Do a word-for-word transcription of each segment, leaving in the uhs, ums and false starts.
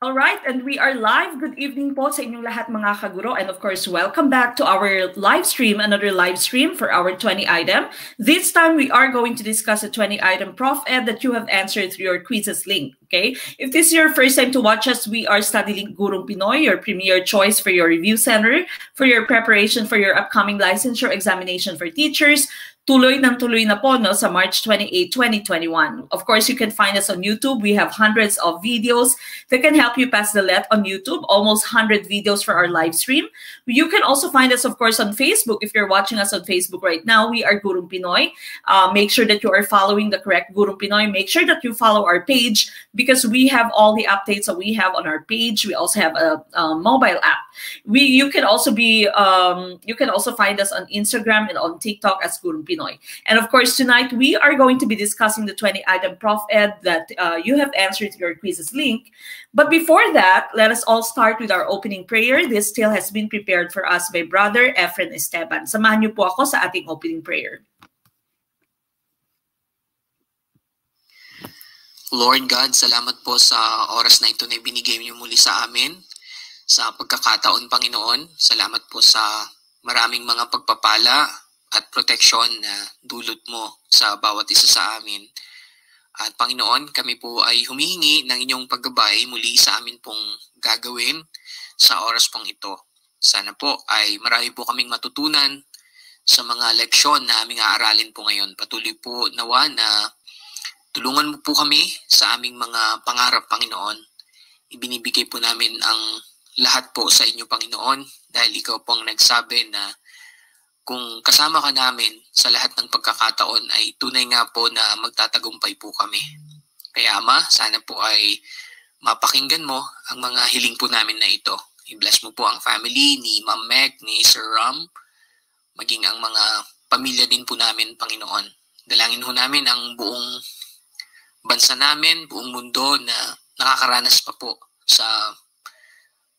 All right, and we are live. Good evening po sa inyong lahat mga kaguro. And of course, welcome back to our live stream, another live stream for our twenty item. This time, we are going to discuss a twenty item ProfEd that you have answered through your quizzes link, okay? If this is your first time to watch us, we are StudyLink Gurong Pinoy, your premier choice for your review center, for your preparation for your upcoming licensure examination for teachers, tuloy ng tuloy na po, no, sa March twenty-eighth, twenty twenty-one. Of course, you can find us on YouTube. We have hundreds of videos that can help you pass the L E T on YouTube, almost one hundred videos for our live stream. You can also find us, of course, on Facebook. If you're watching us on Facebook right now, we are Gurong Pinoy. Uh, make sure that you are following the correct Gurong Pinoy. Make sure that you follow our page because we have all the updates that we have on our page. We also have a, a mobile app. We, you can also be, um, you can also find us on Instagram and on TikTok as Gurong Pinoy. And of course, tonight we are going to be discussing the twenty item ProfEd that uh, you have answered your quizzes link. But before that, let us all start with our opening prayer. This tale has been prepared for us by Brother Efren Esteban. Samahan niyo po ako sa ating opening prayer. Lord God, salamat po sa oras na ito na ibinigay niyo muli sa amin. Sa pagkakataon, Panginoon, salamat po sa maraming mga pagpapala at proteksyon na dulot mo sa bawat isa sa amin. At Panginoon, kami po ay humihingi ng inyong paggabay muli sa amin pong gagawin sa oras pong ito. Sana po ay marami po kaming matutunan sa mga leksyon na aming aaralin po ngayon. Patuloy po nawa na tulungan mo po kami sa aming mga pangarap, Panginoon. Ibinibigay po namin ang lahat po sa inyo, Panginoon, dahil ikaw po ang nagsabi na kung kasama ka namin sa lahat ng pagkakataon ay tunay nga po na magtatagumpay po kami. Kaya Ama, sana po ay mapakinggan mo ang mga hiling po namin na ito. I-bless mo po ang family ni Ma'am Meg, ni Sir Ram, maging ang mga pamilya din po namin, Panginoon. Dalangin ho namin ang buong bansa namin, buong mundo na nakakaranas pa po sa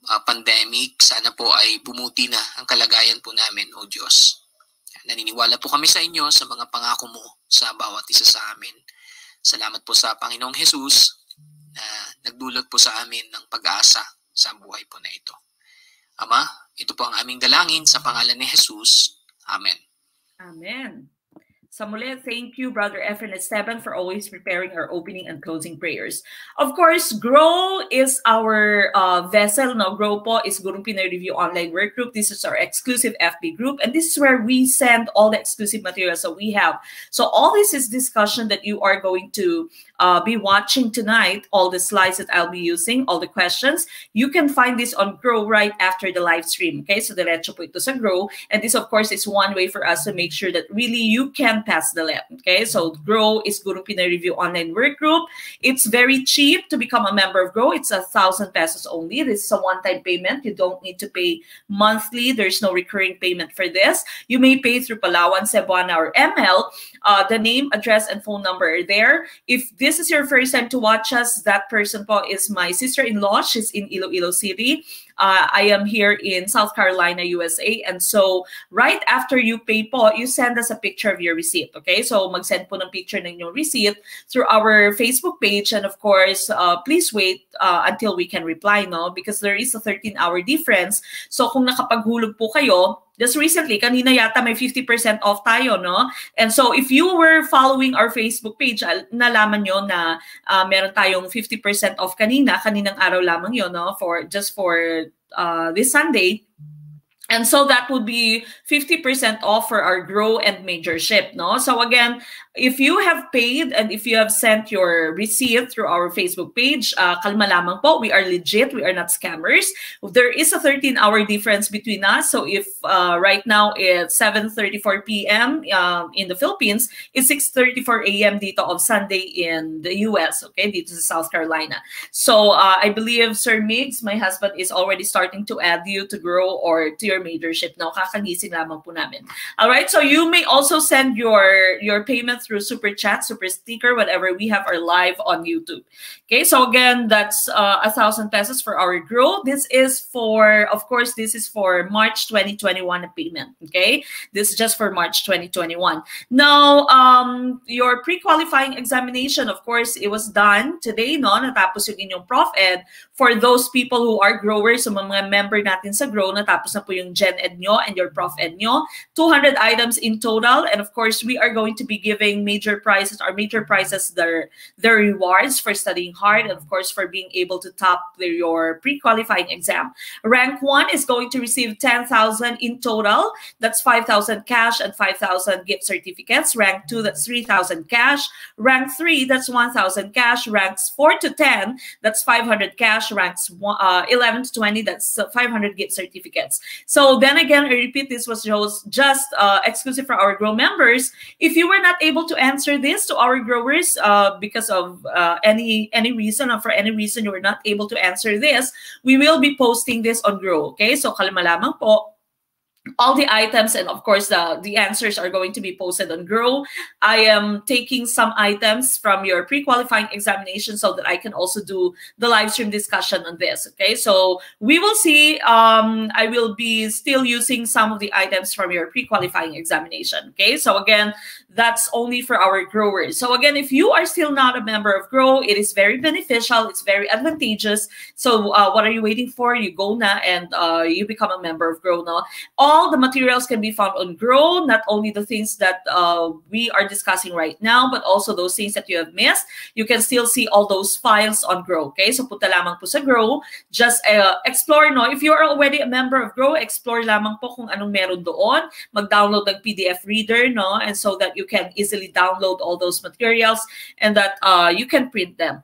Uh, pandemic, sana po ay bumuti na ang kalagayan po namin, O Diyos. Naniniwala po kami sa inyo sa mga pangako mo sa bawat isa sa amin. Salamat po sa Panginoong Jesus na nagdulot po sa amin ng pag-asa sa buhay po na ito. Ama, ito po ang aming dalangin sa pangalan ni Jesus. Amen. Amen. Samule, thank you, Brother Efren Esteban, for always preparing our opening and closing prayers. Of course, GROW is our uh, vessel. Now, GROW po is Gurong Pinoy Review Online Work Group. This is our exclusive F B group, and this is where we send all the exclusive materials that we have. So all this is discussion that you are going to uh, be watching tonight, all the slides that I'll be using, all the questions. You can find this on GROW right after the live stream. Okay, so diretso po ito sa GROW. And this, of course, is one way for us to make sure that really you can pass the L E T. Okay, so GROW is Gurong Pinoy Review Online Work Group. It's very cheap to become a member of GROW. It's a thousand pesos only. This is a one-time payment. You don't need to pay monthly. There's no recurring payment for this. You may pay through Palawan, Cebuana, or M L. Uh, the name, address, and phone number are there. If this is your first time to watch us, that person po is my sister-in-law. She's in Iloilo City. Uh, I am here in South Carolina, U S A. And so right after you pay po, you send us a picture of your receipt. Okay, so mag-send po ng picture ng inyong receipt through our Facebook page. And of course, uh, please wait uh, until we can reply, no? Because there is a thirteen hour difference. So kung nakapaghulog po kayo, just recently, kanina yata may fifty percent off tayo, no? And so if you were following our Facebook page, nalaman nyo na uh, meron tayong fifty percent off kanina, kaninang araw lamang yun, no? For, just for uh, this Sunday. And so that would be fifty percent off for our GROW and majorship, no? So again, if you have paid and if you have sent your receipt through our Facebook page, uh, kalma lamang po, we are legit, we are not scammers. There is a thirteen hour difference between us. So if uh, right now it's seven thirty-four p m uh, in the Philippines, it's six thirty-four a m dito of Sunday in the U S, okay? Dito sa South Carolina. So uh, I believe Sir Migs, my husband, is already starting to add you to GROW or to your majorship. No, kakagising lamang po namin. All right, so you may also send your your payments through Super Chat, Super Sticker, whatever we have are live on YouTube. Okay, so again, that's uh, a thousand pesos for our GROW. This is for, of course, this is for March twenty twenty-one payment. Okay, this is just for March twenty twenty-one. Now, um, your pre-qualifying examination, of course, it was done today, no? Natapos yung inyong ProfEd. For those people who are growers, so mga member natin sa GROW, natapos na po yung Gen Ed nyo and your ProfEd nyo. two hundred items in total. And of course, we are going to be giving major prizes, or major prizes, their, their rewards for studying hard and, of course, for being able to top the, your pre-qualifying exam. Rank one is going to receive ten thousand in total. That's five thousand cash and five thousand gift certificates. Rank two, that's three thousand cash. Rank three, that's one thousand cash. Ranks four to ten, that's five hundred cash. Ranks uh, eleven to twenty, that's five hundred gift certificates. So then again, I repeat, this was just uh, exclusive for our GROW members. If you were not able to answer this to our growers uh, because of uh, any any reason, or for any reason you were not able to answer this, we will be posting this on GROW. Okay, so kalma lamang po. All the items and, of course, the, the answers are going to be posted on GROW. I am taking some items from your pre-qualifying examination so that I can also do the live stream discussion on this, okay? So we will see. Um, I will be still using some of the items from your pre-qualifying examination, okay? So again, that's only for our growers. So again, if you are still not a member of GROW, it is very beneficial. It's very advantageous. So uh, what are you waiting for? You go na and uh, you become a member of GROW now. All All the materials can be found on GROW, not only the things that uh, we are discussing right now, but also those things that you have missed. You can still see all those files on GROW, okay? So punta lamang po sa GROW, just uh, explore, no? If you are already a member of GROW, explore lamang po kung anong meron doon. Mag-download ng P D F reader, no? And so that you can easily download all those materials and that uh, you can print them.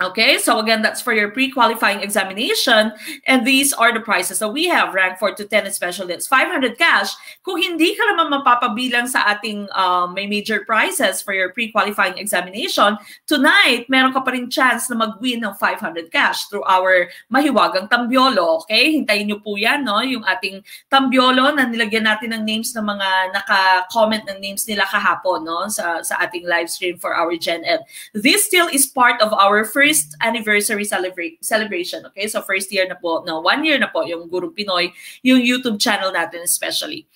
Okay, so again, that's for your pre-qualifying examination, and these are the prices that we have. Rank four to ten is special list, five hundred cash. Kung hindi ka naman mapapabilang sa ating uh, may major prizes for your pre-qualifying examination, tonight, meron ka pa rin chance na mag-win ng five hundred cash through our mahiwagang tambiolo. Okay, hintayin nyo po yan, no? Yung ating tambiolo na nilagyan natin ng names ng mga naka-comment ng names nila kahapon, no? Sa, sa ating live stream for our Gen Ed. This still is part of our first First anniversary celebrate celebration, okay? So first year na po, no, one year na po yung Gurong Pinoy, yung YouTube channel natin especially.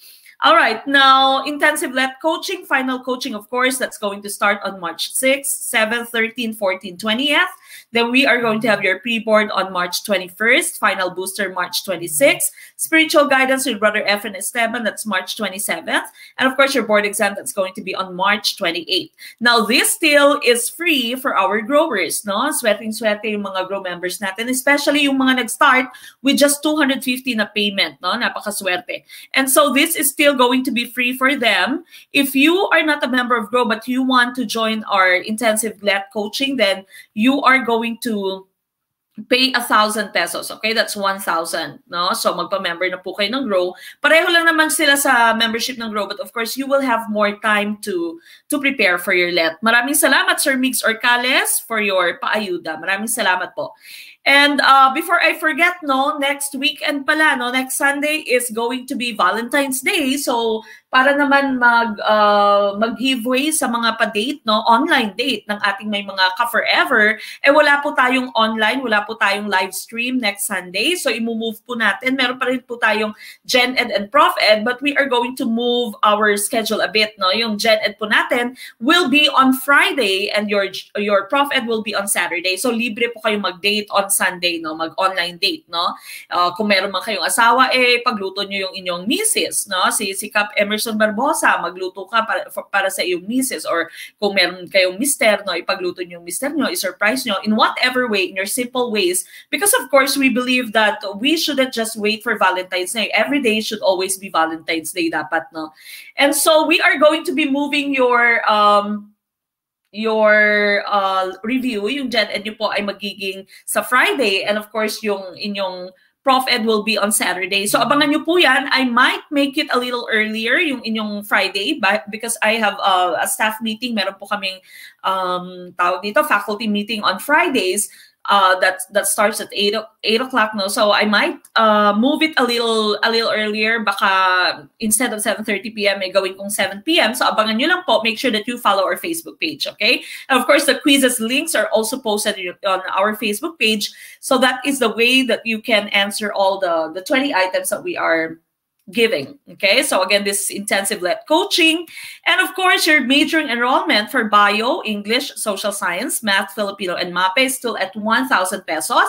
All right, now, intensive L E T coaching, final coaching, of course, that's going to start on March sixth, seventh, thirteenth, fourteenth, twentieth. Then we are going to have your pre-board on March twenty-first, final booster March twenty-sixth, spiritual guidance with Brother Efren Esteban, that's March twenty-seventh, and of course your board exam, that's going to be on March twenty-eighth. Now, this still is free for our growers, no? Sweating-swerte yung mga GROW members natin, especially yung mga nag-start with just two hundred fifty na payment, no? Napakaswerte. And so this is still going to be free for them. If you are not a member of GROW but you want to join our intensive L E T coaching, then you are going to pay a thousand pesos, okay? That's one thousand, no? So magpa-member na po kayo ng GROW. Pareho lang naman sila sa membership ng GROW, but of course, you will have more time to to prepare for your L E T. Maraming salamat, Sir Migs Orcales, for your paayuda. Maraming salamat po. And uh, before I forget, no, next weekend pala, no, next Sunday is going to be Valentine's Day. So para naman mag uh, mag-giveaway sa mga pa-date, no, online date ng ating may mga ka-forever, eh wala po tayong online, wala po tayong live stream next Sunday. So imu-move po natin. Meron pa rin po tayong Gen Ed and Prof Ed, but we are going to move our schedule a bit, no. Yung Gen Ed po natin will be on Friday and your your Prof Ed will be on Saturday. So libre po kayo mag-date on Sunday, no, mag-online date, no. Uh, kung meron man kayong asawa, eh pagluto niyo yung inyong misis, no. Si si Cap Emerson Barbosa, magluto ka para, para sa iyong misis, or kung meron kayong mister, no, ipagluto niyo yung mister niyo, i-surprise niyo in whatever way, in your simple ways, because of course we believe that we shouldn't just wait for Valentine's Day. Every day should always be Valentine's Day dapat, no. And so we are going to be moving your um your uh, review, yung Gen Ed niyo po ay magiging sa Friday, and of course yung inyong Prof Ed will be on Saturday. So abangan nyo po yan. I might make it a little earlier yung inyong Friday but because I have uh, a staff meeting. Meron po kaming um, tawag dito, faculty meeting on Fridays. uh, that that starts at eight eight o'clock. No, so I might uh, move it a little a little earlier. Baka instead of seven thirty p.m., ay gawin kong seven p.m. So abangan nyo lang po. Make sure that you follow our Facebook page, okay? And of course, the quizzes links are also posted on our Facebook page. So that is the way that you can answer all the the twenty items that we are giving. Okay, so again, this is intensive L E T coaching. And of course, your majoring enrollment for bio, English, social science, math, Filipino, and MAPE is still at one thousand pesos.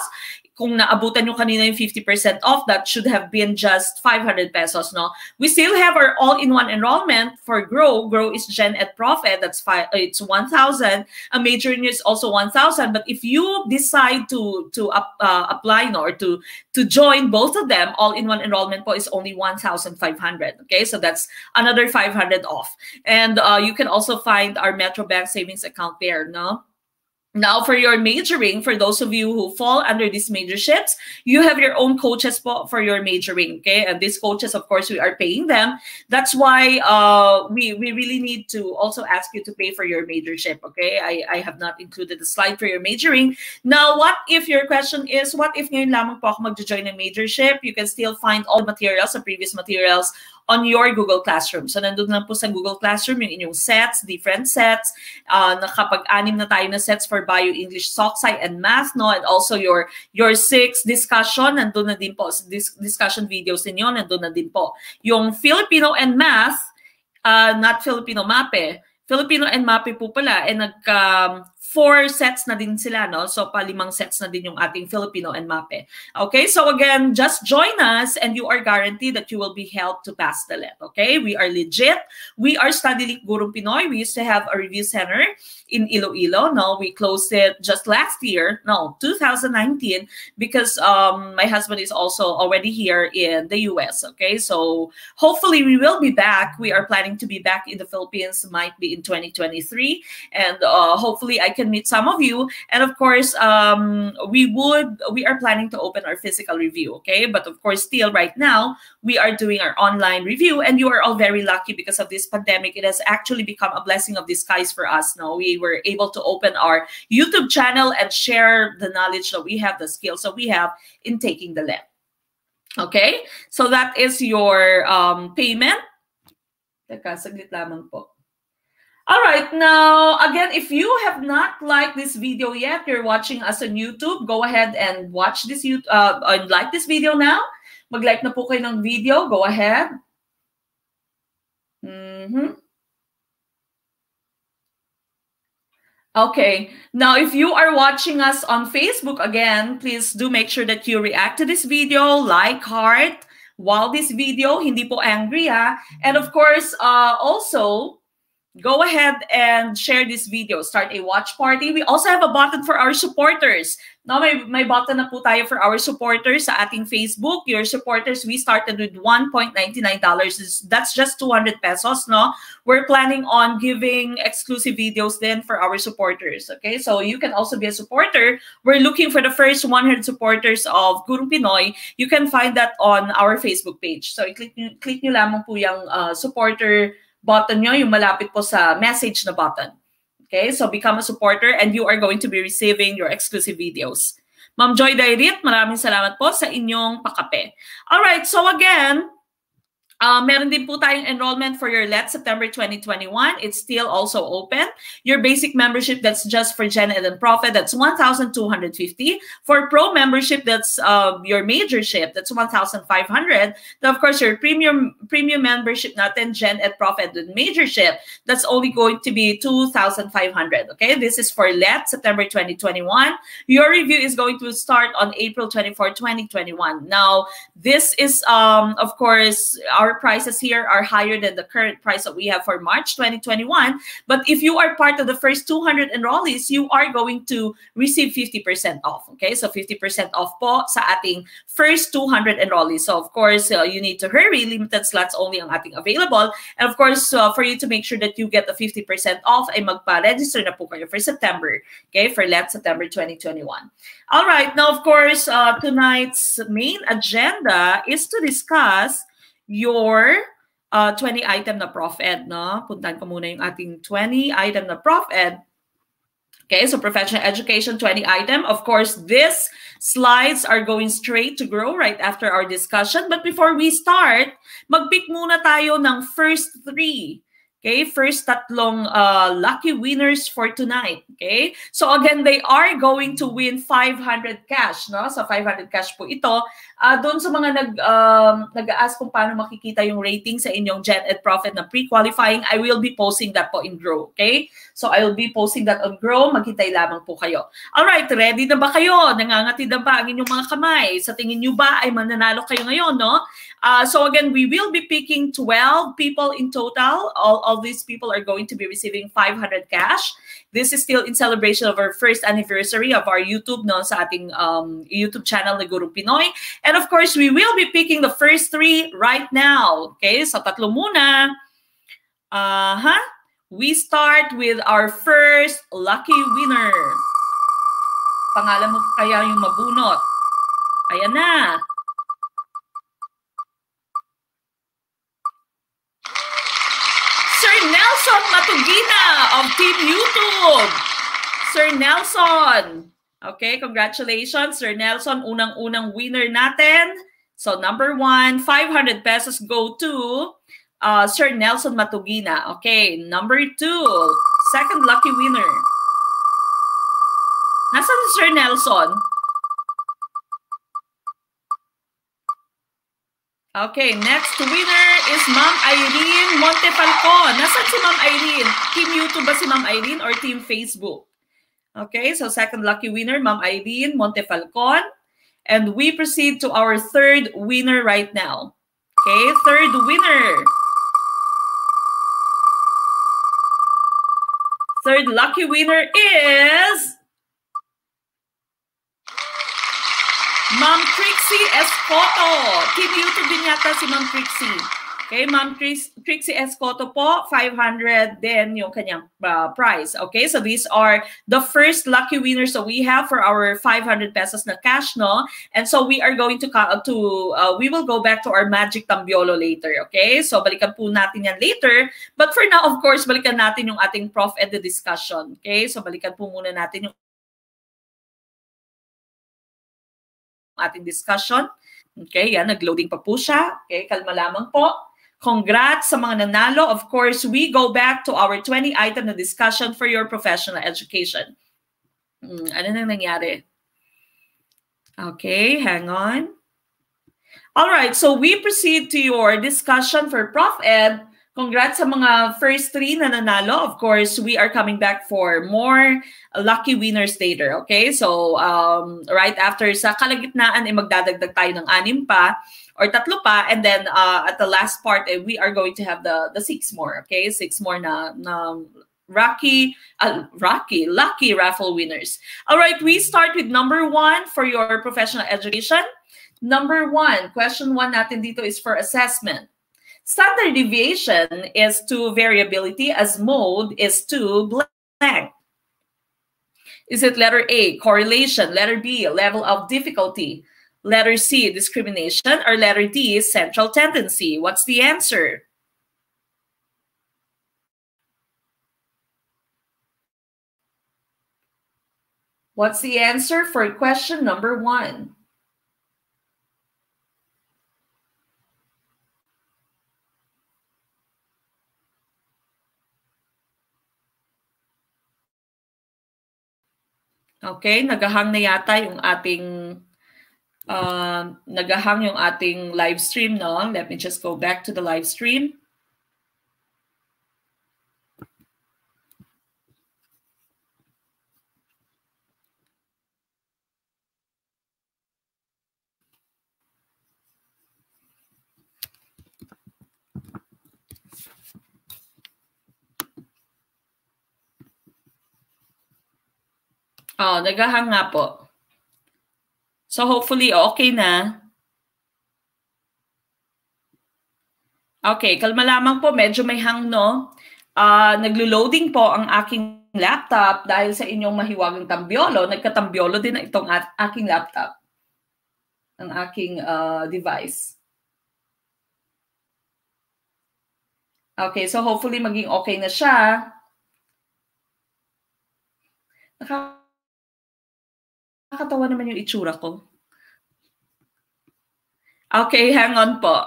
Kung naabutan nyo kanina yung fifty percent off, that should have been just five hundred pesos, no? We still have our all-in-one enrollment for GROW. GROW is Gen Ed ProfEd. That's five, it's one thousand. A major in is also one thousand. But if you decide to to up, uh, apply, no, or to to join both of them, all-in-one enrollment po is only one thousand five hundred. Okay, so that's another five hundred off. And uh, you can also find our Metro Bank savings account there, no? Now, for your majoring, for those of you who fall under these majorships, you have your own coaches po for your majoring, okay? And these coaches, of course, we are paying them. That's why uh, we, we really need to also ask you to pay for your majorship, okay? I, I have not included a slide for your majoring. Now, what if your question is, what if ngayon lamang po ako magjo-join ng majorship? You can still find all the materials, the previous materials, on your Google Classroom. So nandun lang po sa Google Classroom yung inyong sets, different sets, uh, nakapag-anim na tayo na sets for bio, English, Soc-Sci, and math, no? And also your your six discussion, nandun na din po, dis discussion videos ninyo, nandun na din po. Yung Filipino and math, uh, not Filipino MAPE, Filipino and MAPE po pala, eh nagka um, four sets na din sila, no? So palimang sets na din yung ating Filipino and MAPE. Okay, so again, just join us and you are guaranteed that you will be helped to pass the L E T, okay? We are legit. We are StudyLink Gurong Pinoy. We used to have a review center in Iloilo, no? We closed it just last year, no, two thousand nineteen, because um, my husband is also already here in the U S, okay? So hopefully we will be back. We are planning to be back in the Philippines, might be in twenty twenty-three, and uh, hopefully I can meet some of you. And of course, um, we would we are planning to open our physical review, okay? But of course, still right now, we are doing our online review, and you are all very lucky because of this pandemic. It has actually become a blessing of disguise for us, no? We were able to open our YouTube channel and share the knowledge that we have, the skills that we have in taking the L E T. Okay, so that is your um, payment. Teka, saglit lamang po. All right, now, again, if you have not liked this video yet, you're watching us on YouTube, go ahead and watch this, uh, and like this video now. Mag-like na po kayo ng video, go ahead. Mm-hmm. Okay, now if you are watching us on Facebook, again, please do make sure that you react to this video, like, heart, wow this video, hindi po angry, ha? And of course, uh, also, go ahead and share this video. Start a watch party. We also have a button for our supporters. Now, may, may button na po tayo for our supporters sa ating Facebook. Your supporters, we started with one ninety-nine dollars. That's just two hundred pesos, no? We're planning on giving exclusive videos then for our supporters, okay? So you can also be a supporter. We're looking for the first one hundred supporters of Gurong Pinoy. You can find that on our Facebook page. So click, click nyo lamang po yung uh, supporter button nyo, yung malapit po sa message na button. Okay, so become a supporter and you are going to be receiving your exclusive videos. Ma'am Joy Dairit, maraming salamat po sa inyong pakape. Alright, so again, Uh, meron din po tayong enrollment for your L E T September twenty twenty-one. It's still also open. Your basic membership, that's just for Gen Ed and ProfEd, that's one thousand two hundred fifty. For pro membership, that's uh, your majorship, that's one thousand five hundred. Then, of course, your premium premium membership natin, Gen Ed, ProfEd, with majorship, that's only going to be two thousand five hundred. Okay, this is for L E T September twenty twenty-one. Your review is going to start on April twenty-fourth, twenty twenty-one. Now, this is, um, of course, our prices here are higher than the current price that we have for March twenty twenty-one. But if you are part of the first two hundred enrollees, you are going to receive fifty percent off. Okay, so fifty percent off po sa ating first two hundred enrollees. So of course, uh, you need to hurry. Limited slots only ang ating available. And of course, uh, for you to make sure that you get the fifty percent off, ay magpa-register na po kayo for September. Okay, for L E T September twenty twenty-one. All right, now of course, uh, tonight's main agenda is to discuss your uh, twenty item na ProfEd, no? Puntahan ko muna yung ating twenty item na ProfEd. Okay, so professional education, twenty item. Of course, these slides are going straight to GROW right after our discussion. But before we start, mag-pick muna tayo ng first three. Okay, first tatlong uh, lucky winners for tonight. Okay, so again, they are going to win five hundred cash. No? So five hundred cash po ito. Uh, Doon sa mga nag, um, nag-ask kung paano makikita yung rating sa inyong Gen Ed Profit na pre-qualifying, I will be posting that po in GROW. Okay, so I will be posting that on GROW. Maghintay lamang po kayo. Alright, ready na ba kayo? Nangangati na ba ang inyong mga kamay? Sa tingin nyo ba ay mananalo kayo ngayon? No? Uh, so again, we will be picking twelve people in total. All, all All these people are going to be receiving five hundred cash. This is still in celebration of our first anniversary of our YouTube, no, sa ating um, YouTube channel na Gurong Pinoy. And of course, we will be picking the first three right now. Okay, so tatlo muna. Uh-huh. We start with our first lucky winner. Pangalan mo kaya yung mabunot? Ayan na. Nelson Matugina of Team YouTube. Sir Nelson. Okay, congratulations, Sir Nelson. Unang-unang winner natin. So, number one, five hundred pesos go to uh, Sir Nelson Matugina. Okay, number two, second lucky winner. Nasaan si Sir Nelson? Okay, next winner is Ma'am Irene Montefalcon. Nasaan si Ma'am Irene? Team YouTube ba si Ma'am Irene or Team Facebook? Okay, so second lucky winner, Ma'am Irene Montefalcon. And we proceed to our third winner right now. Okay, third winner. Third lucky winner is Ma'am Trixie Escoto. Team YouTube din yata si Ma'am Trixie. Okay, Ma'am Trixie Escoto po, five hundred din yung kanyang uh, prize. Okay, so these are the first lucky winners that we have for our five hundred pesos na cash, no? And so we are going to, to uh, we will go back to our Magic Tambiolo later, okay? So balikan po natin yan later. But for now, of course, balikan natin yung ating ProfEd discussion, okay? So balikan po muna natin yung ating discussion. Okay, yan, nag-loading pa po siya. Okay, kalma lamang po. Congrats sa mga nanalo. Of course, we go back to our twenty item na discussion for your professional education. Hmm, ano nang nangyari? Okay, hang on. All right, so we proceed to your discussion for ProfEd. Congrats sa mga first three na nanalo. Of course, we are coming back for more lucky winners later. Okay, so um, right after sa kalagitnaan, eh, magdadagdag tayo ng anim pa or tatlo pa. And then uh, at the last part, eh, we are going to have the, the six more. Okay, six more na, na Rocky, uh, Rocky, lucky raffle winners. All right, we start with number one for your professional education. Number one, question one natin dito is for assessment. Standard deviation is two, variability as mode is two, blank. Is it letter A, correlation, letter B, level of difficulty, letter C, discrimination, or letter D, central tendency? What's the answer? What's the answer for question number one? Okay, nagahang na yata yung ating uh, nagahang yung ating live stream, no? Let me just go back to the live stream. Oh, nagahang nga po. So hopefully okay na. Okay, kalma lamang po, medyo may hang, no. Uh, naglo-loading po ang aking laptop dahil sa inyong mahiwagang tambiolo, nagkatambiolo din na itong aking laptop. Ang aking uh, device. Okay, so hopefully maging okay na siya. Nakakatawa naman yung itsura ko. Okay, hang on po.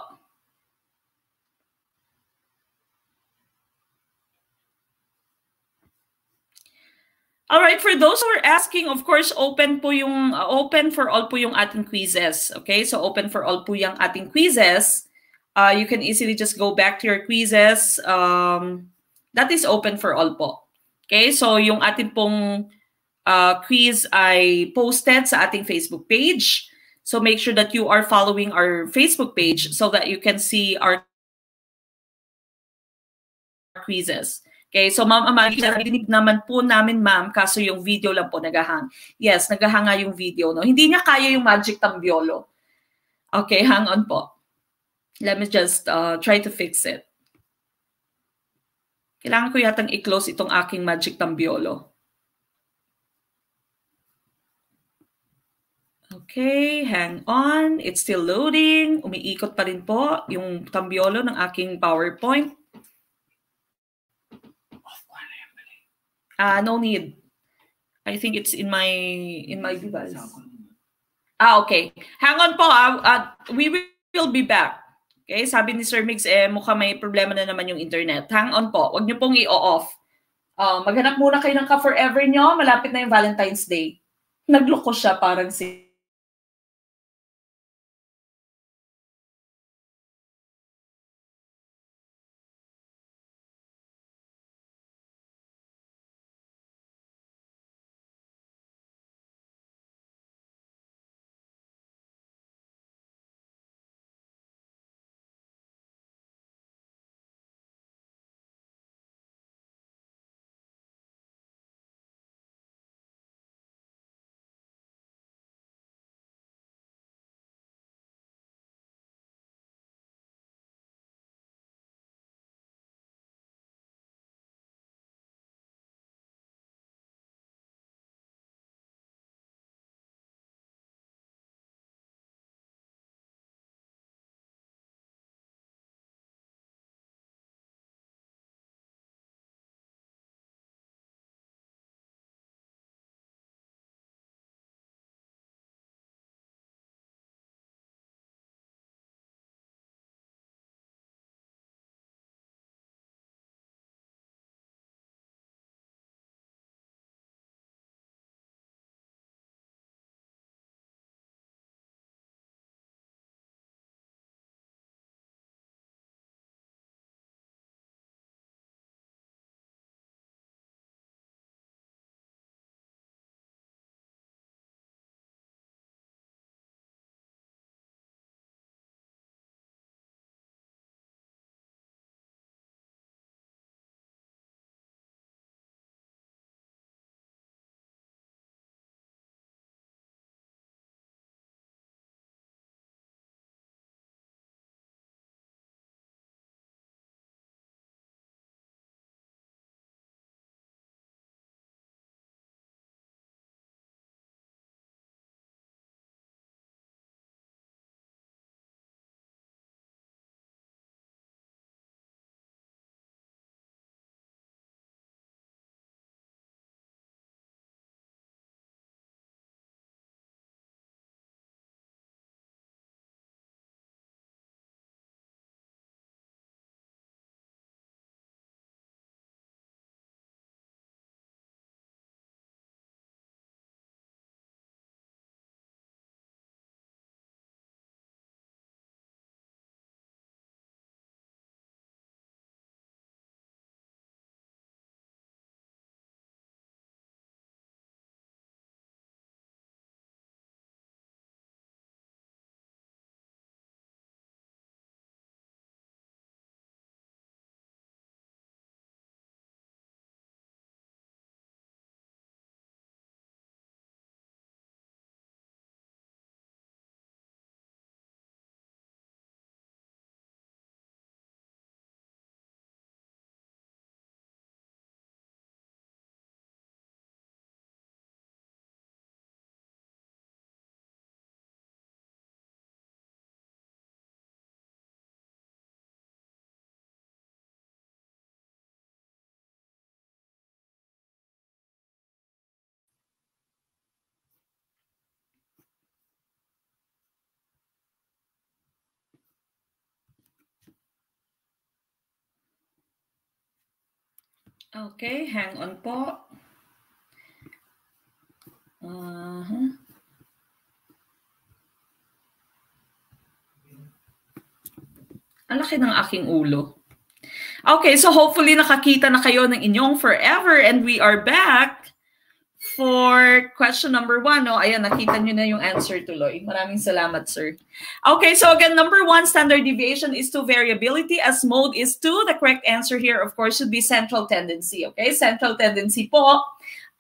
All right, for those who are asking, of course, open po yung uh, open for all po yung ating quizzes. Okay, so open for all po yung ating quizzes. Uh, you can easily just go back to your quizzes. Um, that is open for all po. Okay, so yung ating pong uh, quiz ay posted sa ating Facebook page. So make sure that you are following our Facebook page so that you can see our quizzes. Okay, so Ma'am Amali, narinig naman po namin, Ma'am, kaso yung video lang po nagahang. Yes, nagahanga yung video. No? Hindi niya kaya yung Magic Tambiolo. Okay, hang on po. Let me just uh, try to fix it. Kailangan ko yatang i-close itong aking Magic Tambiolo. Okay, hang on. It's still loading. Umiikot pa rin po yung Tambiolo ng aking PowerPoint. Uh, no need. I think it's in my in my device. Ah, okay. Hang on po. Ah. Uh, we will be back. Okay, sabi ni Sir Migs, eh, mukha may problema na naman yung internet. Hang on po. Huwag niyo pong i-off. Uh, maghanap muna kayo ng ka-forever niyo. Malapit na yung Valentine's Day. Nagloko siya parang si... Okay, hang on po. Uh-huh. Ang laki ng aking ulo. Okay, so hopefully nakakita na kayo ng inyong forever and we are back for question number one. Oh, ayan, nakita nyo na yung answer tuloy. Maraming salamat, sir. Okay, so again, number one, standard deviation is to variability as mode is to. The correct answer here, of course, should be central tendency. Okay, central tendency po.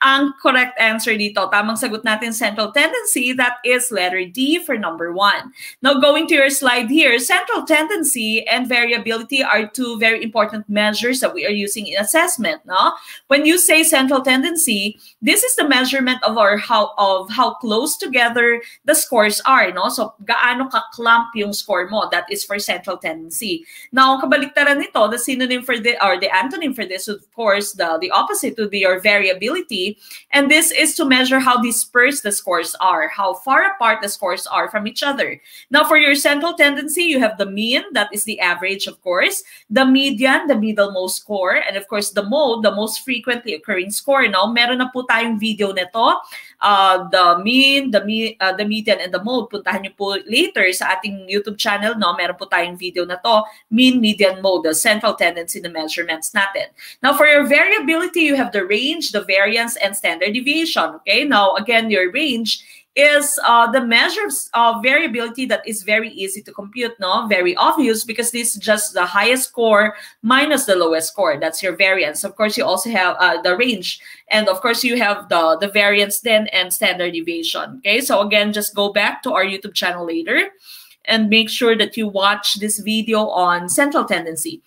Ang correct answer dito, tamang sagot natin central tendency, that is letter D for number one. Now going to your slide here, central tendency and variability are two very important measures that we are using in assessment. No? When you say central tendency, this is the measurement of our how of how close together the scores are. No? So gaano ka-clump yung score mo, that is for central tendency. Now kabaliktaran nito, the synonym for the or the antonym for this, of course, the, the opposite would be your variability. And this is to measure how dispersed the scores are, how far apart the scores are from each other. Now, for your central tendency, you have the mean, that is the average, of course, the median, the middlemost score, and of course, the mode, the most frequently occurring score. Now, meron na po tayong video neto, uh, the mean, the, me uh, the median, and the mode. Puntahan niyo po later sa ating YouTube channel, no? Meron po tayong video na to, mean, median, mode, the central tendency, the measurements natin. Now, for your variability, you have the range, the variance, and standard deviation. Okay, now again, your range is uh, the measures of variability that is very easy to compute, no? Very obvious because this is just the highest score minus the lowest score. That's your variance. Of course, you also have uh, the range. And of course, you have the, the variance then and standard deviation. Okay, so again, just go back to our YouTube channel later and make sure that you watch this video on central tendency.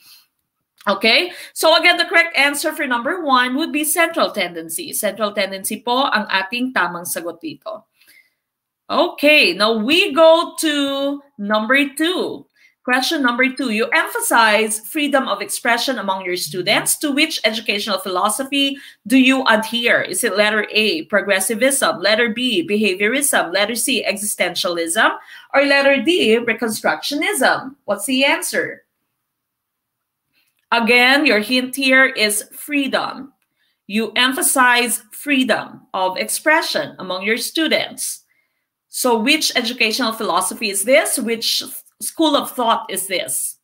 Okay, so again, the correct answer for number one would be central tendency. Central tendency po ang ating tamang sagot dito. Okay, now we go to number two. Question number two, you emphasize freedom of expression among your students. To which educational philosophy do you adhere? Is it letter A, progressivism, letter B, behaviorism, letter C, existentialism, or letter D, reconstructionism? What's the answer? Again, your hint here is freedom. You emphasize freedom of expression among your students. So which educational philosophy is this? Which school of thought is this?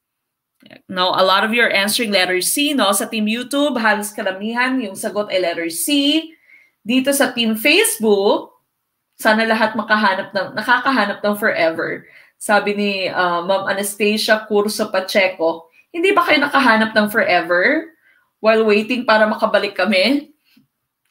Now, a lot of you are answering letter C. No? Sa team YouTube, halos karamihan yung sagot ay letter C. Dito sa team Facebook, sana lahat makahanap ng, nakakahanap ng forever. Sabi ni uh, Ma'am Anastasia Curso Pacheco, hindi ba kayo nakahanap ng forever while waiting para makabalik kami?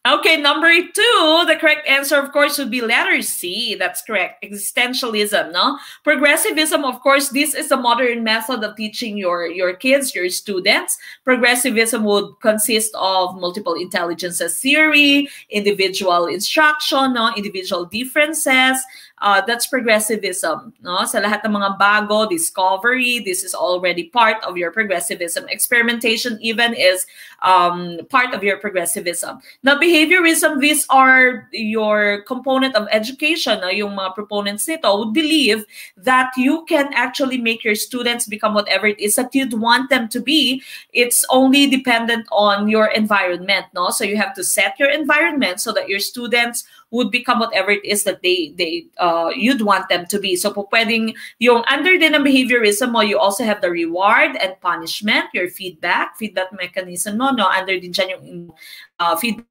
Okay, number two, the correct answer, of course, would be letter C. That's correct. Existentialism, no? Progressivism, of course, this is a modern method of teaching your, your kids, your students. Progressivism would consist of multiple intelligences theory, individual instruction, no? Individual differences. Uh, that's progressivism, no? Sa lahat ng mga bago, discovery, this is already part of your progressivism. Experimentation even is um, part of your progressivism. Now, behaviorism, these are your component of education. No? Yung mga proponents nito would believe that you can actually make your students become whatever it is that you'd want them to be. It's only dependent on your environment, no? So you have to set your environment so that your students would become whatever it is that they they uh, you'd want them to be. So po pwedeng yung under din ng behaviorism mo, you also have the reward and punishment, your feedback, feedback mechanism mo, no? Under din dyan yung uh, feedback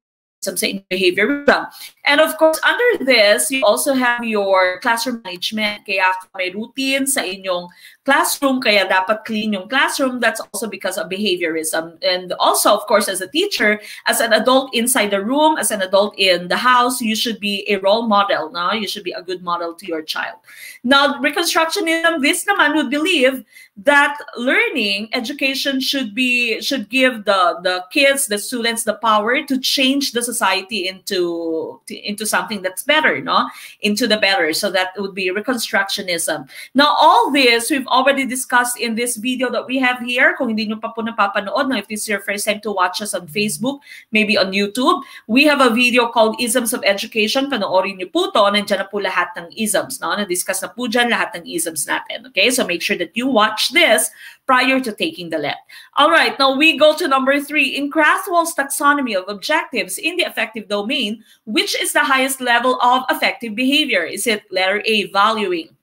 behaviorism. And of course, under this, you also have your classroom management. Kaya may routine sa inyong classroom, kaya dapat clean yung classroom. That's also because of behaviorism. And also, of course, as a teacher, as an adult inside the room, as an adult in the house, you should be a role model. No? You should be a good model to your child. Now, reconstructionism, this naman would believe that learning, education should be should give the, the kids, the students, the power to change the society into, into something that's better, no? Into the better. So that would be reconstructionism. Now, all this we've already discussed in this video that we have here. Kung hindi nyo pa po napapanood, no? If this is your first time to watch us on Facebook, maybe on YouTube, we have a video called Isms of Education. Panoorin nyo po to. Nandiyan na po lahat ng isms, no? Na-discuss na po dyan lahat ng isms natin, okay? So make sure that you watch this prior to taking the L E T. All right, now we go to number three. In Krathwohl's taxonomy of objectives in the affective domain, which is the highest level of affective behavior? Is it letter A, valuing,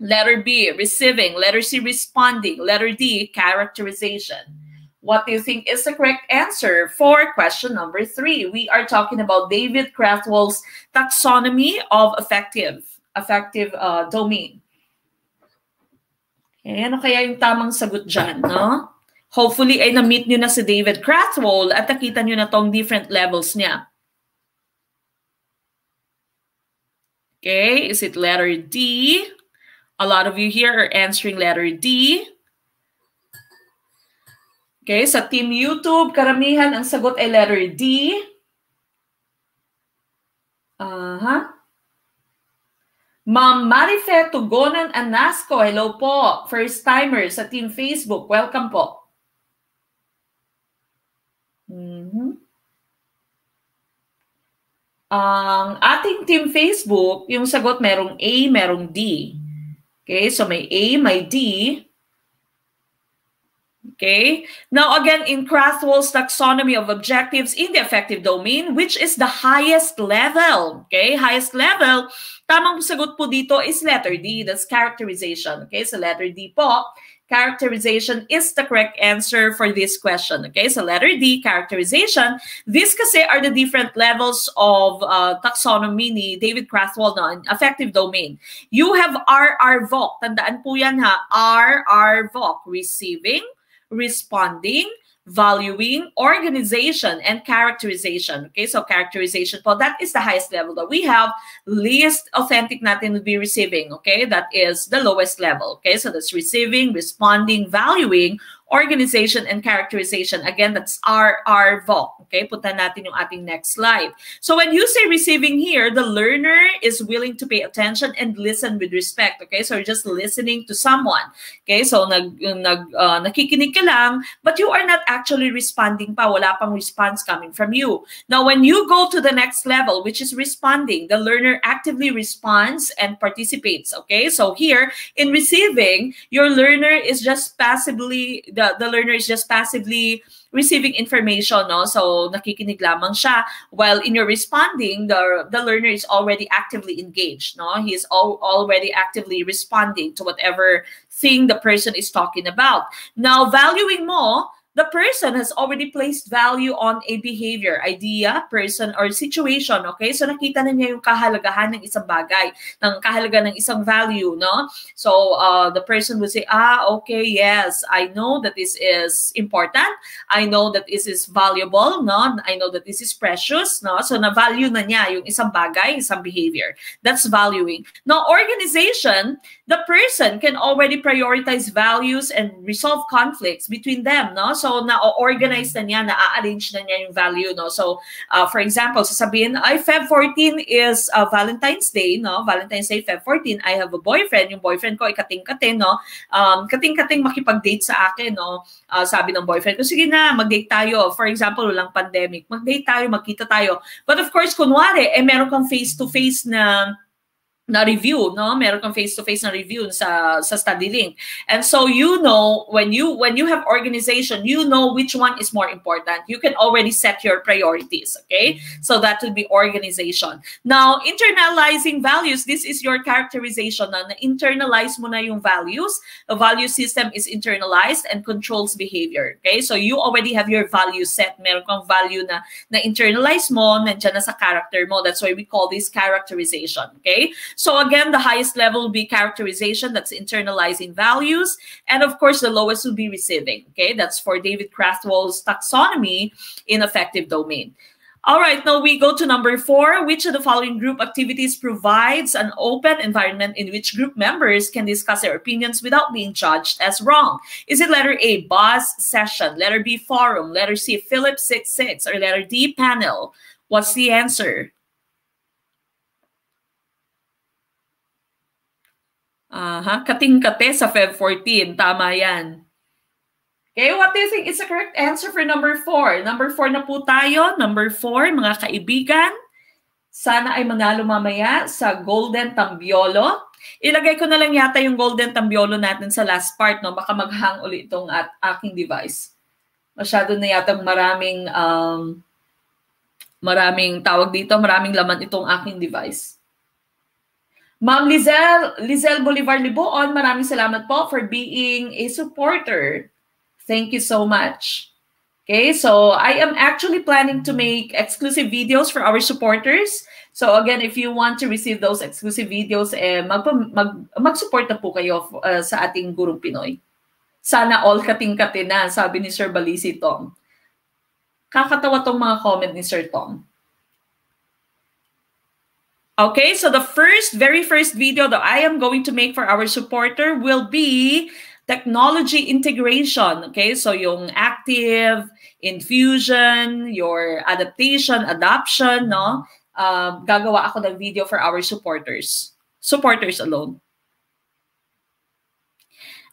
letter B, receiving, letter C, responding, letter D, characterization? What do you think is the correct answer for question number three? We are talking about David Krathwohl's taxonomy of affective, affective uh, domain. Okay, ano kaya yung tamang sagot dyan, no? Hopefully ay na-meet nyo na si David Krathwohl at nakita nyo na tong different levels niya. Okay, is it letter D? A lot of you here are answering letter D. Okay, sa Team YouTube, karamihan ang sagot ay letter D. Uh-huh. Ma'am Marife Tugonan Anasco, hello po. First timer sa Team Facebook, welcome po. Mm-hmm. Ang ating Team Facebook, yung sagot merong A, merong D. Okay, so may A, may D. Okay, now again, in Krathwohl's taxonomy of objectives in the affective domain, which is the highest level, okay, highest level, tamang sagot po dito is letter D, that's characterization, okay, so letter D po, characterization is the correct answer for this question, okay, so letter D, characterization. These kasi are the different levels of uh, taxonomy ni David Krathwohl na affective domain. You have R R V O C, tandaan po yan ha, R R V O C, receiving, responding, valuing, organization, and characterization. Okay, so characterization, well, that is the highest level that we have. Least authentic natin would be receiving, okay? That is the lowest level, okay? So that's receiving, responding, valuing, organization, and characterization. Again, that's R R V O C, okay? Punta natin yung ating next slide. So when you say receiving here, the learner is willing to pay attention and listen with respect, okay? So you're just listening to someone, okay? So nag, nag, uh, nakikinig ka lang, but you are not actually actually responding pa, wala pang response coming from you. Now, when you go to the next level, which is responding, the learner actively responds and participates, okay? So here, in receiving, your learner is just passively, the, the learner is just passively receiving information, no? So nakikinig lamang siya. While in your responding, the, the learner is already actively engaged, no? He is al already actively responding to whatever thing the person is talking about. Now, valuing more, the person has already placed value on a behavior, idea, person, or situation, okay? So nakita na niya yung kahalagahan ng isang bagay, ng kahalagahan ng isang value, no? So uh, the person will say, ah, okay, yes, I know that this is important. I know that this is valuable, no? I know that this is precious, no? So na-value na niya yung isang bagay, isang behavior. That's valuing. Now, organization, the person can already prioritize values and resolve conflicts between them, no? So So, na-organize na niya, na-arrange na niya yung value, no? So, uh, for example, sasabihin, ay, February fourteenth is uh, Valentine's Day, no? Valentine's Day, February fourteenth, I have a boyfriend. Yung boyfriend ko ay kating-kating, no? Um, kating-kating makipag-date sa akin, no? Uh, sabi ng boyfriend ko, sige na, mag-date tayo. For example, walang pandemic. Mag-date tayo, magkita tayo. But of course, kunwari, eh, meron kang face-to-face na... na review, no? Meron kang face-to-face na review sa, sa study link. And so you know, when you when you have organization, you know which one is more important. You can already set your priorities, okay? So that would be organization. Now, internalizing values, this is your characterization. Na, na internalize mo na yung values. The value system is internalized and controls behavior, okay? So you already have your value set. Meron kang value na, na internalize mo, nandiyan na sa character mo. That's why we call this characterization, okay? So again, the highest level will be characterization, that's internalizing values. And of course, the lowest will be receiving. Okay, that's for David Krathwohl's taxonomy in affective domain. All right, now we go to number four. Which of the following group activities provides an open environment in which group members can discuss their opinions without being judged as wrong? Is it letter A, buzz session, letter B, forum, letter C, Philip sixty-six, or letter D, panel? What's the answer? Uh-huh. Kating-kate sa February fourteenth. Tama yan. Okay, what do you think is the correct answer for number four? Number four na po tayo. Number four, mga kaibigan. Sana ay manalo mamaya sa Golden Tambiolo. Ilagay ko na lang yata yung golden tambiolo natin sa last part, no? Baka maghang ulit itong at aking device. Masyado na yata maraming, um, maraming tawag dito, maraming laman itong aking device. Ma'am Lizelle, Lizelle Bolivar Liboon, maraming salamat po for being a supporter. Thank you so much. Okay, so I am actually planning to make exclusive videos for our supporters. So again, if you want to receive those exclusive videos, eh, mag-support mag, na po kayo uh, sa ating Gurong Pinoy. Sana all kating-kati na, sabi ni Sir Balisi Tom. Kakatawa tong mga comment ni Sir Tom. Okay, so the first, very first video that I am going to make for our supporter will be technology integration, okay? So yung active, infusion, your adaptation, adoption, no? Uh, gagawa ako ng video for our supporters. Supporters alone.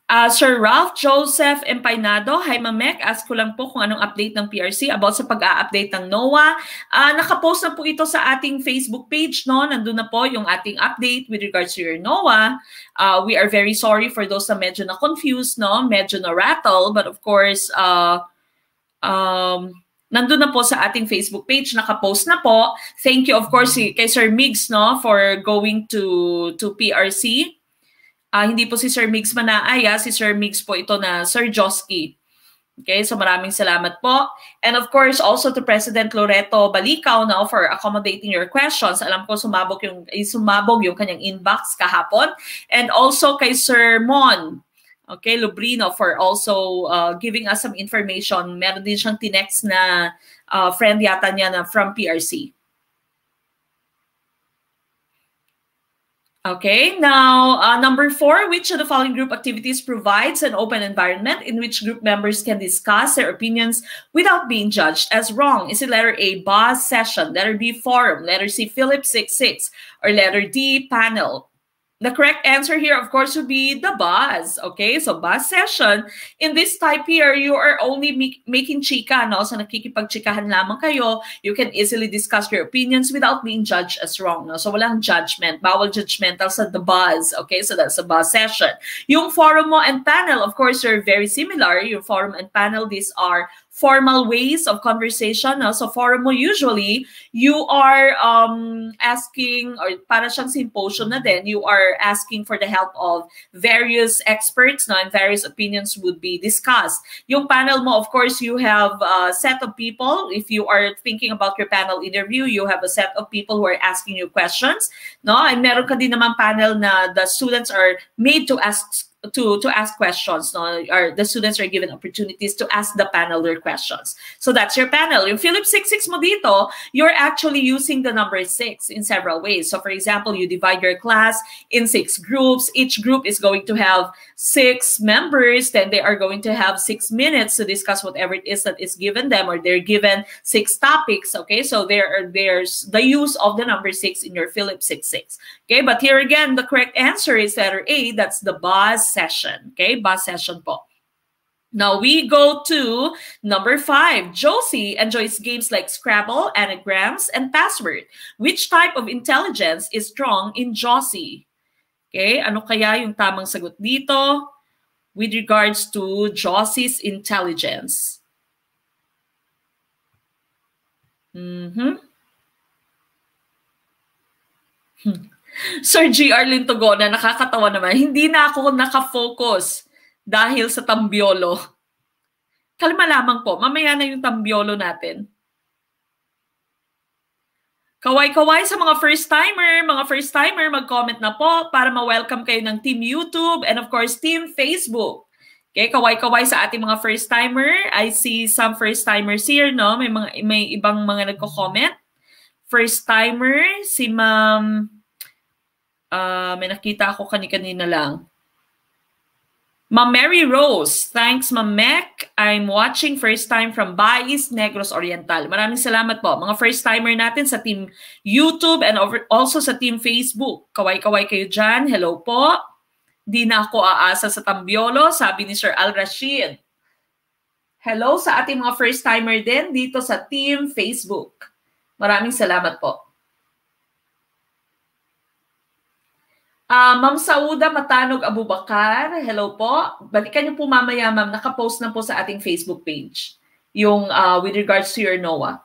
Uh, Sir Ralph Joseph Empainado, hi Mamek, ask ko lang po kung anong update ng P R C about sa pag-a-update ng NOAA. Uh, nakapost na po ito sa ating Facebook page, no? Nandun na po yung ating update with regards to your NOAA. Uh, we are very sorry for those na medyo na-confused, no? Medyo na-rattle, but of course, uh, um, nandun na po sa ating Facebook page, nakapost na po. Thank you, of course, kay Sir Migs, no? For going to, to P R C. Uh, hindi po si Sir Migs Manaay, ah. Si Sir Migs po ito na Sir Josky. Okay, so maraming salamat po. And of course, also to President Loreto Balicaw now for accommodating your questions. Alam ko sumabog yung, sumabog yung kanyang inbox kahapon. And also kay Sir Mon, okay, Lubrino for also uh, giving us some information. Meron din siyang tinext na uh, friend yata niya na from P R C. Okay, now uh, number four, which of the following group activities provides an open environment in which group members can discuss their opinions without being judged as wrong? Is it letter A, Boss Session, letter B, Forum, letter C, Philip sixty-six, or letter D, Panel? The correct answer here, of course, would be the Boss. Okay, so Boss Session. In this type here, you are only make, making chika, no? So nakikipag-chikahan lamang kayo. You can easily discuss your opinions without being judged as wrong, no? So walang judgment. Bawal judgmental sa the Boss. Okay, so that's the Boss Session. Yung Forum mo and Panel, of course, are very similar. Yung Forum and Panel, these are formal ways of conversation, no? So forum mo usually you are um asking, or para siyang symposium na din, you are asking for the help of various experts, no? And various opinions would be discussed. Yung panel mo, of course, you have a set of people. If you are thinking about your panel interview, you have a set of people who are asking you questions, no? And meron ka din naman panel na the students are made to ask To, to ask questions, no? Or the students are given opportunities to ask the panel their questions. So that's your panel. Yung Philip sixty-six mo dito, you're actually using the number six in several ways. So for example, you divide your class in six groups. Each group is going to have six members. Then they are going to have six minutes to discuss whatever it is that is given them, or they're given six topics. Okay, so there are, there's the use of the number six in your Philip sixty-six. Okay, but here again, the correct answer is letter A. That's the Boss Session. Okay, Boss Session po. Now we go to number five. Josie enjoys games like Scrabble, anagrams, and password. Which type of intelligence is strong in Josie? Okay, ano kaya yung tamang sagot dito with regards to Josie's intelligence? Mm-hmm. Hmm. Sir G R Lintogona, nakakatawa naman. Hindi na ako nakafocus dahil sa tambiolo. Kalma lamang po. Mamaya na yung tambiolo natin. Kaway-kaway sa mga first-timer. Mga first-timer, mag-comment na po para ma-welcome kayo ng Team YouTube and of course, Team Facebook. Okay, kaway-kaway sa ating mga first-timer. I see some first-timers here, no? May, mga, may ibang mga nagko-comment. First-timer, si Ma'am... Uh, may nakita ako kani-kanina lang. Ma'am Mary Rose, thanks Mamek. I'm watching first time from Bais, Negros Oriental. Maraming salamat po. Mga first-timer natin sa Team YouTube and over, also sa Team Facebook. Kaway-kaway kayo dyan. Hello po. Di na ako aasa sa tambiolo, sabi ni Sir Al-Rashid. Hello sa ating mga first-timer din dito sa Team Facebook. Maraming salamat po. Uh, Uh, Ma'am Sauda Matanog Abubakar, hello po. Balikan niyo po mamaya, ma'am. Nakapost na po sa ating Facebook page yung uh, with regards to your NOAH.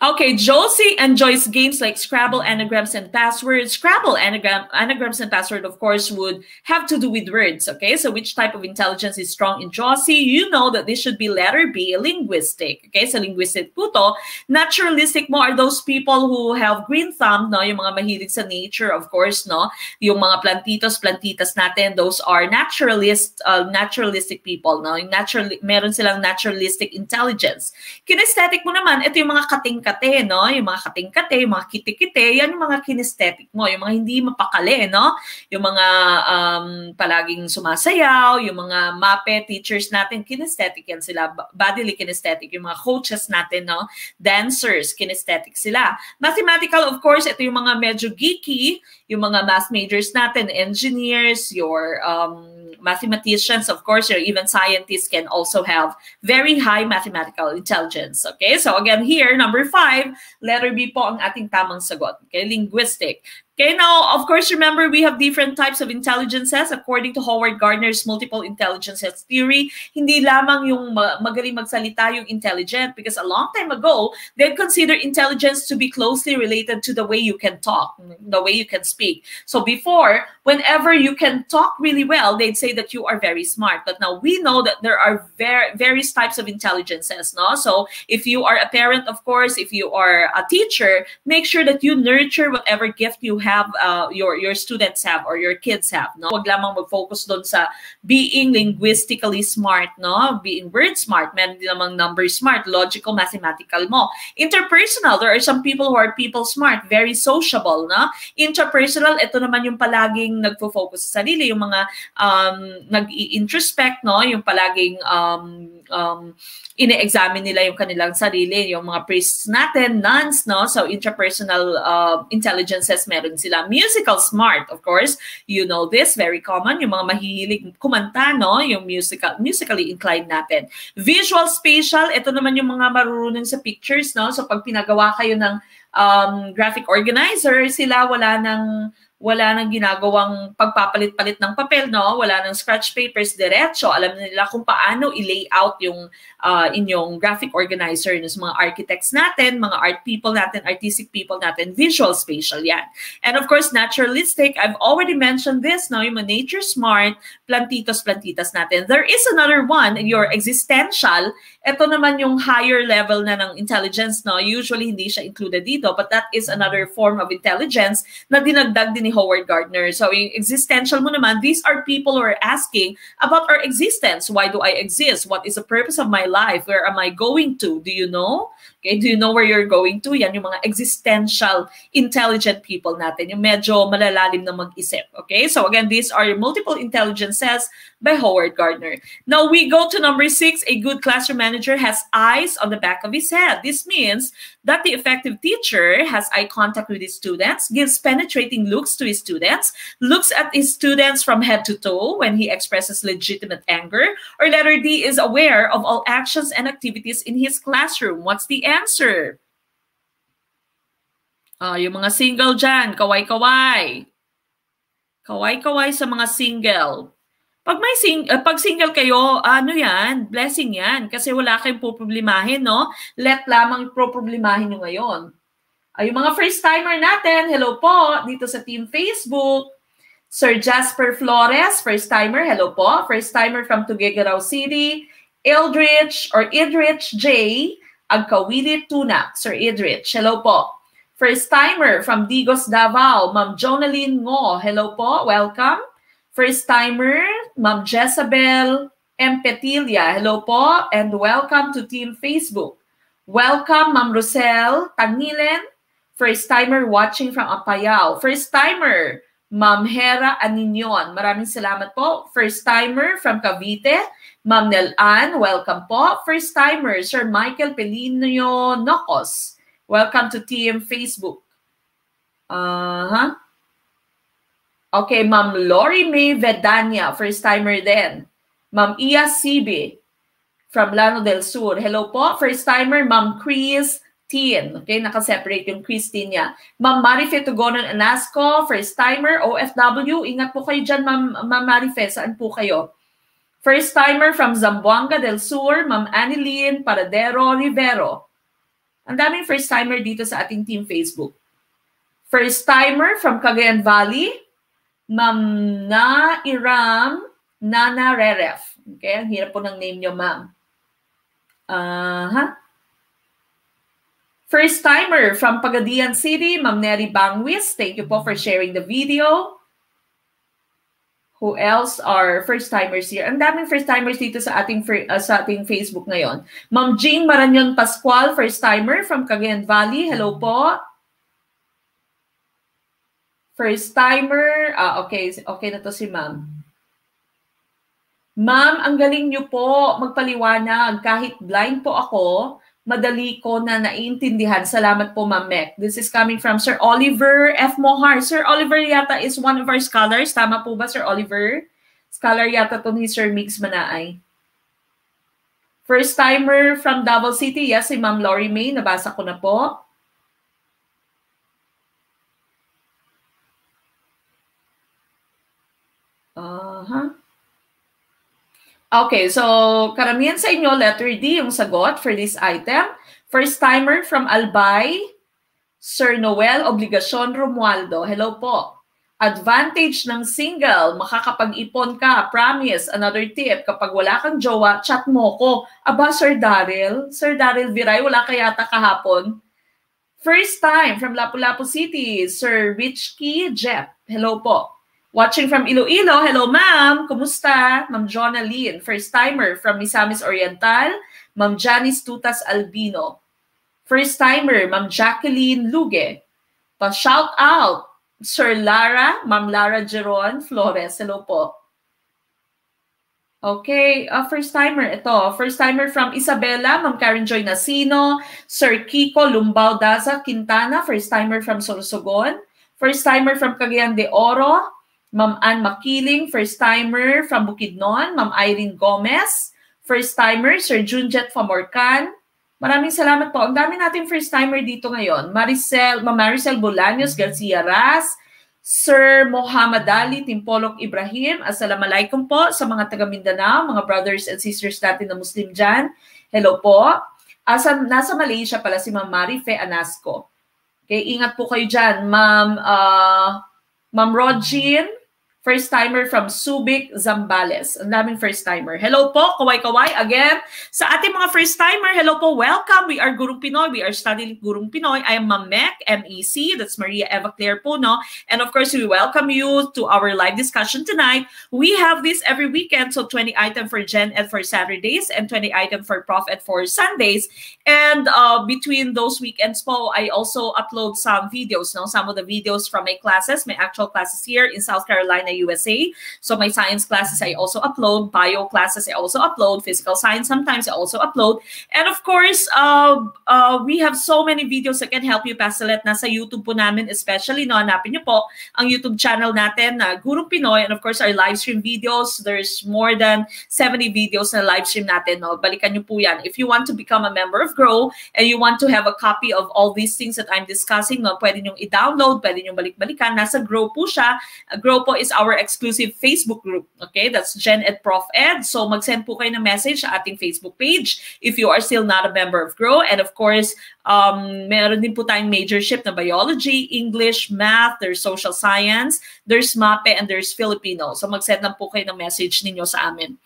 Okay, Josie enjoys games like Scrabble, anagrams, and passwords. Scrabble, anagram, anagrams, and password, of course, would have to do with words, okay? So which type of intelligence is strong in Josie? You know that this should be letter B, linguistic, okay? So linguistic po to. Naturalistic mo are those people who have green thumb, no? Yung mga mahilig sa nature, of course, no? Yung mga plantitos, plantitas natin, those are naturalist, uh, naturalistic people, no? Yung natural, meron silang naturalistic intelligence. Kinesthetic mo naman, ito yung mga katingka. Kate, no? Yung mga kating-kate, yung mga kiti-kite, yan yung mga kinesthetic mo, yung mga hindi mapakali, no? Yung mga um, palaging sumasayaw, yung mga MAPE teachers natin, kinesthetic yan sila, bodily kinesthetic, yung mga coaches natin, no? Dancers, kinesthetic sila. Mathematical, of course, ito yung mga medyo geeky, yung mga math majors natin, engineers, your um, mathematicians, of course, or even scientists can also have very high mathematical intelligence. Okay, so again, here, number five, letter B po ang ating tamang sagot. Okay, linguistic. Okay, now, of course, remember, we have different types of intelligences according to Howard Gardner's multiple intelligences theory. Hindi lamang yung magaling magsalita yung intelligent, because a long time ago, they considered intelligence to be closely related to the way you can talk, the way you can speak. So before, whenever you can talk really well, they'd say that you are very smart. But now we know that there are ver various types of intelligences, no? So if you are a parent, of course, if you are a teacher, make sure that you nurture whatever gift you have. have uh, your your students have or your kids have, no? Wag lamang mag-focus doon sa being linguistically smart, no? Being word smart, meron din namang number smart, logical, mathematical mo. Interpersonal, there are some people who are people smart, very sociable, no? Interpersonal, ito naman yung palaging nagfo-focus sa sarili, yung mga um, nag-i-introspect, no? Yung palaging um, um, ine-examine nila yung kanilang sarili, yung mga priests natin, nuns, no? So interpersonal uh, intelligences meron sila. Musical smart, of course, you know this, very common, yung mga mahihilig kumanta, no? Yung musical, musically inclined natin. Visual, spatial, ito naman yung mga marunong sa pictures, no? So pag pinagawa kayo ng um, graphic organizer, sila wala ng wala nang ginagawang pagpapalit-palit ng papel, no? Wala nang scratch papers, diretso. Alam nila kung paano i-layout yung uh, inyong graphic organizer, yung mga architects natin, mga art people natin, artistic people natin, visual, spatial, yan. And of course, naturalistic, I've already mentioned this, no? Yung nature smart, plantitos, plantitas natin. There is another one, your existential. Ito naman yung higher level na ng intelligence, no? Usually, hindi siya included dito, but that is another form of intelligence na dinagdag din Howard Gardner. So in existential mo naman, these are people who are asking about our existence. Why do I exist? What is the purpose of my life? Where am I going to? Do you know? Okay, do you know where you're going to? Yan yung mga existential, intelligent people natin. Yung medyo malalalim na mag-isip. Okay, so again, these are multiple intelligences by Howard Gardner. Now we go to number six. A good classroom manager has eyes on the back of his head. This means that the effective teacher has eye contact with his students, gives penetrating looks to his students, looks at his students from head to toe when he expresses legitimate anger, or letter D is aware of all actions and activities in his classroom. What's the answer? Uh, yung mga single dyan, kaway-kaway. Kaway-kaway sa mga single. Pag may sing uh, pag single kayo, ano yan? Blessing yan. Kasi wala kayong poproblemahin, no? Let lamang poproblemahin nyo ngayon. Uh, yung mga first-timer natin, hello po, dito sa Team Facebook. Sir Jasper Flores, first-timer, hello po. First-timer from Tuguegarao City. Eldridge or Idrich J. Agkawilit Tunak, Sir Idrich, hello po. First-timer from Digos, Davao, Ma'am Jonaline Ngo, hello po, welcome. First-timer, Ma'am Jezabel M. Petilia, hello po, and welcome to Team Facebook. Welcome, Ma'am Rosel Tangilen. First-timer watching from Apayao. First-timer, Ma'am Hera Aninion. Maraming salamat po. First-timer from Cavite, Ma'am Nelan. Welcome po. First-timer, Sir Michael Pelino Nocos. Welcome to T M Facebook. Uh-huh. Okay, Ma'am Lori May Vedania. First-timer din. Ma'am Iya Sibi from Lano del Sur. Hello po. First-timer, Ma'am Chris Okay, nakaseparate yung quiz team niya. Ma'am Marife Tugonan Anasco, first timer, O F W. Ingat po kayo dyan, Ma'am Ma Marife. Saan po kayo? First timer from Zamboanga del Sur, Ma'am Annelyn Paradero Rivero. Ang daming first timer dito sa ating team Facebook. First timer from Cagayan Valley, Ma'am Na Iram Nana Reref. Okay, ang hirap po ng name niyo, ma'am. Ah, uh, ha? First timer from Pagadian City, Ma'am Neri Bangwis. Thank you po for sharing the video. Who else are first timers here? Ang daming first timers dito sa ating uh, sa ating Facebook ngayon. Ma'am Jing Marañon Pascual, first timer from Cagayan Valley. Hello po. First timer. Ah, okay, okay na to si Ma'am. Ma'am, ang galing niyo po magpaliwanag. Kahit blind po ako, madali ko na naiintindihan. Salamat po, Ma'am Mek. This is coming from Sir Oliver F. Mohar. Sir Oliver yata is one of our scholars. Tama po ba, Sir Oliver? Scholar yata to ni Sir Mix Manaay. First timer from Davao City. Yes, si Ma'am Lori May. Nabasa ko na po. Uh-huh. Okay, so karamihan sa inyo, letter D yung sagot for this item. First timer from Albay, Sir Noel Obligacion Romualdo. Hello po. Advantage ng single, makakapag-ipon ka. Promise, another tip, kapag wala kang jowa, chat mo ko. Aba, Sir Daryl, Sir Daryl Viray, wala ka yata kahapon. First time from Lapu-Lapu City, Sir Richky Jeff. Hello po. Watching from Iloilo, hello ma'am, kumusta? Ma'am Jonalyn, first timer from Misamis Oriental, Ma'am Janice Tutas Albino. First timer, Ma'am Jacqueline Luge. Pa-shout out, Sir Lara, Ma'am Lara Jeron Flores, hello po. Okay, uh, first timer, ito, first timer from Isabela, Ma'am Karen Joy Nasino, Sir Kiko Lumbao Daza Quintana, first timer from Sorsogon, first timer from Cagayan de Oro, Ma'am Ann Makiling, first-timer from Bukidnon. Ma'am Irene Gomez, first-timer. Sir Junjet Famorcan. Maraming salamat po. Ang dami natin first-timer dito ngayon. Maricel, Ma'am Maricel Bolaños Garcia Ras, Sir Muhammad Ali Timpolok Ibrahim. Assalamualaikum po sa mga taga Mindanao, mga brothers and sisters natin na Muslim dyan. Hello po. Asa, nasa Malaysia pala si Ma'am Marife Anasco. Okay, ingat po kayo dyan. Ma'am uh, Ma'am Rodjean, first timer from Subic, Zambales. Ang daming first timer. Hello po, kaway-kaway again. Sa ating mga first timer, hello po, welcome. We are Gurong Pinoy. We are studying Gurong Pinoy. I am Ma'am Mek, M E C. That's Maria Eva Claire Puno. And of course, we welcome you to our live discussion tonight. We have this every weekend. So twenty item for Gen Ed for Saturdays and twenty item for Prof Ed for Sundays. And uh, between those weekends po, I also upload some videos. No? Some of the videos from my classes, my actual classes here in South Carolina, U S A. So my science classes I also upload, bio classes I also upload, physical science sometimes I also upload, and of course uh, uh, we have so many videos that can help you. Pasalet na sa YouTube po namin, especially no, hanapin niyo po ang YouTube channel natin na Gurong Pinoy, and of course our live stream videos. There's more than seventy videos na live stream natin. No, balikan niyo po yan. If you want to become a member of GROW and you want to have a copy of all these things that I'm discussing, no, pwede niyong i-download, pwede niyong balik-balikan. Nasa GROW po siya. Uh, GROW po is our exclusive Facebook group. Okay, that's Gen Ed Prof Ed. So mag-send po kayo ng message sa ating Facebook page if you are still not a member of GROW. And of course, um, meron din po tayong majorship na biology, English, math, there's social science, there's MAPE, and there's Filipino. So mag-send lang po kayo ng message ninyo sa amin.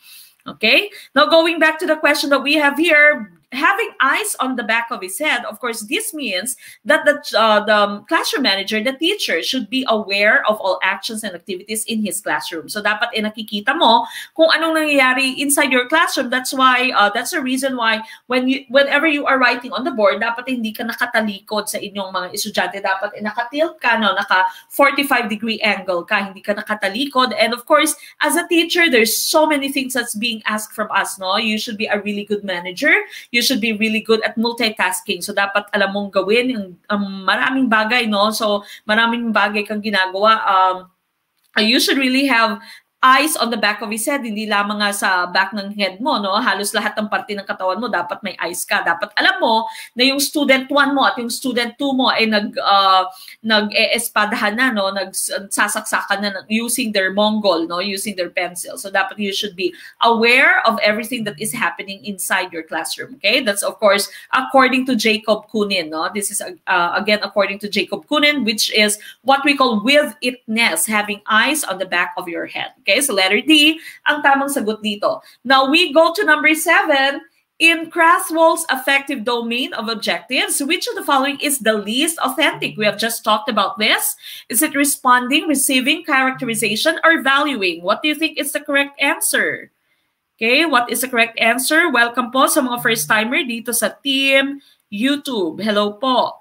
Okay, now going back to the question that we have here, having eyes on the back of his head, of course, this means that the, uh, the classroom manager, the teacher, should be aware of all actions and activities in his classroom. So dapat eh, nakikita mo kung anong nangyayari inside your classroom. That's why, uh, that's the reason why when you, whenever you are writing on the board, dapat eh, hindi ka nakatalikod sa inyong mga estudyante. Dapat eh, nakatilt ka, no? Naka forty-five degree angle ka, hindi ka nakatalikod. And of course, as a teacher, there's so many things that's being asked from us, no? You should be a really good manager. You should be really good at multitasking. So dapat alam mong gawin yung um, maraming bagay, no? So maraming bagay kang ginagawa. Um, you should really have eyes on the back of his head, hindi lamang nga sa back ng head mo, no? Halos lahat ng parte ng katawan mo, dapat may eyes ka. Dapat alam mo na yung student one mo at yung student two mo ay nag, uh, nag-e-espadahan na, no? Nagsasaksakan na using their Mongol, no? Using their pencil. So dapat you should be aware of everything that is happening inside your classroom, okay? That's of course according to Jacob Kounin, no? This is uh, again according to Jacob Kounin, which is what we call with-it-ness, having eyes on the back of your head. Okay, so letter D, ang tamang sagot dito. Now, we go to number seven. In Krathwohl's affective domain of objectives, which of the following is the least authentic? We have just talked about this. Is it responding, receiving, characterization, or valuing? What do you think is the correct answer? Okay, what is the correct answer? Welcome po sa mga first-timer dito sa Team YouTube. Hello po.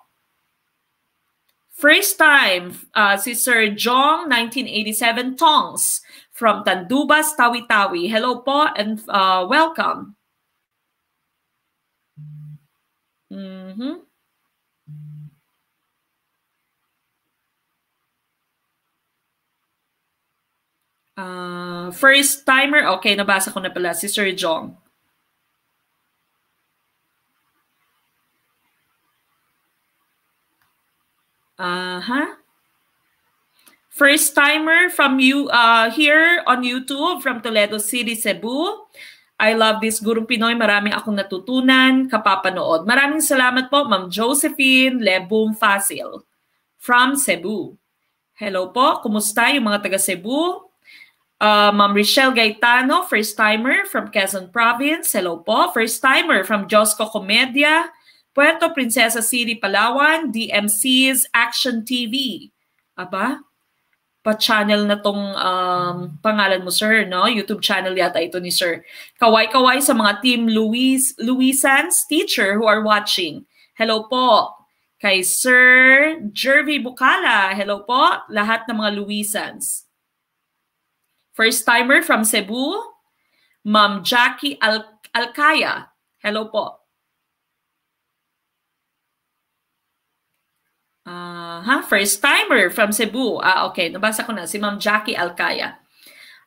First time, uh, si Sir Jong, nineteen eighty-seven, Tongs, from Tandubas, Tawi-Tawi. Hello po and uh, welcome. Mm-hmm. uh, first timer, okay, nabasa ko na pala si Sir Jong. Uh-huh. First timer from you uh, here on YouTube from Toledo City, Cebu. I love this Gurong Pinoy. Marami akong natutunan kapapanood. Maraming salamat po, Ma'am Josephine Lebum Facil from Cebu. Hello po. Kumusta yung mga taga Cebu? Uh, Ma'am Richelle Gaetano, first timer from Quezon Province. Hello po. First timer from Josco Comedia, Puerto Princesa City, Palawan, D M C's Action T V. Aba, pa-channel na tong um, pangalan mo, sir, no? YouTube channel yata ito ni sir. Kaway-kaway sa mga Team Luis, Luisan's teacher who are watching. Hello po. Kay Sir Jervy Bucala. Hello po. Lahat ng mga Luisans. First timer from Cebu, Ma'am Jackie Al Alcaya. Hello po. Uh, huh? First timer from Cebu. Ah, okay, nabasa ko na si Ma'am Jackie Alcaya.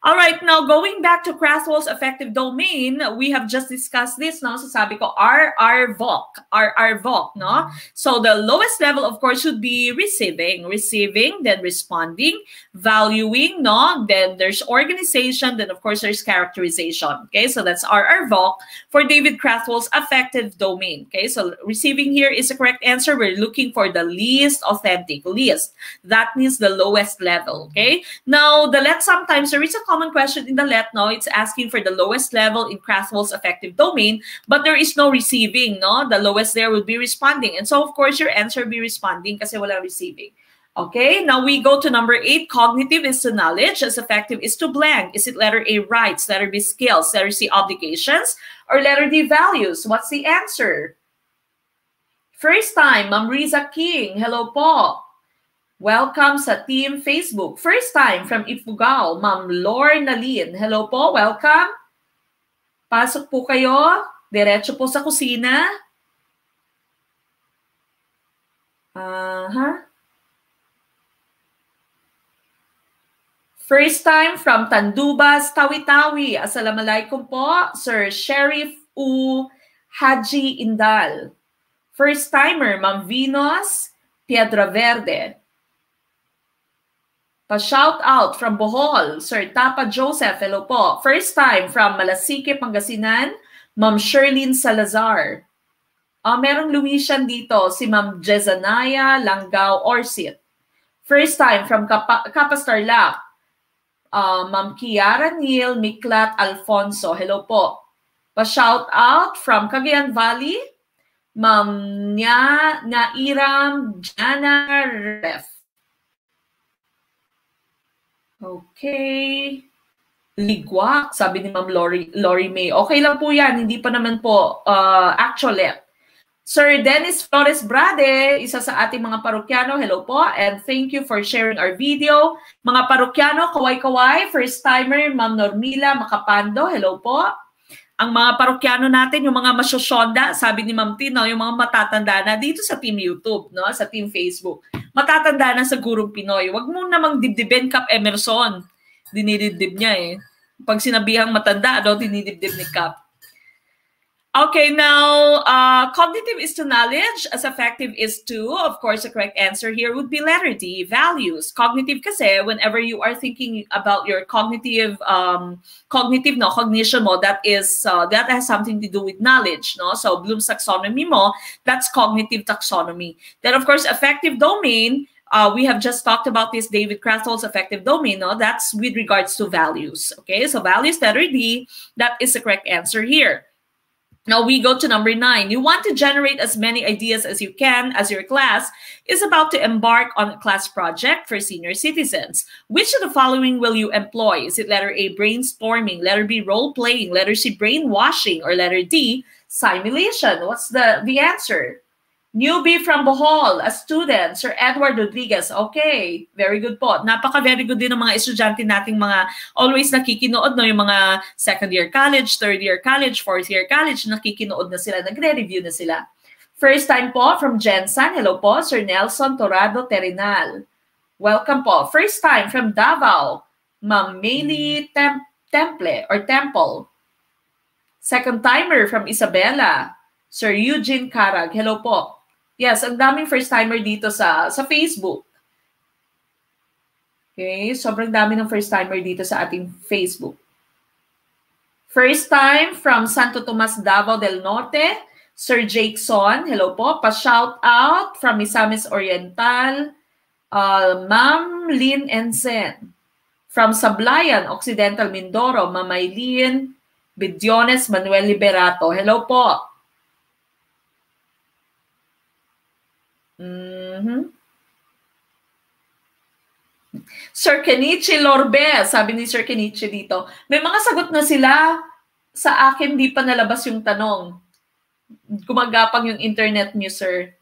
All right, now going back to Krathwohl's affective domain, we have just discussed this, no? So sabi ko, R R V O C, R R V O C, no? So the lowest level, of course, should be receiving, receiving, then responding, valuing, no? Then there's organization, then of course there's characterization. Okay, so that's R R V O C for David Krathwohl's affective domain. Okay, so receiving here is the correct answer. We're looking for the least authentic, least. That means the lowest level. Okay, now the L E T sometimes there is a common question in the L E T, no? It's asking for the lowest level in Krathwohl's affective domain, but there is no receiving, no? The lowest there will be responding. And so, of course, your answer will be responding kasi wala receiving. Okay, now we go to number eight. Cognitive is to knowledge, as effective is to blank. Is it letter A, rights, letter B, skills, letter C, obligations, or letter D, values? What's the answer? First time, Ma'am Riza King. Hello po. Welcome sa Team Facebook. First time from Ifugao, Ma'am Lornaline. Hello po, welcome. Pasok po kayo. Diretso po sa kusina. Uh-huh. First time from Tandubas, Tawi-Tawi. Assalamualaikum po, Sir Sheriff U. Haji Indal. First timer, Ma'am Venus Piedra Verde. Pa-shout out from Bohol, Sir Tapa Joseph. Hello po. First time from Malasike, Pangasinan, Ma'am Sherlyn Salazar. Uh, merong Luisian dito, si Ma'am Jezanaya Langgao Orsit. First time from Kap Kapastarlac, uh, Ma'am Kiara Neil Miklat Alfonso. Hello po. Pa-shout out from Cagayan Valley, Ma'am Nya Nairam Jana Ref. Okay. Ligwa, sabi ni Ma'am Lori, Lori May. Okay lang po yan. Hindi pa naman po uh, actual L E T. Sir Dennis Flores Brade, isa sa ating mga parokyano. Hello po. And thank you for sharing our video. Mga parokyano, kaway-kaway. First timer, Ma'am Normila Macapando. Hello po. Ang mga parokyano natin, yung mga masyosyonda, sabi ni Ma'am Tino, yung mga matatanda na dito sa Team YouTube, no? Sa Team Facebook. Matatanda na sa Gurong Pinoy. Huwag mo namang dibdibin, Kap Emerson. dinidibdib niya eh. Pag sinabihang matanda daw, dinidibdib ni Cap. Okay, now, uh, cognitive is to knowledge, as affective is to, of course, the correct answer here would be letter D, values. Cognitive kasi, whenever you are thinking about your cognitive, um, cognitive, no, cognition mo, that is, uh, that has something to do with knowledge, no? So, Bloom's taxonomy mo, that's cognitive taxonomy. Then, of course, affective domain, Uh, we have just talked about this David Krathwohl's affective domain. No? That's with regards to values. Okay, so values, letter D, that is the correct answer here. Now we go to number nine. You want to generate as many ideas as you can as your class is about to embark on a class project for senior citizens. Which of the following will you employ? Is it letter A, brainstorming, letter B, role-playing, letter C, brainwashing, or letter D, simulation? What's the, the answer? Newbie from Bohol, a student, Sir Edward Rodriguez. Okay, very good po. Napaka-very good din ng mga estudyante nating mga always nakikinood, no? Yung mga second year college, third year college, fourth year college, nakikinood na sila, nagre-review na sila. First time po from Jensen. Hello po, Sir Nelson Torado Terrenal. Welcome po. First time from Davao, Ma'am Maylie Tem Temple or Temple. Second timer from Isabela, Sir Eugene Carag. Hello po. Yes, ang daming first-timer dito sa, sa Facebook. Okay, sobrang dami ng first-timer dito sa ating Facebook. First time from Santo Tomas, Davao del Norte, Sir Jakeson. Hello po. Pa-shout out from Misamis Oriental, uh, Ma'am Lynn Ensen. From Sablayan, Occidental Mindoro, Ma'am Maylin Bidiones Manuel Liberato. Hello po. Mm-hmm. Sir Kenichi Lorbe, sabi ni Sir Kenichi dito. May mga sagot na sila. Sa akin, di pa nalabas yung tanong. Gumagapang yung internet niyo, sir.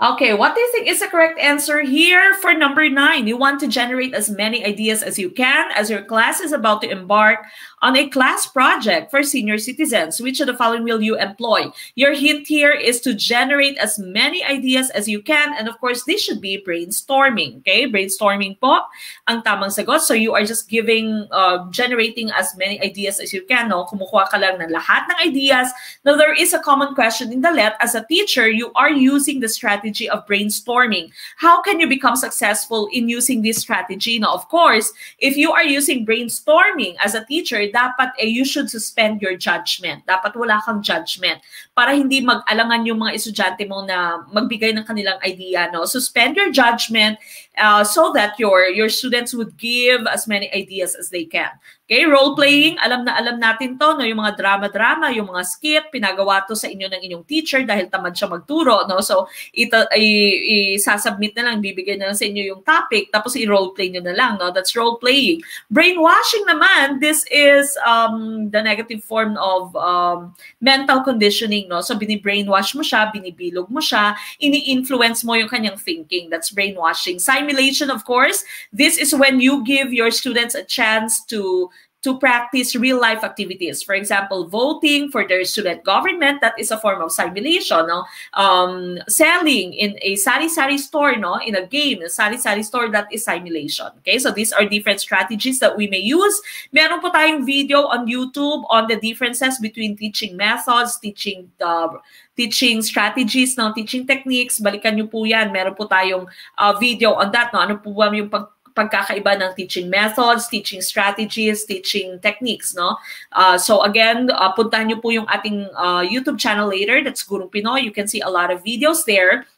Okay, what do you think is the correct answer here for number nine? You want to generate as many ideas as you can as your class is about to embark on a class project for senior citizens. Which of the following will you employ? Your hint here is to generate as many ideas as you can. And of course, this should be brainstorming. Okay, brainstorming po ang tamang sagot. So you are just giving, uh, generating as many ideas as you can. No? Kumukuha ka lang ng lahat ng ideas. Now, there is a common question in the L E T. As a teacher, you are using the strategy of brainstorming. How can you become successful in using this strategy? Now, of course, if you are using brainstorming as a teacher, dapat eh, you should suspend your judgment. Dapat wala kang judgment para hindi mag-alangan yung mga estudyante mo na magbigay ng kanilang idea. No? Suspend your judgment uh, so that your, your students would give as many ideas as they can. Okay, role-playing, alam na alam natin to, no? Yung mga drama-drama, yung mga skit, pinagawa to sa inyo ng inyong teacher dahil tamad siya magturo. No? So, ito, i-sasubmit na lang, bibigay na lang sa inyo yung topic, tapos i-roleplay nyo na lang. No? That's role-playing. Brainwashing naman, this is um, the negative form of um, mental conditioning. No? So, binibrainwash mo siya, binibilog mo siya, ini-influence mo yung kanyang thinking. That's brainwashing. Simulation, of course, this is when you give your students a chance to to practice real-life activities. For example, voting for their student government, that is a form of simulation. No? Um, selling in a sari-sari store, no? In a game, a sari-sari store, that is simulation. Okay, so these are different strategies that we may use. Meron po tayong video on YouTube on the differences between teaching methods, teaching uh, teaching strategies, no? Teaching techniques. Balikan nyo po yan. Meron po tayong uh, video on that. No? Ano po ba yung pag pagkakaiba ng teaching methods, teaching strategies, teaching techniques, no? Uh, so again, uh, puntahan niyo po yung ating uh, YouTube channel later. That's Gurong Pinoy. You can see a lot of videos there.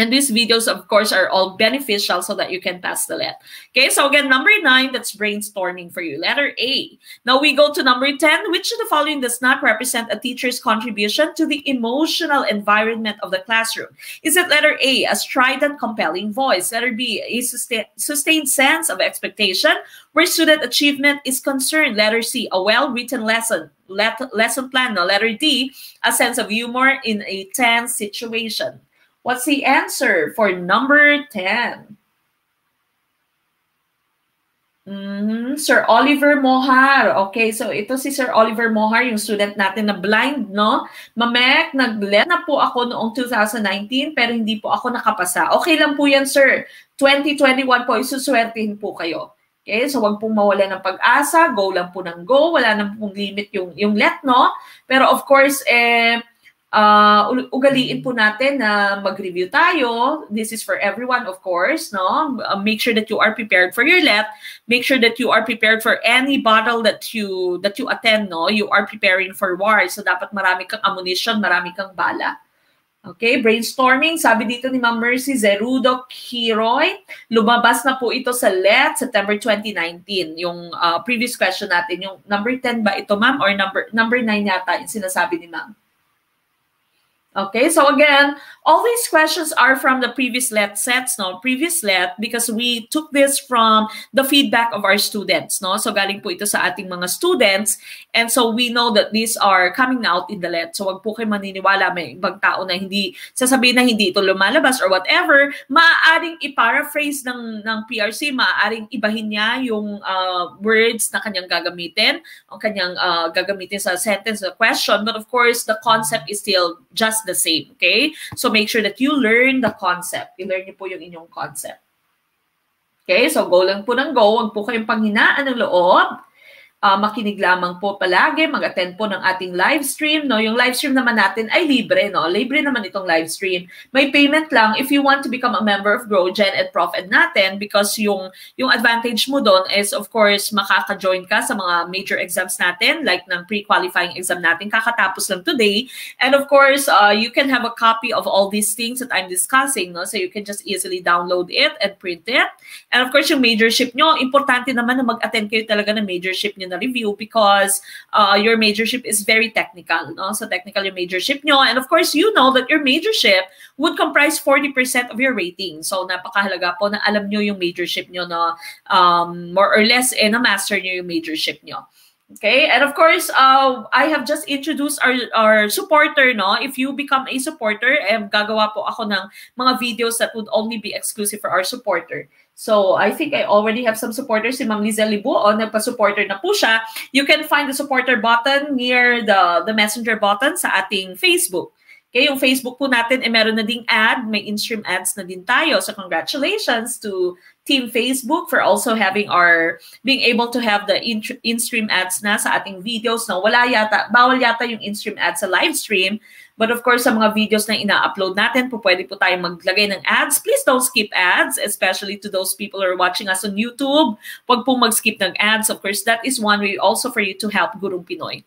And these videos, of course, are all beneficial so that you can pass the L E T. Okay, so again, number nine, that's brainstorming for you. Letter A. Now we go to number ten. Which of the following does not represent a teacher's contribution to the emotional environment of the classroom? Is it letter A, a strident, compelling voice? Letter B, a sustain, sustained sense of expectation where student achievement is concerned? Letter C, a well-written lesson. Let, lesson plan. Now, letter D, a sense of humor in a tense situation. What's the answer for number ten? Mm-hmm. Sir Oliver Mohar. Okay, so ito si Sir Oliver Mohar, yung student natin na blind, no? Mamek, nag-let na po ako noong two thousand nineteen pero hindi po ako nakapasa. Okay lang po yan, sir. twenty twenty-one po, isuswertihin po kayo. Okay, so wag pong mawala ng pag-asa. Go lang po ng go. Wala nang pong limit yung, yung let, no? Pero of course, eh, Uh, ugaliin po natin na mag-review tayo. This is for everyone, of course, no? Make sure that you are prepared for your L E T. Make sure that you are prepared for any battle that you that you attend, no? You are preparing for war. So, dapat marami kang ammunition, marami kang bala. Okay, brainstorming. Sabi dito ni Ma'am Mercy Zerudo Kiroy, lumabas na po ito sa L E T September twenty nineteen. Yung uh, previous question natin, yung number ten ba ito, ma'am? Or number, number nine yata yung sinasabi ni ma'am. Okay, so again, all these questions are from the previous L E T sets, no? Previous L E T, because we took this from the feedback of our students, no? So galing po ito sa ating mga students, and so we know that these are coming out in the L E T. So wag po kayo maniniwala, may ibang tao na hindi, sasabihin na hindi ito lumalabas or whatever, maaaring i-paraphrase ng, ng P R C, maaaring ibahin niya yung uh, words na kanyang gagamitin, ang kanyang uh, gagamitin sa sentence, sa question, but of course, the concept is still just the same, okay? So make sure that you learn the concept. I-learn niyo po yung inyong concept. Okay? So go lang po ng go. Huwag po kayong panghinaan ng loob. Uh, makinig lamang po palagi. Mag-attend po ng ating live stream, no? Yung live stream naman natin ay libre, no? Libre naman itong live stream. May payment lang if you want to become a member of GROW, Gen Ed, ProfEd natin, because yung, yung advantage mo doon is, of course, makaka-join ka sa mga major exams natin, like ng pre-qualifying exam natin, kakatapos lang today. And of course, uh, you can have a copy of all these things that I'm discussing, no? So you can just easily download it and print it. And of course, yung majorship nyo, importante naman na mag-attend kayo talaga ng majorship nyo na review, because uh, your majorship is very technical, no? So technical yung majorship nyo. And of course, you know that your majorship would comprise forty percent of your rating. So napakahalaga po na alam nyo yung majorship nyo na um, more or less eh, na-master nyo yung majorship nyo. Okay, and of course, uh, I have just introduced our, our supporter, no? If you become a supporter, eh, gagawa po ako ng mga videos that would only be exclusive for our supporter. So I think I already have some supporters. Si Ma'am Liza Libuo, nagpa-supporter na po siya. You can find the supporter button near the, the messenger button sa ating Facebook. Okay, yung Facebook po natin, eh, meron na ding ad. May in-stream ads na din tayo. So congratulations to Team Facebook for also having our, being able to have the in-stream ads na sa ating videos. No, wala yata, bawal yata yung in-stream ads sa live stream. But of course, sa mga videos na ina-upload natin, po pwede po tayo maglagay ng ads. Please don't skip ads, especially to those people who are watching us on YouTube. Huwag po mag-skip ng ads. Of course, that is one way also for you to help Gurong Pinoy.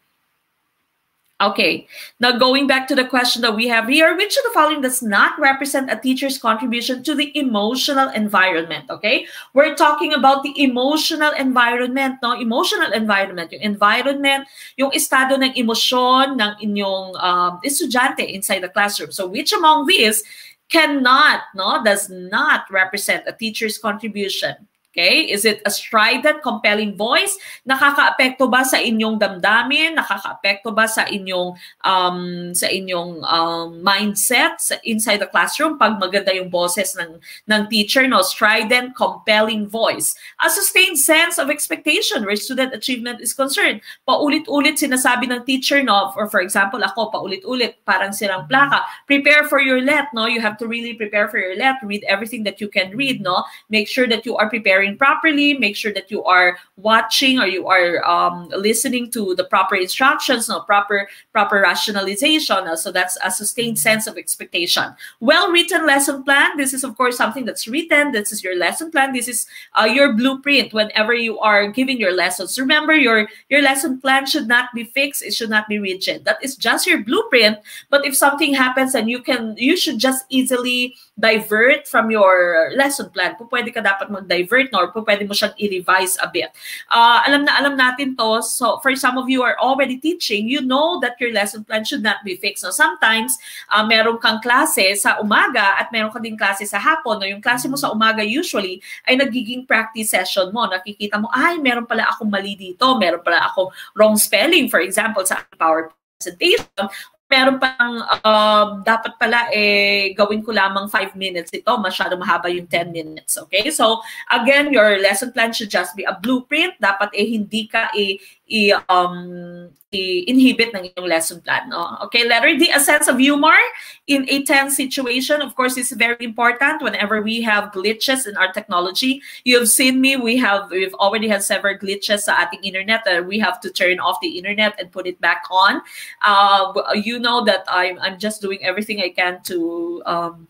Okay, now going back to the question that we have here, which of the following does not represent a teacher's contribution to the emotional environment? Okay, we're talking about the emotional environment, no? Emotional environment, yung environment, yung estado ng emosyon ng inyong um, estudyante inside the classroom. So which among these cannot, no, does not represent a teacher's contribution? Okay? Is it a strident, compelling voice? Nakakaapekto ba sa inyong damdamin? Nakakaapekto ba sa inyong um, sa inyong um, mindset inside the classroom pag maganda yung boses ng ng teacher, no? Strident, compelling voice. A sustained sense of expectation where student achievement is concerned. Paulit-ulit sinasabi ng teacher, no? Or for example, ako, paulit-ulit, parang sirang plaka. Prepare for your L E T, no? You have to really prepare for your L E T. Read everything that you can read, no? Make sure that you are preparing properly, make sure that you are watching or you are um, listening to the proper instructions, no? proper proper rationalization. No? So that's a sustained sense of expectation. Well-written lesson plan. This is, of course, something that's written. This is your lesson plan. This is uh, your blueprint whenever you are giving your lessons. Remember, your, your lesson plan should not be fixed. It should not be rigid. That is just your blueprint. But if something happens, and you can, you should just easily divert from your lesson plan. Po pwede ka dapat mag-divert, no? Or po pwede mo siyang i-revise a bit. Uh, alam na alam natin to. So for some of you are already teaching, you know that your lesson plan should not be fixed. No? Sometimes, uh, meron kang klase sa umaga at meron ka din klase sa hapon. No? Yung klase mo sa umaga usually ay nagiging practice session mo. Nakikita mo, ay, meron pala akong mali dito. Meron pala akong wrong spelling, for example, sa PowerPoint presentation. Pero pang uh, dapat pala eh, gawin ko lamang five minutes ito. Masyado mahaba yung ten minutes. Okay? So, again, your lesson plan should just be a blueprint. Dapat eh hindi ka i, i, um, i-inhibit ng iyong lesson plan. No? Okay? Letter D, a sense of humor in a tense situation. Of course, it's very important whenever we have glitches in our technology. You've seen me. We have, we've already had several glitches sa ating internet. Uh, we have to turn off the internet and put it back on. Uh, you know that I'm, I'm just doing everything I can to um,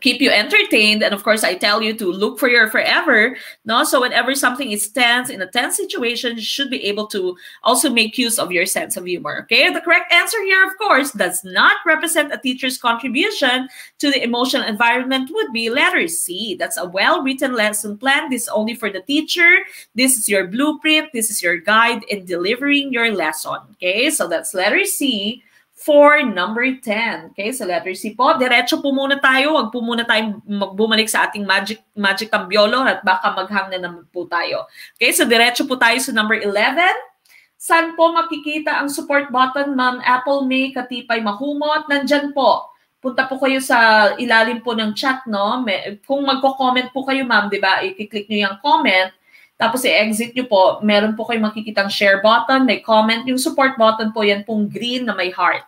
keep you entertained. And of course, I tell you to look for your forever. No? So whenever something is tense, in a tense situation, you should be able to also make use of your sense of humor. Okay, the correct answer here, of course, does not represent a teacher's contribution to the emotional environment would be letter C. That's a well-written lesson plan. This is only for the teacher. This is your blueprint. This is your guide in delivering your lesson. Okay, so that's letter C. For number ten. Okay, so letter C po. Diretso po muna tayo. Huwag po muna tayong magbumalik sa ating magic magic tambiolo at baka maghang na naman po tayo. Okay, so diretso po tayo sa number eleven. Saan po makikita ang support button, Ma'am Apple May Katipay Mahumot? Nandyan po. Punta po kayo sa ilalim po ng chat, no? May, kung magko-comment po kayo, ma'am, di ba? I-click nyo yung comment. Tapos i-exit nyo po, meron po kayong makikitang share button, may comment. Yung support button po, yan pong green na may heart.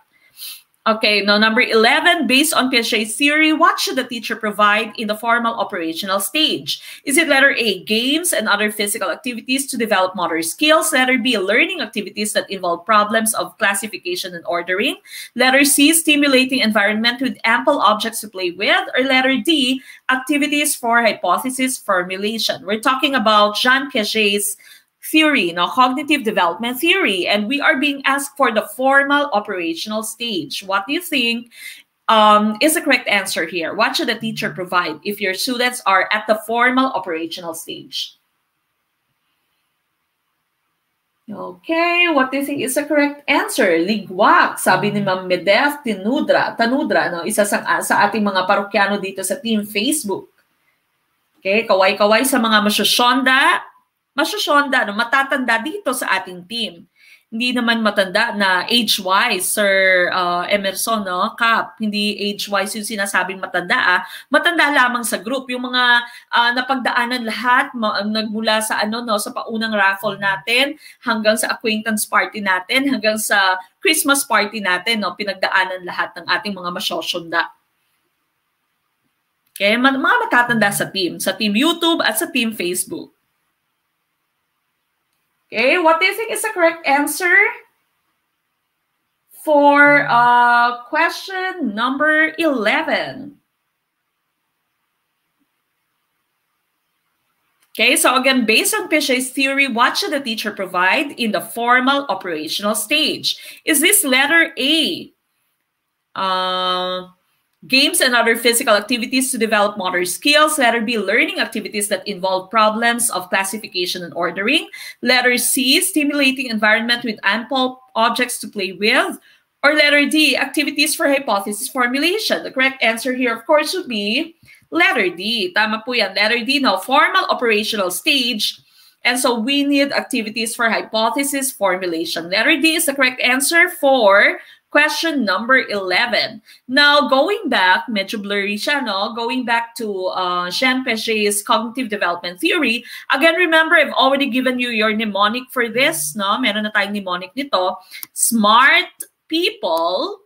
Okay, now number eleven, based on Piaget's theory, what should the teacher provide in the formal operational stage? Is it letter A, games and other physical activities to develop motor skills? Letter B, learning activities that involve problems of classification and ordering? Letter C, stimulating environment with ample objects to play with? Or letter D, activities for hypothesis formulation? We're talking about Jean Piaget's theory, no, cognitive development theory, and we are being asked for the formal operational stage. What do you think um, is the correct answer here? What should the teacher provide if your students are at the formal operational stage? Okay, what do you think is the correct answer? Ligwak, sabi ni Ma'am Medef Tinudra, Tanudra, no, isa sa, sa ating mga parokyano dito sa team Facebook. Okay, kaway-kaway sa mga masyusyonda. Masusyonda, no? Matatanda dito sa ating team. Hindi naman matanda na age-wise, Sir uh, Emerson, no? Cap, hindi age-wise yung sinasabing matanda. Ah. Matanda lamang sa group. Yung mga uh, napagdaanan lahat, nagmula sa ano, no? Sa paunang raffle natin, hanggang sa acquaintance party natin, hanggang sa Christmas party natin, no? Pinagdaanan lahat ng ating mga masusyonda. Okay? Mga matatanda sa team. Sa team YouTube at sa team Facebook. Okay, what do you think is the correct answer for uh, question number eleven? Okay, so again, based on Piaget's theory, what should the teacher provide in the formal operational stage? Is this letter A? Uh, Games and other physical activities to develop motor skills. Letter B, learning activities that involve problems of classification and ordering. Letter C, stimulating environment with ample objects to play with. Or letter D, activities for hypothesis formulation. The correct answer here, of course, would be letter D. Tama po yan. Letter D, now formal operational stage. And so we need activities for hypothesis formulation. Letter D is the correct answer for question number eleven. Now, going back, medyo blurry siya, no? Going back to uh, Jean Piaget's cognitive development theory, again, remember, I've already given you your mnemonic for this, no? Meron na tayong mnemonic nito. Smart people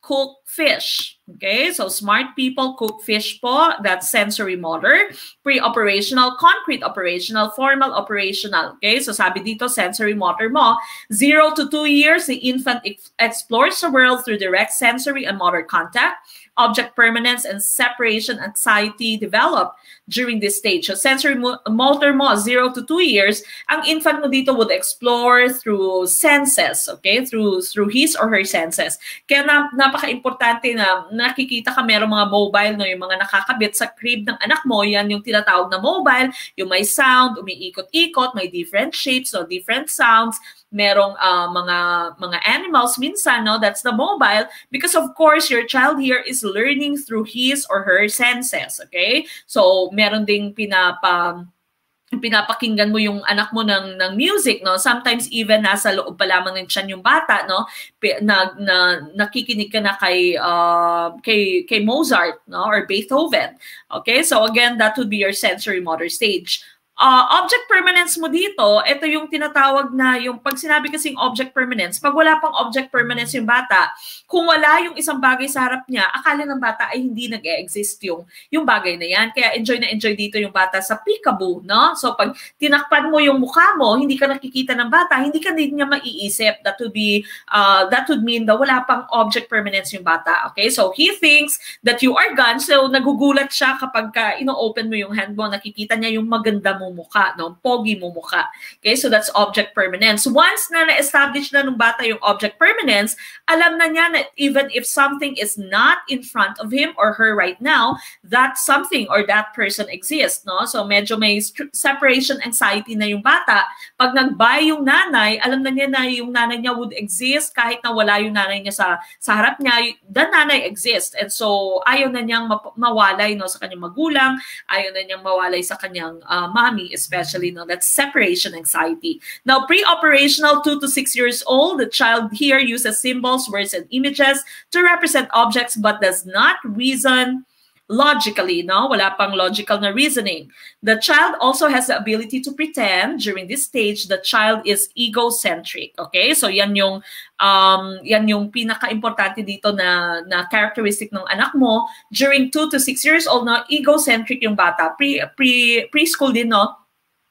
cook fish. Okay? So, smart people cook fish po. That's sensory motor. Pre-operational, concrete operational, formal operational. Okay? So, sabi dito, sensory motor mo. Zero to two years, the infant ex explores the world through direct sensory and motor contact. Object permanence and separation anxiety develop during this stage. So, sensory mo motor mo, zero to two years, ang infant mo dito would explore through senses. Okay? Through through his or her senses. Kaya na, napaka-importante na nakikita ka merong mga mobile, no, yung mga nakakabit sa crib ng anak mo, yan yung tinatawag na mobile, yung may sound, umiikot-ikot, may different shapes, no, different sounds, merong uh, mga mga animals minsan, no, that's the mobile, because of course your child here is learning through his or her senses, okay? So meron ding pinapa pinapakinggan mo yung anak mo ng ng music, no, sometimes even nasa loob pa lamang ng tiyan yung bata, no, na, na nakikinig ka na kay uh, kay kay Mozart, no, or Beethoven. Okay, so again, that would be your sensory motor stage. Uh, object permanence mo dito, ito yung tinatawag na yung pag sinabi kasing object permanence, pag wala pang object permanence yung bata, kung wala yung isang bagay sa harap niya, akala ng bata ay hindi nag-e-exist yung yung bagay na yan. Kaya enjoy na enjoy dito yung bata sa peekaboo, no? So pag tinakpan mo yung mukha mo, hindi ka nakikita ng bata, hindi ka din niya maiisip. That would be uh, that would mean na wala pang object permanence yung bata. Okay? So he thinks that you are gone. So nagugulat siya kapag ka ino-open mo yung hand mo, nakikita niya yung maganda mo mukha, no? Pogi mo mukha. Okay, so that's object permanence. Once na na-establish na nung bata yung object permanence, alam na niya na even if something is not in front of him or her right now, that something or that person exists, no? So medyo may separation anxiety na yung bata. Pag nag-buy yung nanay, alam na niya na yung nanay niya would exist kahit na wala yung nanay niya sa, sa harap niya, the nanay exists. And so, ayaw na niyang mawalay, no, sa kanyang magulang, ayaw na niyang mawalay sa kanyang uh, especially, no, that's separation anxiety. Now, pre-operational, two to six years old, the child here uses symbols, words, and images to represent objects but does not reason logically, no? Wala pang logical na reasoning. The child also has the ability to pretend. During this stage, the child is egocentric. Okay? So, yan yung um, yan yung pinaka-importante dito na, na characteristic ng anak mo. During two to six years old, no, egocentric yung bata. Pre, pre, preschool din, no?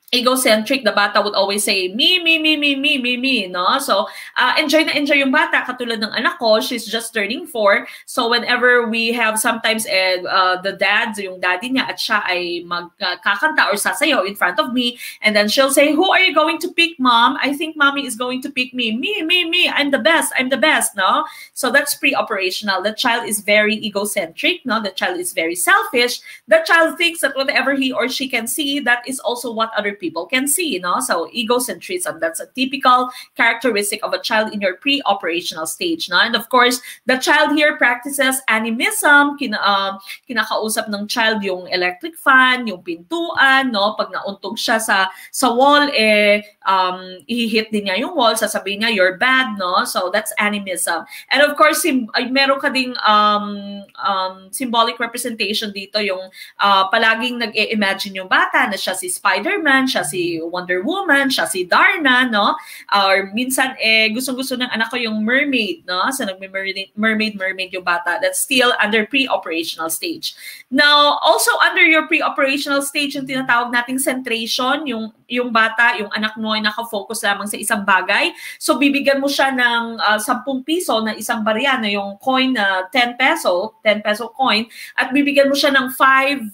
Egocentric, the bata would always say, me, me, me, me, me, me, me, no? So, uh, enjoy na enjoy yung bata. Katulad ng anak ko, she's just turning four. So, whenever we have sometimes eh, uh, the dad, yung daddy niya, at siya ay magkakanta uh, or sasayaw in front of me, and then she'll say, who are you going to pick, mom? I think mommy is going to pick me. Me, me, me, I'm the best, I'm the best, no? So, that's pre-operational. The child is very egocentric, no? The child is very selfish. The child thinks that whatever he or she can see, that is also what other people can see, you know? So egocentrism, that's a typical characteristic of a child in your pre-operational stage, no? And of course, the child here practices animism. Kina, uh, kinakausap ng child yung electric fan, yung pintuan, no? Pag nauntog siya sa, sa wall, eh, um, ihihit din niya yung wall, sasabihin niya, you're bad, no? So that's animism. And of course, meron ka ding um, um, symbolic representation dito, yung uh, palaging nag-e-imagine yung bata na siya si Spider-Man, siya si Wonder Woman, siya si Darna, no? Or minsan, eh, gustong-gusto ng anak ko yung mermaid, no? So, nagme-mermaid, mermaid, mermaid yung bata. That's still under pre-operational stage. Now, also under your pre-operational stage, yung tinatawag nating centration, yung, yung bata, yung anak mo ay nakafocus lamang sa isang bagay. So, bibigyan mo siya ng uh, sampung piso na isang barya, na yung coin na uh, ten peso, ten peso coin, at bibigyan mo siya ng five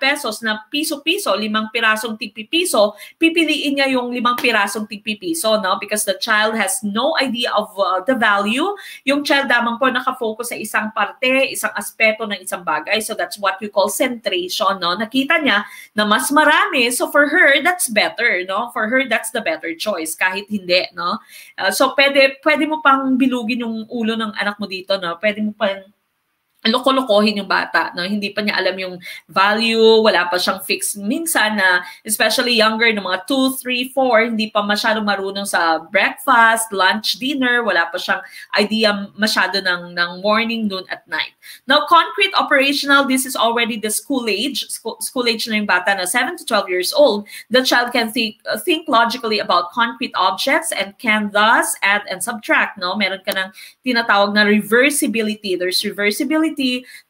pesos na piso-piso, limang pirasong tigpipiso. So, pipiliin niya yung limang pirasong tigpipiso, no? Because the child has no idea of uh, the value. Yung child damang po nakafocus sa isang parte, isang aspeto ng isang bagay. So, that's what we call centration, no? Nakita niya na mas marami. So, for her, that's better, no? For her, that's the better choice. Kahit hindi, no? Uh, so, pwede, pwede mo pang bilugin yung ulo ng anak mo dito, no? Pwede mo pang loko-lokohin yung bata, no? Hindi pa niya alam yung value, wala pa siyang fix. Minsan na, especially younger, ng mga two, three, four, hindi pa masyado marunong sa breakfast, lunch, dinner, wala pa siyang idea masyado ng, ng morning, noon, at night. Now, concrete operational, this is already the school age. School, school age na yung bata na seven to twelve years old. The child can think, think logically about concrete objects and can thus add and subtract, no? Meron ka ng tinatawag na reversibility. There's reversibility.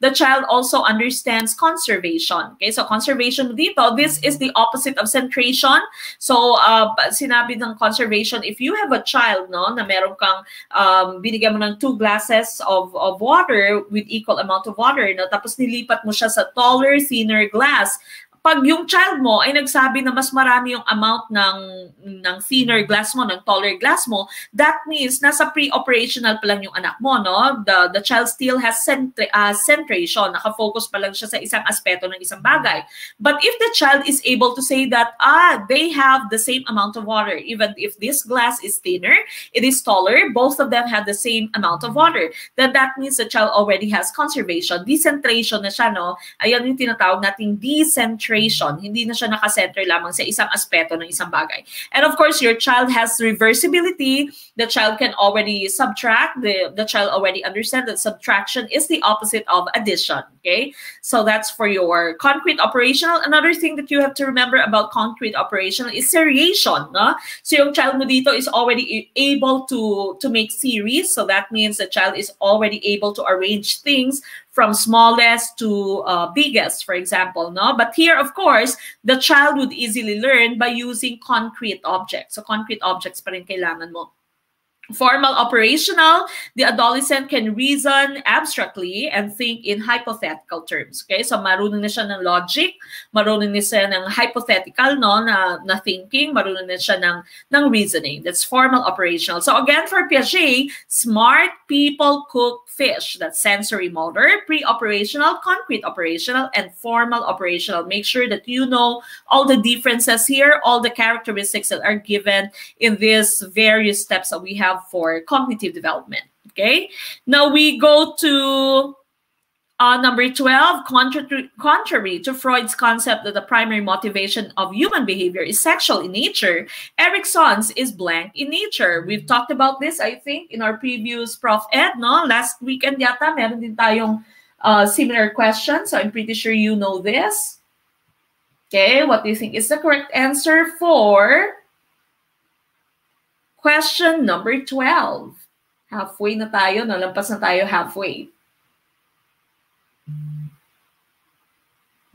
The child also understands conservation. Okay, so conservation dito, this is the opposite of centration. So, uh, sinabi ng conservation, if you have a child, no, na meron kang, um, binigyan mo ng two glasses of, of water with equal amount of water, no, tapos nilipat mo siya sa taller, thinner glass. Pag yung child mo ay nagsabi na mas marami yung amount ng, ng thinner glass mo, ng taller glass mo, that means nasa pre-operational pa lang yung anak mo, no? The, the child still has centra, uh, centration, nakafocus pa lang siya sa isang aspeto ng isang bagay. But if the child is able to say that, ah, they have the same amount of water, even if this glass is thinner, it is taller, both of them have the same amount of water, then that means the child already has conservation. Decentration na siya, no? Ayan yung tinatawag nating decentration. concentration. Hindi na siya nakacenter lamang sa isang aspeto ng isang bagay. And of course, your child has reversibility. The child can already subtract. The, the child already understands that subtraction is the opposite of addition. Okay? So that's for your concrete operational. Another thing that you have to remember about concrete operational is seriation. No? So yung child mo dito is already able to, to make series. So that means the child is already able to arrange things from smallest to uh, biggest, for example, no? But here, of course, the child would easily learn by using concrete objects. So concrete objects pa rin kailangan mo. Formal operational, the adolescent can reason abstractly and think in hypothetical terms. Okay, so marunong na siya ng logic, marunong na siya ng hypothetical, no, na, na thinking, marunong na siya ng, ng reasoning. That's formal operational. So again, for Piaget, smart people cook fish. That's sensory motor, pre-operational, concrete operational, and formal operational. Make sure that you know all the differences here, all the characteristics that are given in these various steps that we have for cognitive development. Okay, now we go to uh, number twelve. Contrary, contrary to Freud's concept that the primary motivation of human behavior is sexual in nature, Erikson's is blank in nature. We've talked about this, I think, in our previous ProfEd. No, last weekend yata meron din tayong uh, similar question. So I'm pretty sure you know this. Okay, what do you think is the correct answer for question number twelve? Halfway na tayo, nalampas na tayo halfway.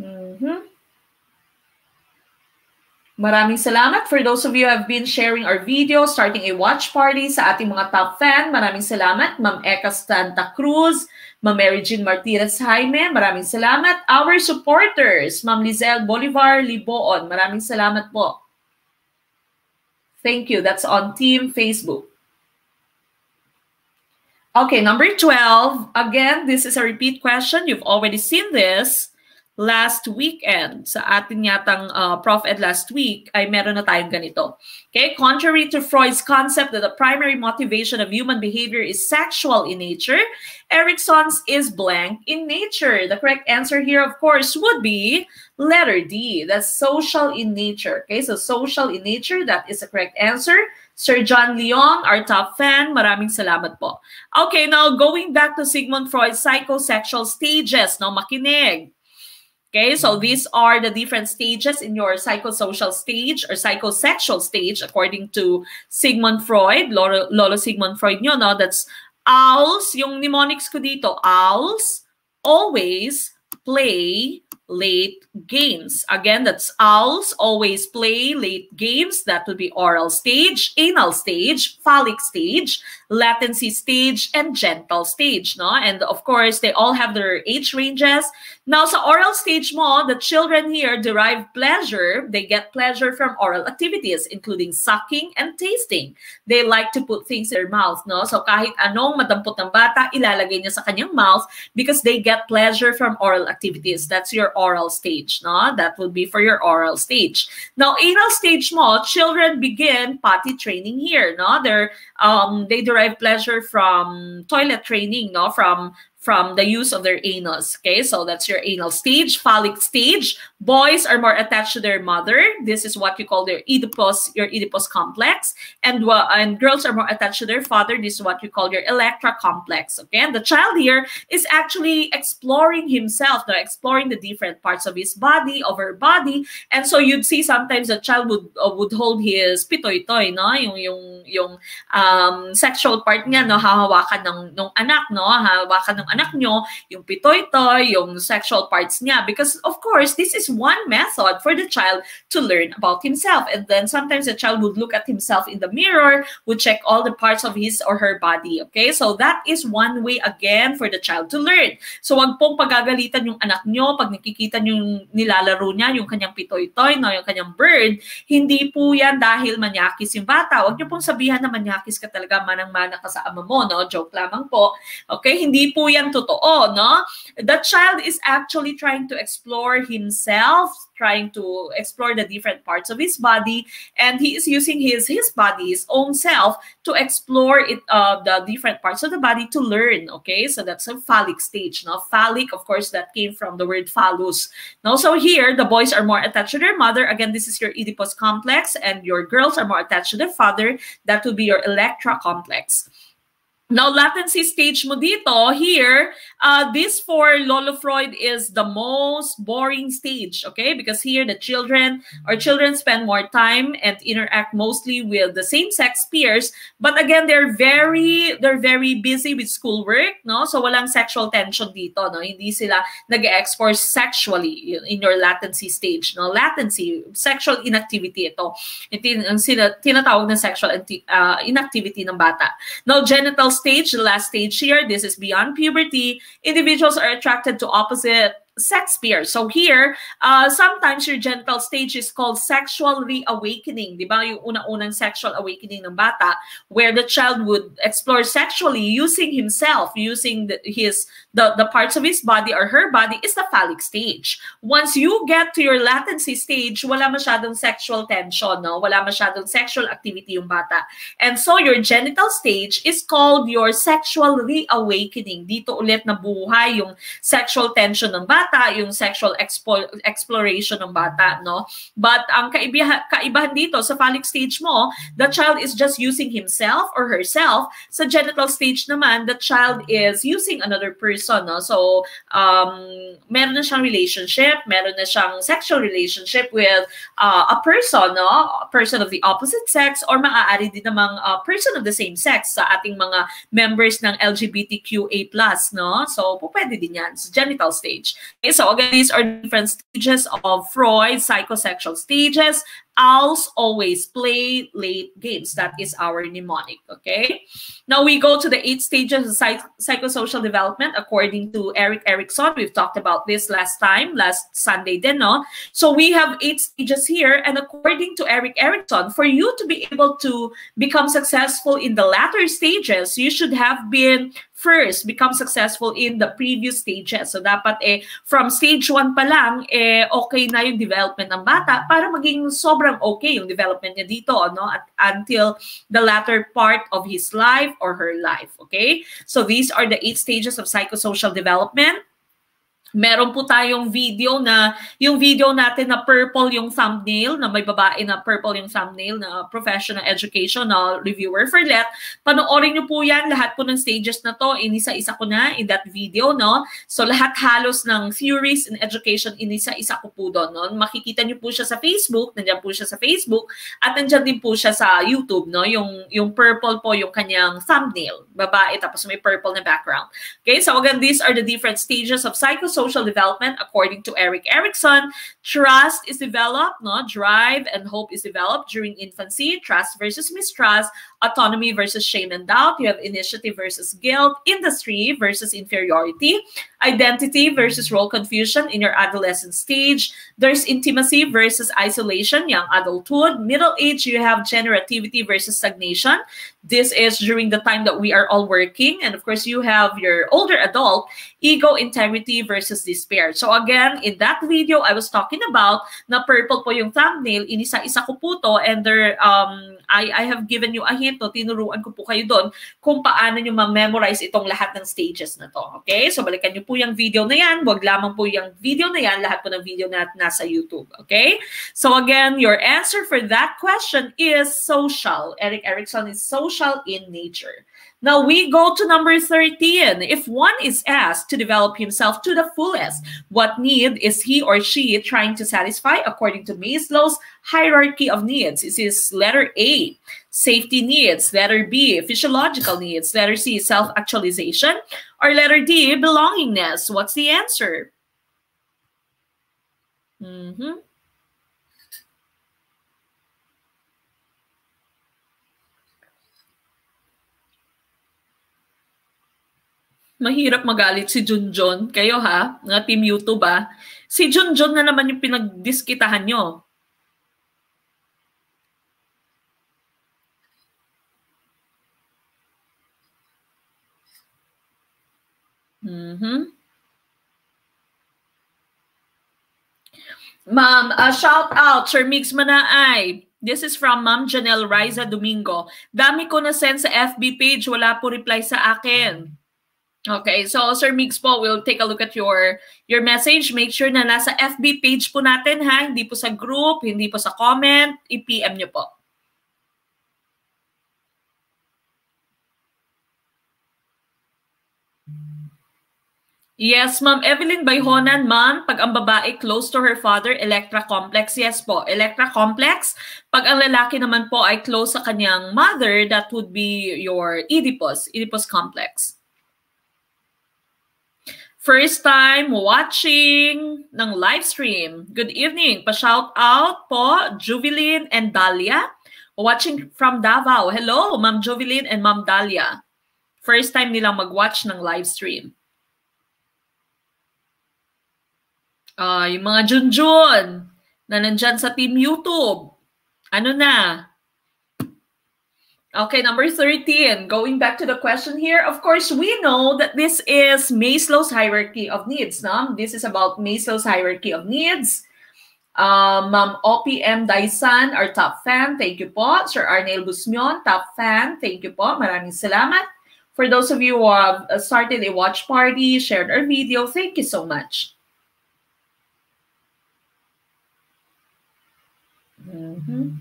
Mm-hmm. Maraming salamat for those of you who have been sharing our video, starting a watch party sa ating mga top fan. Maraming salamat, Ma'am Eka Santa Cruz, Ma'am Mary Jean Martinez Jaime, maraming salamat. Our supporters, Ma'am Lizelle Bolivar Liboon, maraming salamat po. Thank you. That's on Team Facebook. Okay, number twelve. Again, this is a repeat question. You've already seen this last weekend. Sa atin yatang uh, ProfEd last week, ay meron na tayong ganito. Okay, contrary to Freud's concept that the primary motivation of human behavior is sexual in nature, Erikson's is blank in nature. The correct answer here, of course, would be letter D. That's social in nature. Okay, so social in nature, that is the correct answer. Sir John Leon, our top fan, maraming salamat po. Okay, now going back to Sigmund Freud's psychosexual stages. Now, makinig. Okay, so these are the different stages in your psychosocial stage or psychosexual stage, according to Sigmund Freud. Lolo, Lolo Sigmund Freud nyo, no? That's owls, yung mnemonics ko dito, owls always play late games. Again, that's owls always play late games. That would be oral stage, anal stage, phallic stage, latency stage, and genital stage. No? And of course, they all have their age ranges. Now, sa oral stage mo, the children here derive pleasure. They get pleasure from oral activities, including sucking and tasting. They like to put things in their mouth. No? So kahit anong madampot ng bata, ilalagay niya sa kanyang mouth because they get pleasure from oral activities. That's your oral stage, no? That would be for your oral stage. Now, anal stage mo, children begin potty training here, no? They're um they derive pleasure from toilet training, no? From from the use of their anus. Okay, so that's your anal stage. Phallic stage, boys are more attached to their mother. This is what you call their Oedipus, your Oedipus complex. And, uh, and girls are more attached to their father. This is what you call your Electra complex. Okay, and the child here is actually exploring himself, no? Exploring the different parts of his body, of her body. And so you'd see sometimes the child would uh, would hold his pitoy-toy, no? Yung, yung, yung um, sexual part niya, no? Hahawakan ng, ng anak, no? Hahawakan ng anak nyo, yung pitoy-toy, yung sexual parts niya. Because, of course, this is one method for the child to learn about himself. And then sometimes the child would look at himself in the mirror, would check all the parts of his or her body. Okay? So that is one way, again, for the child to learn. So wag pong pagagalitan yung anak nyo pag nakikita nyo yung nilalaro niya, yung kanyang pitoy-toy, no, yung kanyang bird. Hindi po yan dahil manyakis yung bata. Wag nyo pong sabihan na manyakis ka talaga, manang-mana ka sa ama mo. No? Joke lamang po. Okay? Hindi po yan yung totoo, no? The child is actually trying to explore himself, trying to explore the different parts of his body, and he is using his his body, his own self, to explore it, uh, the different parts of the body to learn. Okay, so that's a phallic stage. Now, phallic, of course, that came from the word phallus. Now, so here the boys are more attached to their mother. Again, this is your Oedipus complex, and your girls are more attached to their father. That would be your Electra complex. Now, latency stage mo dito, here, uh, this for Lolo Freud is the most boring stage, okay? Because here, the children, our children spend more time and interact mostly with the same-sex peers. But again, they're very, they're very busy with schoolwork, no? So, walang sexual tension dito, no? Hindi sila nag-explore sexually in your latency stage, no? Latency, sexual inactivity ito. Ito ang tinatawag na sexual uh, inactivity ng bata. Now, genital stage, the last stage here, this is beyond puberty. Individuals are attracted to opposite sex peers. So here, uh, sometimes your genital stage is called sexual reawakening. Diba? Yung una-unang sexual awakening ng bata, where the child would explore sexually using himself, using the, his the, the parts of his body or her body, is the phallic stage. Once you get to your latency stage, wala masyadong sexual tension, no? Wala masyadong sexual activity yung bata. And so your genital stage is called your sexual reawakening. Dito ulit nabuhay yung sexual tension ng bata, yung sexual expo exploration ng bata, no? But ang kaibahan, kaibahan dito, sa phallic stage mo, the child is just using himself or herself. Sa genital stage naman, the child is using another person, no? So, um, meron na siyang relationship, meron na siyang sexual relationship with uh, a person, no? A person of the opposite sex, or maaari din namang uh, person of the same sex sa ating mga members ng L G B T Q A plus, no? So, pwede din yan sa genital stage. Okay, so again, these are different stages of Freud, psychosexual stages. Owls always play late games. That is our mnemonic, okay? Now we go to the eight stages of psych psychosocial development according to Erik Erikson. We've talked about this last time, last Sunday din, no? So we have eight stages here, and according to Erik Erikson, for you to be able to become successful in the latter stages, you should have been first, become successful in the previous stages. So dapat eh, from stage one pa lang, eh, okay na yung development ng bata para maging sobrang okay yung development niya dito, no? At, until the latter part of his life or her life, okay? So these are the eight stages of psychosocial development. Meron po tayong video na, yung video natin na purple yung thumbnail, na may babae na purple yung thumbnail, na professional educational reviewer for L E T. Panoorin nyo po yan, lahat po ng stages na to, inisa-isa ko na in that video, no? So lahat halos ng theories in education, inisa-isa ko po doon, no? Makikita nyo po siya sa Facebook, nandiyan po siya sa Facebook, at nandiyan din po siya sa YouTube, no? Yung, yung purple po yung kanyang thumbnail, babae, tapos may purple na background. Okay, so again, these are the different stages of psychosocial Social development according to Erik Erikson. Trust is developed, no? Drive and hope is developed during infancy. Trust versus mistrust. Autonomy versus shame and doubt. You have initiative versus guilt. Industry versus inferiority. Identity versus role confusion in your adolescent stage. There's intimacy versus isolation, young adulthood. Middle age, you have generativity versus stagnation. This is during the time that we are all working. And of course, you have your older adult, ego, integrity versus despair. So again, in that video, I was talking about na purple po yung thumbnail, inisa-isa ko po to, and there, um, I, I have given you a hint, no, tinuruan ko po kayo doon kung paano nyo ma-memorize itong lahat ng stages na to. Okay? So balikan nyo po yung video na yan. Huwag lamang po yung video na yan. Lahat po ng video na nasa YouTube. Okay? So again, your answer for that question is social. Erik Erikson is social in nature. Now we go to number thirteen. If one is asked to develop himself to the fullest, what need is he or she trying to satisfy according to Maslow's hierarchy of needs? This is letter A, safety needs, letter B, physiological needs, letter C, self-actualization, or letter D, belongingness. What's the answer? Mm-hmm. Mahirap magalit si Junjun. Kayo ha, na team YouTube ha. Si Junjun na naman yung pinagdiskitahan nyo. Mm-hmm. Ma'am, uh, shout out, Sir Mix Manaay. This is from Ma'am Janelle Riza Domingo. Dami ko na send sa F B page, wala po reply sa akin. Okay, so Sir Mix po, we'll take a look at your your message. Make sure na nasa F B page po natin, ha? Hindi po sa group, hindi po sa comment. I P M nyo po. Yes, Ma'am Evelyn Bayhonan, Ma'am, pag ang babae close to her father, Electra complex. Yes po, Electra complex. Pag ang lalaki naman po ay close sa kanyang mother, that would be your Oedipus, Oedipus complex. First time watching ng live stream. Good evening. Pa-shout out po, Juvelyn and Dalia. Watching from Davao. Hello, Ma'am Juvelyn and Ma'am Dalia. First time nilang mag-watch ng live stream. Uh, yung mga Junjun na nandyan sa team YouTube. Ano na? Okay, number thirteen. Going back to the question here. Of course, we know that this is Maslow's hierarchy of needs. No? This is about Maslow's hierarchy of needs. Um, Ma'am O P M Dyson, our top fan. Thank you po. Sir Arnel Busmion, top fan. Thank you po. Maraming salamat. For those of you who have started a watch party, shared our video, thank you so much. Mm-hmm.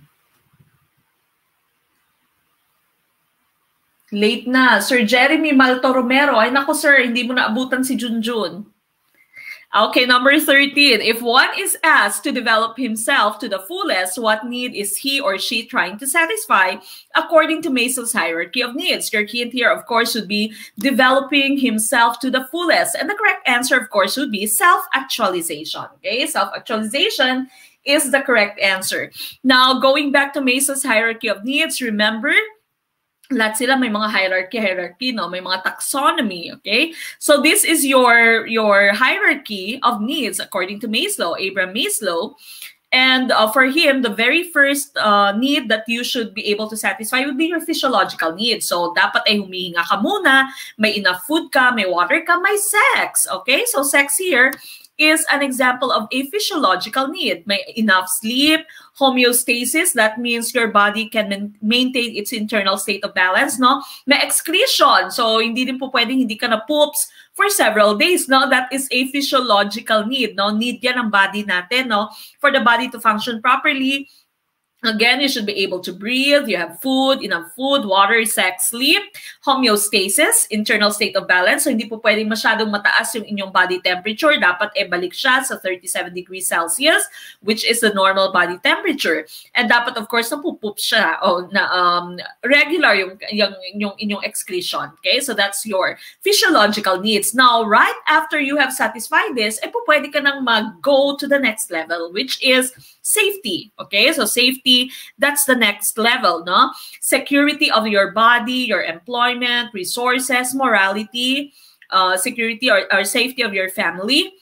Late na. Sir Jeremy Malto Romero. Ay nako sir, hindi mo naabutan si Junjun. Okay, number thirteen. If one is asked to develop himself to the fullest, what need is he or she trying to satisfy according to Maslow's hierarchy of needs? Your key here, of course, would be developing himself to the fullest. And the correct answer, of course, would be self-actualization. Okay, self-actualization is the correct answer. Now, going back to Maslow's hierarchy of needs, remember, lahat sila may mga hierarchy, hierarchy, no? May mga taxonomy, okay? So this is your, your hierarchy of needs according to Maslow, Abraham Maslow. And uh, for him, the very first uh, need that you should be able to satisfy would be your physiological needs. So dapat ay humihinga ka muna, may enough food ka, may water ka, may sex, okay? So sex here is an example of a physiological need. May enough sleep, homeostasis, that means your body can man maintain its internal state of balance, no? May excretion, so hindi din po pwedeng hindi ka na poops for several days, no? That is a physiological need, no? Need yan ang body natin, no? For the body to function properly, again, you should be able to breathe, you have food, enough food, water, sex, sleep, homeostasis, internal state of balance. So hindi po pwedeng masyadong mataas yung inyong body temperature. Dapat e balik siya sa thirty-seven degrees Celsius, which is the normal body temperature. And dapat, of course, napupoop siya o na, um, regular yung, yung, yung inyong excretion. Okay? So that's your physiological needs. Now, right after you have satisfied this, e po pwede ka nang mag-go to the next level, which is safety. Okay? So safety, that's the next level, no? Security of your body, your employment, resources, morality, uh, security or, or safety of your family,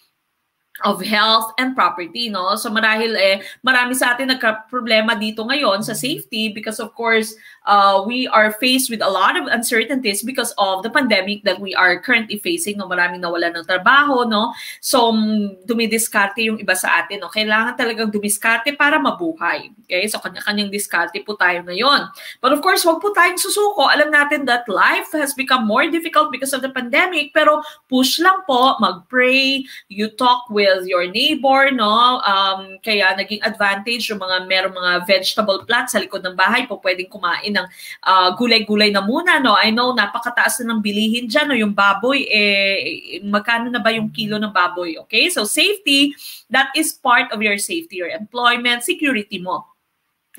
of health and property, no? So marahil eh, marami sa atin nagka-problema dito ngayon sa safety because of course, uh, we are faced with a lot of uncertainties because of the pandemic that we are currently facing, no? Maraming nawalan ng trabaho, no? So dumidiskarte yung iba sa atin, no? Kailangan talagang dumiskarte para mabuhay, okay? So kanya-kanyang diskarte po tayo ngayon. But of course, wag po tayong susuko. Alam natin that life has become more difficult because of the pandemic, pero push lang po, mag-pray, you talk with with your neighbor, no? Um, kaya naging advantage yung mga merong mga vegetable plants sa likod ng bahay po pwedeng kumain ng uh, gulay-gulay na muna, no? I know, napakataas na ng bilihin dyan, no? Yung baboy, eh, magkano na ba yung kilo ng baboy, okay? So safety, that is part of your safety, your employment, security mo.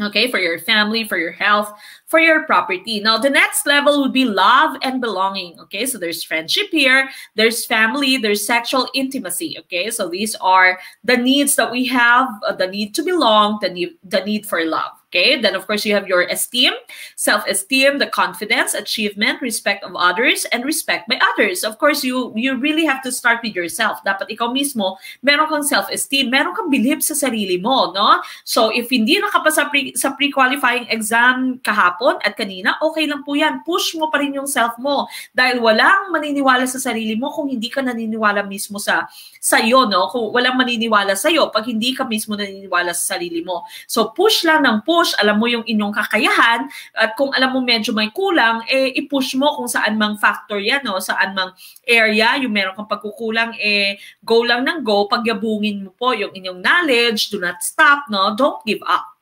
Okay, for your family, for your health, for your property. Now, the next level would be love and belonging. Okay, so there's friendship here, there's family, there's sexual intimacy. Okay, so these are the needs that we have, uh, the need to belong, the need, the need for love. Okay, then of course you have your esteem, self-esteem, the confidence, achievement, respect of others, and respect by others. Of course, you you really have to start with yourself. Dapat ikaw mismo, meron kang self-esteem, meron kang belief sa sarili mo, no? So if hindi nakapasa pre, sa pre-qualifying exam kahapon at kanina, okay lang po yan. Push mo pa rin yung self mo dahil walang maniniwala sa sarili mo kung hindi ka naniniwala mismo sa sa'yo, no? Kung walang maniniwala sa'yo pag hindi ka mismo naniniwala sa sarili mo. So push lang ng push. Alam mo yung inyong kakayahan at kung alam mo medyo may kulang, eh, i-push mo kung saan mang factor yan, no? Saan mang area, yung meron kang pagkukulang, eh, go lang ng go, pagyabungin mo po yung inyong knowledge, do not stop, no? Don't give up.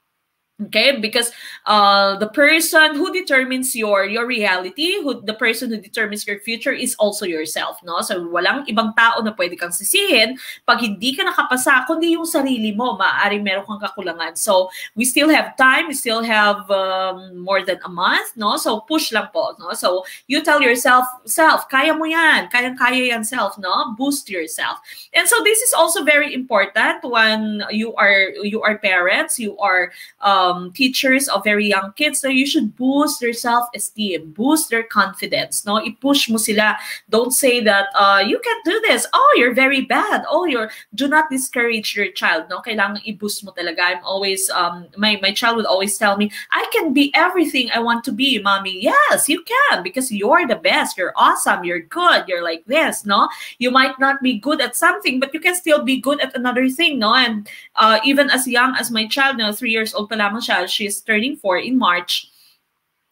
Okay, because uh, the person who determines your your reality, who the person who determines your future is also yourself, no? So walang ibang tao na pwede kang sisihin pag hindi ka nakapasa, kundi yung sarili mo, maaaring meron kang kakulangan. So we still have time, we still have um, more than a month, no? So push lang po, no? So you tell yourself, self, kaya mo yan, kayang-kaya yan self, no? Boost yourself. And so this is also very important when you are you are parents, you are um, Um, teachers of very young kids, so you should boost their self-esteem, boost their confidence, no? I-push mo sila. Don't say that, uh, you can't do this. Oh, you're very bad. Oh, you're, do not discourage your child, no? Kailangan i-boost mo talaga. I'm always, um, my, my child would always tell me, I can be everything I want to be, mommy. Yes, you can, because you're the best. You're awesome. You're good. You're like this, no? You might not be good at something, but you can still be good at another thing, no? And uh, even as young as my child, no, three years old pala, she's turning four in March.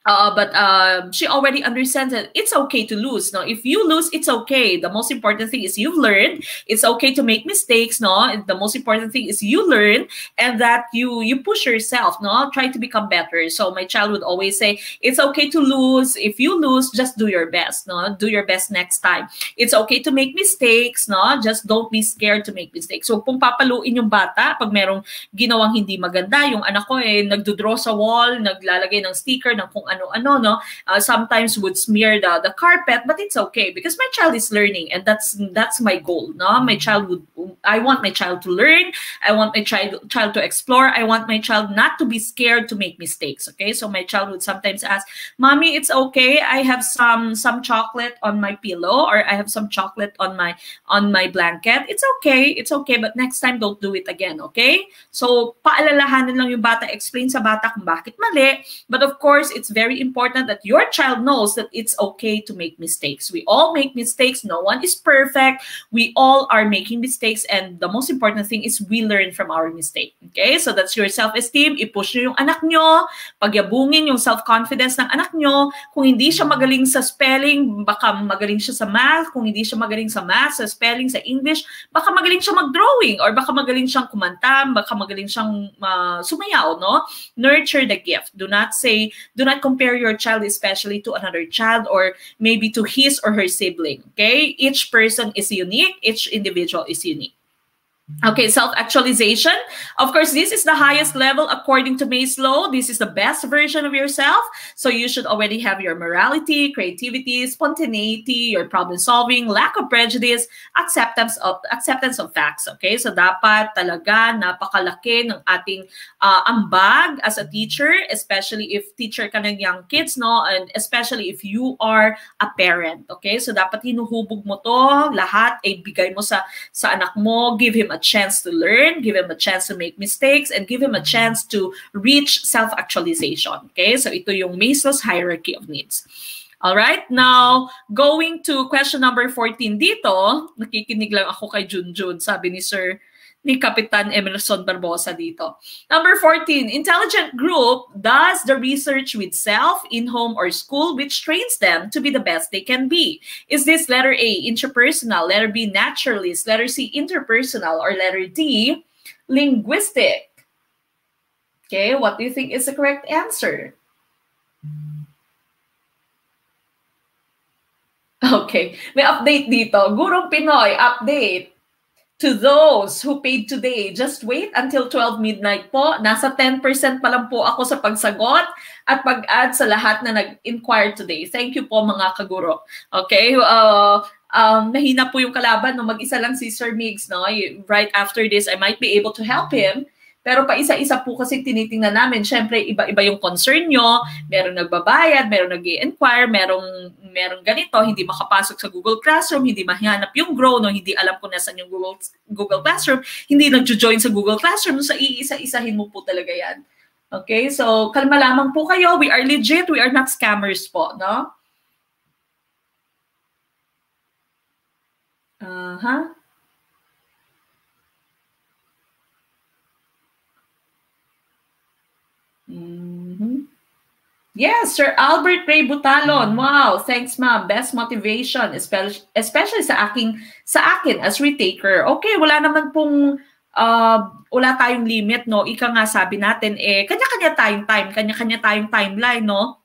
Uh, but uh, she already understands that it's okay to lose. No, if you lose, it's okay. The most important thing is you've learned. It's okay to make mistakes. No, the most important thing is you learn and that you you push yourself. No, try to become better. So my child would always say, "It's okay to lose. If you lose, just do your best. No, do your best next time. It's okay to make mistakes. No, just don't be scared to make mistakes." So kung papaluin yung bata pag merong ginawang hindi maganda, yung anak ko eh nagdudraw sa wall, naglalagay ng sticker ng kung ano-ano, no? Uh, sometimes would smear the, the carpet, but it's okay because my child is learning, and that's that's my goal, no? My child would, I want my child to learn. I want my child child to explore. I want my child not to be scared to make mistakes, okay? So my child would sometimes ask, "Mommy, it's okay. I have some some chocolate on my pillow, or I have some chocolate on my on my blanket. It's okay. It's okay, but next time don't do it again, okay?" So paalalahanin lang yung bata, explain sa bata kung bakit mali, but of course, it's very very important that your child knows that it's okay to make mistakes. We all make mistakes. No one is perfect. We all are making mistakes. And the most important thing is we learn from our mistake. Okay? So that's your self-esteem. I-push nyo yung anak nyo. Pagyabungin yung self-confidence ng anak nyo. Kung hindi siya magaling sa spelling, baka magaling siya sa math. Kung hindi siya magaling sa math, sa spelling, sa English, baka magaling siya mag-drawing, or baka magaling siyang kumanta, baka magaling siyang uh, sumayaw, no? Nurture the gift. Do not say, do not compare your child especially to another child, or maybe to his or her sibling, okay? Each person is unique. Each individual is unique. Okay, self-actualization. Of course, this is the highest level according to Maslow. This is the best version of yourself. So you should already have your morality, creativity, spontaneity, your problem solving, lack of prejudice, acceptance of acceptance of facts. Okay, so dapat talaga napakalaki ng ating uh, ambag as a teacher, especially if teacher ka ng young kids, no? And especially if you are a parent. Okay, so dapat hinuhubog mo to lahat, ay bigay mo sa sa anak mo, give him a chance to learn, give him a chance to make mistakes, and give him a chance to reach self-actualization. Okay, so ito yung Maslow's hierarchy of needs. All right, now going to question number fourteen dito. Nakikinig lang ako kay Junjun, sabi ni Sir, ni Kapitan Emerson Barbosa dito. Number fourteen, intelligent group does the research with self in home or school, which trains them to be the best they can be. Is this letter A, interpersonal, letter B, naturalist, letter C, interpersonal, or letter D, linguistic? Okay, what do you think is the correct answer? Okay, may update dito. Gurong Pinoy, update. To those who paid today, just wait until twelve midnight po. Nasa ten percent pa lang po ako sa pagsagot at pag-add sa lahat na nag-inquire today. Thank you po mga kaguro. Okay, uh, um, mahina po yung kalaban. No? Mag-isa lang si Sir Migs. No? Right after this, I might be able to help him. Pero pa isa-isa po kasi tinitingnan namin, syempre iba-iba yung concern nyo, merong nagbabayad, merong nag-i-inquire, merong, merong ganito, hindi makapasok sa Google Classroom, hindi mahanap yung Grow, no? Hindi alam kung nasan yung Google, Google Classroom, hindi nag-join sa Google Classroom, so iisa-isahin mo po talaga yan. Okay, so kalma lamang po kayo, we are legit, we are not scammers po, no? Uh-huh. Mm-hmm. Yes, Sir Albert Ray Butalon. Wow, thanks ma'am. Best motivation, especially, especially sa aking sa akin as retaker. Okay, wala naman pong uh, wala tayong limit, no. Ika nga sabi natin eh kanya-kanya tayong time, kanya-kanya tayong timeline, no.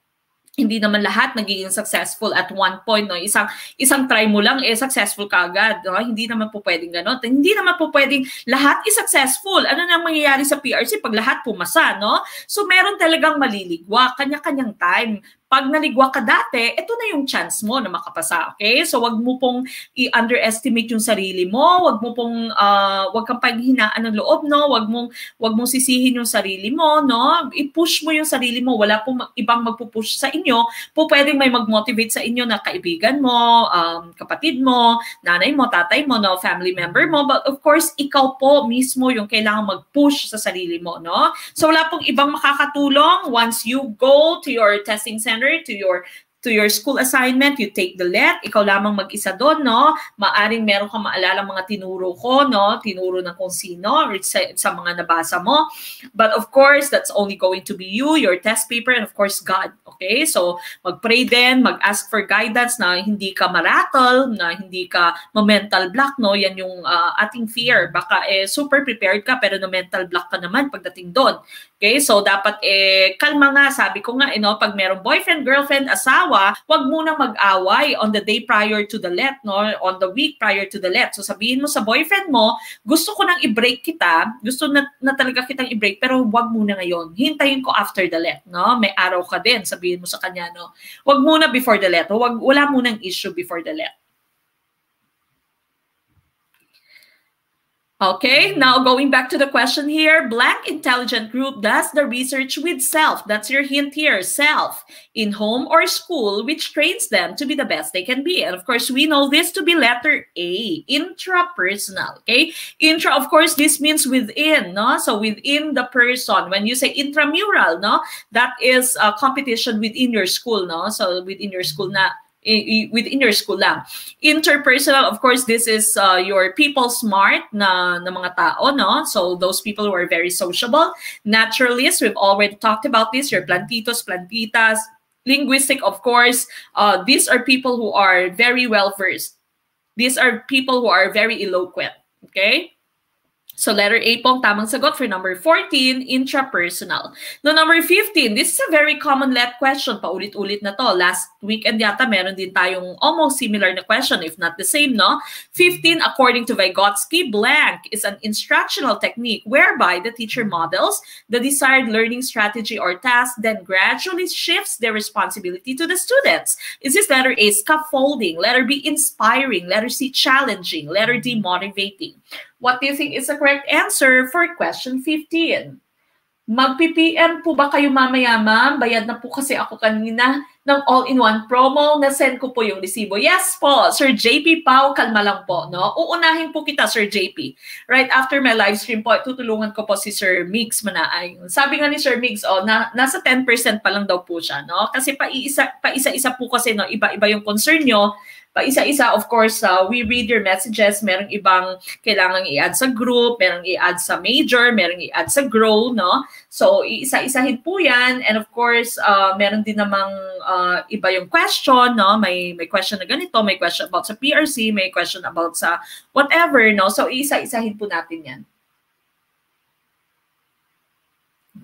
Hindi naman lahat nagiging successful at one point, no. Isang isang try mo lang eh successful kaagad, no. Hindi naman po pwedeng gano'n. Hindi naman po pwedeng lahat is successful. Ano nang mangyayari sa P R C pag lahat pumasa, no? So meron talagang maliligwa, kanya-kanyang time. Pag naligwa ka dati, ito na yung chance mo na makapasa, okay? So wag mo pong i-underestimate yung sarili mo, wag mo pong uh, wag kang paghinaan ng loob, no? Wag mong wag mong sisihin yung sarili mo, no? I-push mo yung sarili mo, wala pong ibang magpupush sa inyo. Po pwedeng may mag-motivate sa inyo na kaibigan mo, um, kapatid mo, nanay mo, tatay mo, no, family member mo, but of course, ikaw po mismo yung kailangan mag-push sa sarili mo, no? So wala pong ibang makakatulong once you go to your testing center, to your to your school assignment, you take the L E T, ikaw lamang mag-isa doon, no? Maaring meron kang maalala mga tinuro ko, no? Tinuro ng kung sino, or sa, sa mga nabasa mo. But of course, that's only going to be you, your test paper, and of course, God, okay? So, mag-pray din, mag-ask for guidance na hindi ka marattle, na hindi ka ma-mental block, no? Yan yung uh, ating fear. Baka eh, super prepared ka, pero na-mental block ka naman pagdating doon. Okay? So, dapat eh, kalma nga, sabi ko nga, eh, no? Pag merong boyfriend, girlfriend, asawa, wag muna mag-away on the day prior to the L E T, no? On the week prior to the L E T. So sabihin mo sa boyfriend mo, gusto ko nang i-break kita, gusto na, na talaga kitang i-break, pero wag muna ngayon. Hintayin ko after the L E T, no? May araw ka din, sabihin mo sa kanya, no? Wag muna before the L E T. Wag, wala munang issue before the L E T. Okay, now going back to the question here, Black Intelligent Group does the research with self. That's your hint here, self, in home or school, which trains them to be the best they can be. And of course, we know this to be letter A, intrapersonal, okay? Intra, of course, this means within, no? So within the person. When you say intramural, no? That is a competition within your school, no? So within your school na. Within your school lang. Interpersonal, of course, this is uh, your people smart na, na mga tao, no? So those people who are very sociable. Naturalists, we've already talked about this, your plantitos, plantitas. Linguistic, of course, uh, these are people who are very well-versed. These are people who are very eloquent, okay? So letter A pong tamang sagot for number fourteen, intrapersonal. No, number fifteen, this is a very common L E T question. Paulit-ulit na to. Last weekend yata, meron din tayong almost similar na question, if not the same, no? fifteen, according to Vygotsky, blank is an instructional technique whereby the teacher models the desired learning strategy or task, then gradually shifts their responsibility to the students. Is this letter A, scaffolding? Letter B, inspiring? Letter C, challenging? Letter D, motivating? What do you think is the correct answer for question fifteen? Mag-P P M po ba kayo mamaya, ma'am? Bayad na po kasi ako kanina ng all-in-one promo. Nasend ko po yung resibo. Yes po, Sir J P Pao, kalma lang po, no? Uunahin po kita, Sir J P. Right after my live stream po, tutulungan ko po si Sir Migs Manaay. Sabi nga ni Sir Migs, oh, na, nasa ten percent pa lang daw po siya, no? Kasi pa-isa, pa-isa-isa po kasi, no? Iba-iba yung concern nyo. Paisa-isa, of course, uh, we read your messages. Merong ibang kailangan i-add sa group, merong i-add sa major, merong i-add sa grow, no? So, iisa-isahin po yan. And of course, uh, meron din namang uh, iba yung question, no? May, may question na ganito, may question about sa P R C, may question about sa whatever, no? So, iisa-isahin po natin yan.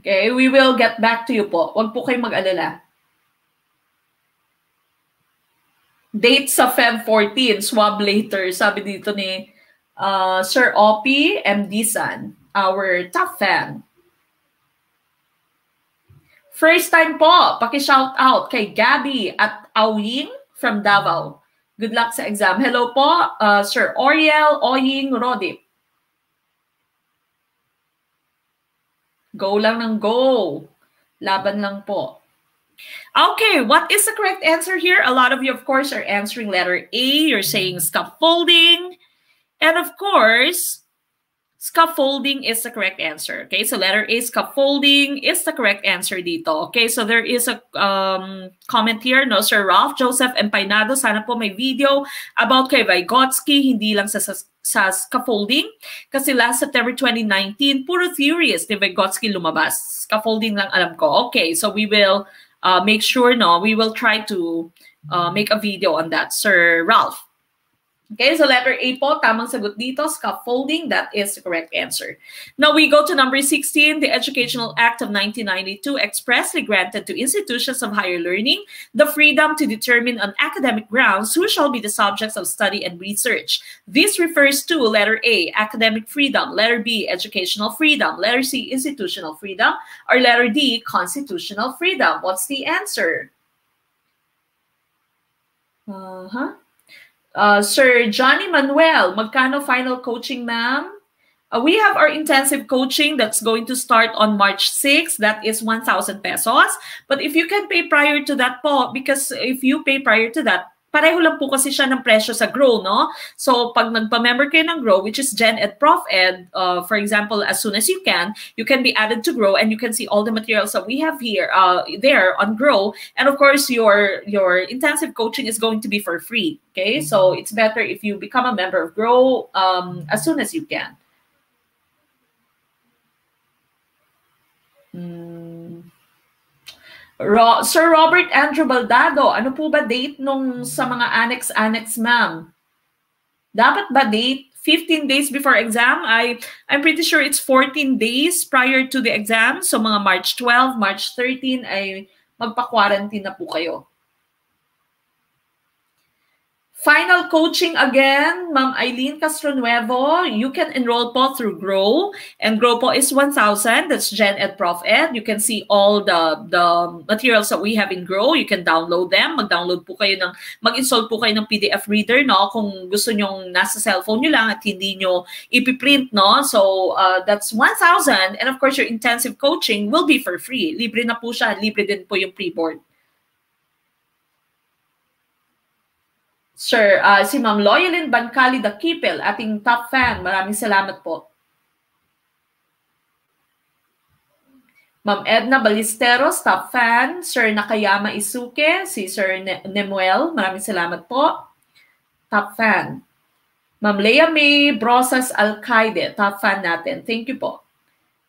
Okay, we will get back to you po. Huwag po kayong mag-alala. Date sa February fourteen, swab later, sabi dito ni uh, Sir Opie M D San, our top fan. First time po, paki-shout out kay Gabby at Aoying from Davao. Good luck sa exam. Hello po, uh, Sir Oriel Oying Rodip. Go lang ng go. Laban lang po. Okay, what is the correct answer here? A lot of you, of course, are answering letter A. You're saying scaffolding. And of course, scaffolding is the correct answer. Okay, so letter A, scaffolding, is the correct answer dito. Okay, so there is a um, comment here. No, Sir Ralph Joseph Empainado, sana po may video about kay Vygotsky, hindi lang sa, sa, sa scaffolding. Kasi last September twenty nineteen, puro theories ni Vygotsky lumabas. Scaffolding lang alam ko. Okay, so we will uh, make sure, no, we will try to uh, make a video on that, Sir Ralph. Okay, so letter A po, tamang sagot dito, scaffolding, that is the correct answer. Now we go to number sixteen, the Educational Act of nineteen ninety-two expressly granted to institutions of higher learning the freedom to determine on academic grounds who shall be the subjects of study and research. This refers to letter A, academic freedom, letter B, educational freedom, letter C, institutional freedom, or letter D, constitutional freedom. What's the answer? Uh-huh. Uh, Sir Johnny Manuel, magkano final coaching, ma'am? Uh, we have our intensive coaching that's going to start on March sixth. That is one thousand pesos. But if you can pay prior to that po, because if you pay prior to that, pareho lang po kasi siya ng presyo sa GROW, no? So, pag nagpa-member kayo ng GROW, which is Gen Ed, Prof Ed, uh, for example, as soon as you can, you can be added to GROW and you can see all the materials that we have here, uh, there on GROW. And of course, your your intensive coaching is going to be for free, okay? So, it's better if you become a member of GROW um, as soon as you can. Mm. Ro Sir Robert Andrew Baldado, ano po ba date nung sa mga annex-annex, ma'am? Dapat ba date fifteen days before exam? I, I'm pretty sure it's fourteen days prior to the exam. So mga March twelve, March thirteen ay magpa-quarantine na po kayo. Final coaching again, Ma'am Eileen Castronuevo, you can enroll po through GROW. And GROW po is one thousand. That's Gen Ed, Prof Ed. You can see all the, the materials that we have in GROW. You can download them. Mag-download po kayo ng, mag-install po kayo ng P D F reader, no? Kung gusto nyong nasa cellphone nyo lang at hindi nyo ipiprint, no? So, uh, that's one thousand. And of course, your intensive coaching will be for free. Libre na po siya. Libre din po yung pre-board. Sir, uh, si Ma'am Loyalin Bancali Dakipel, ating top fan. Maraming salamat po. Ma'am Edna Balisteros, top fan. Sir Nakayama Isuke, si Sir ne Nemuel. Maraming salamat po. Top fan. Ma'am Lea May Brosas Alcaide, top fan natin. Thank you po.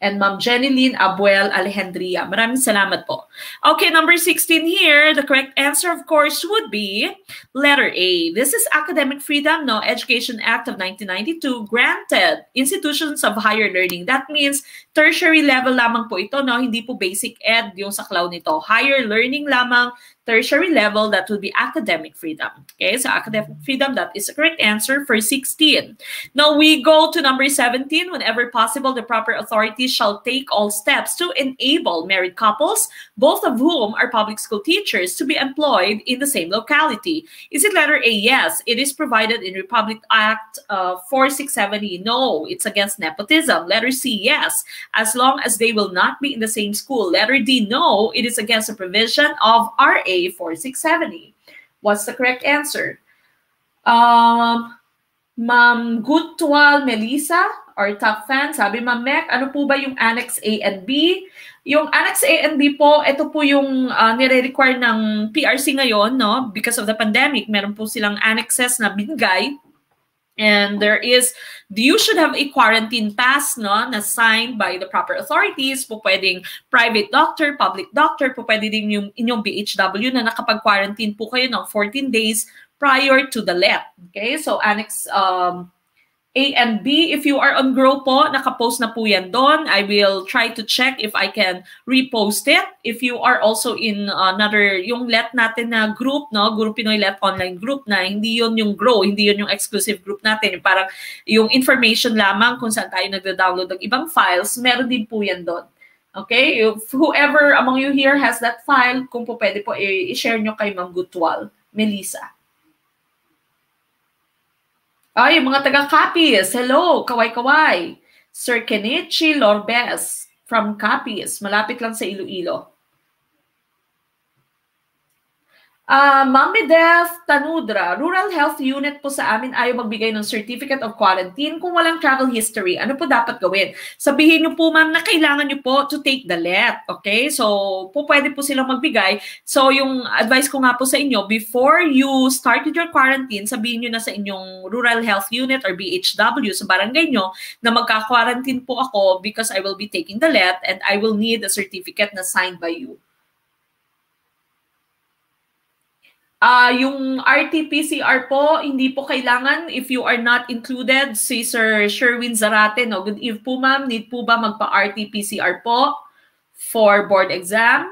And Ma'am Jenilyn Abuel Alejandria. Maraming salamat po. Okay, number sixteen here. The correct answer, of course, would be letter A. This is Academic Freedom, no, Education Act of nineteen ninety-two, granted institutions of higher learning. That means tertiary level lamang po ito, no? Hindi po basic ed yung saklaw nito. Higher learning lamang, tertiary level, that would be academic freedom. Okay, so academic freedom, that is the correct answer for sixteen. Now we go to number seventeen. Whenever possible, the proper authorities shall take all steps to enable married couples, both of whom are public school teachers, to be employed in the same locality. Is it letter A? Yes. It is provided in Republic Act uh, forty-six seventy. No, it's against nepotism. Letter C? Yes. As long as they will not be in the same school. Letter D? No, it is against the provision of R A forty-six seventy. What's the correct answer? Um, Ma'am Gutwal Melissa, our top fan, sabi Ma'am Mek, ano po ba yung Annex A and B? Yung Annex A and B po, ito po yung uh, nire-require ng P R C ngayon, no? Because of the pandemic, meron po silang annexes na binigay. And there is, you should have a quarantine pass, no, na signed by the proper authorities. Po pwedeng private doctor, public doctor, po pwede din yung inyong B H W na nakapag-quarantine po kayo ng fourteen days prior to the L E T. Okay, so Annex um, A and B, if you are on GROW po, nakapost na po yan doon. I will try to check if I can repost it. If you are also in another, yung L E T natin na group, no, Gurong Pinoy L E T online group na, hindi yon yung GROW, hindi yon yung exclusive group natin. Yung parang yung information lamang kung saan tayo nagda-download ng ibang files, meron din po yan doon. Okay? If whoever among you here has that file, kung po pwede po, i-share nyo kay Ma'am Gutwal Melissa. Ay, mga taga-copies. Hello, kaway-kaway. Sir Kenichi Lorbes from copies. Malapit lang sa Iloilo. Uh, Ma'am Medef Tanudra, Rural Health Unit po sa amin ayaw magbigay ng Certificate of Quarantine kung walang travel history. Ano po dapat gawin? Sabihin niyo po, ma'am, na kailangan niyo po to take the L E T. Okay? So, po pwede po silang magbigay. So, yung advice ko nga po sa inyo, before you started your quarantine, sabihin niyo na sa inyong Rural Health Unit or B H W sa barangay niyo na magka-quarantine po ako because I will be taking the L E T and I will need a certificate na signed by you. Uh, yung R T P C R po, hindi po kailangan if you are not included. Si Sir Sherwin Zarate, no? Good eve po, ma'am. Need po ba magpa-R T P C R po for board exam?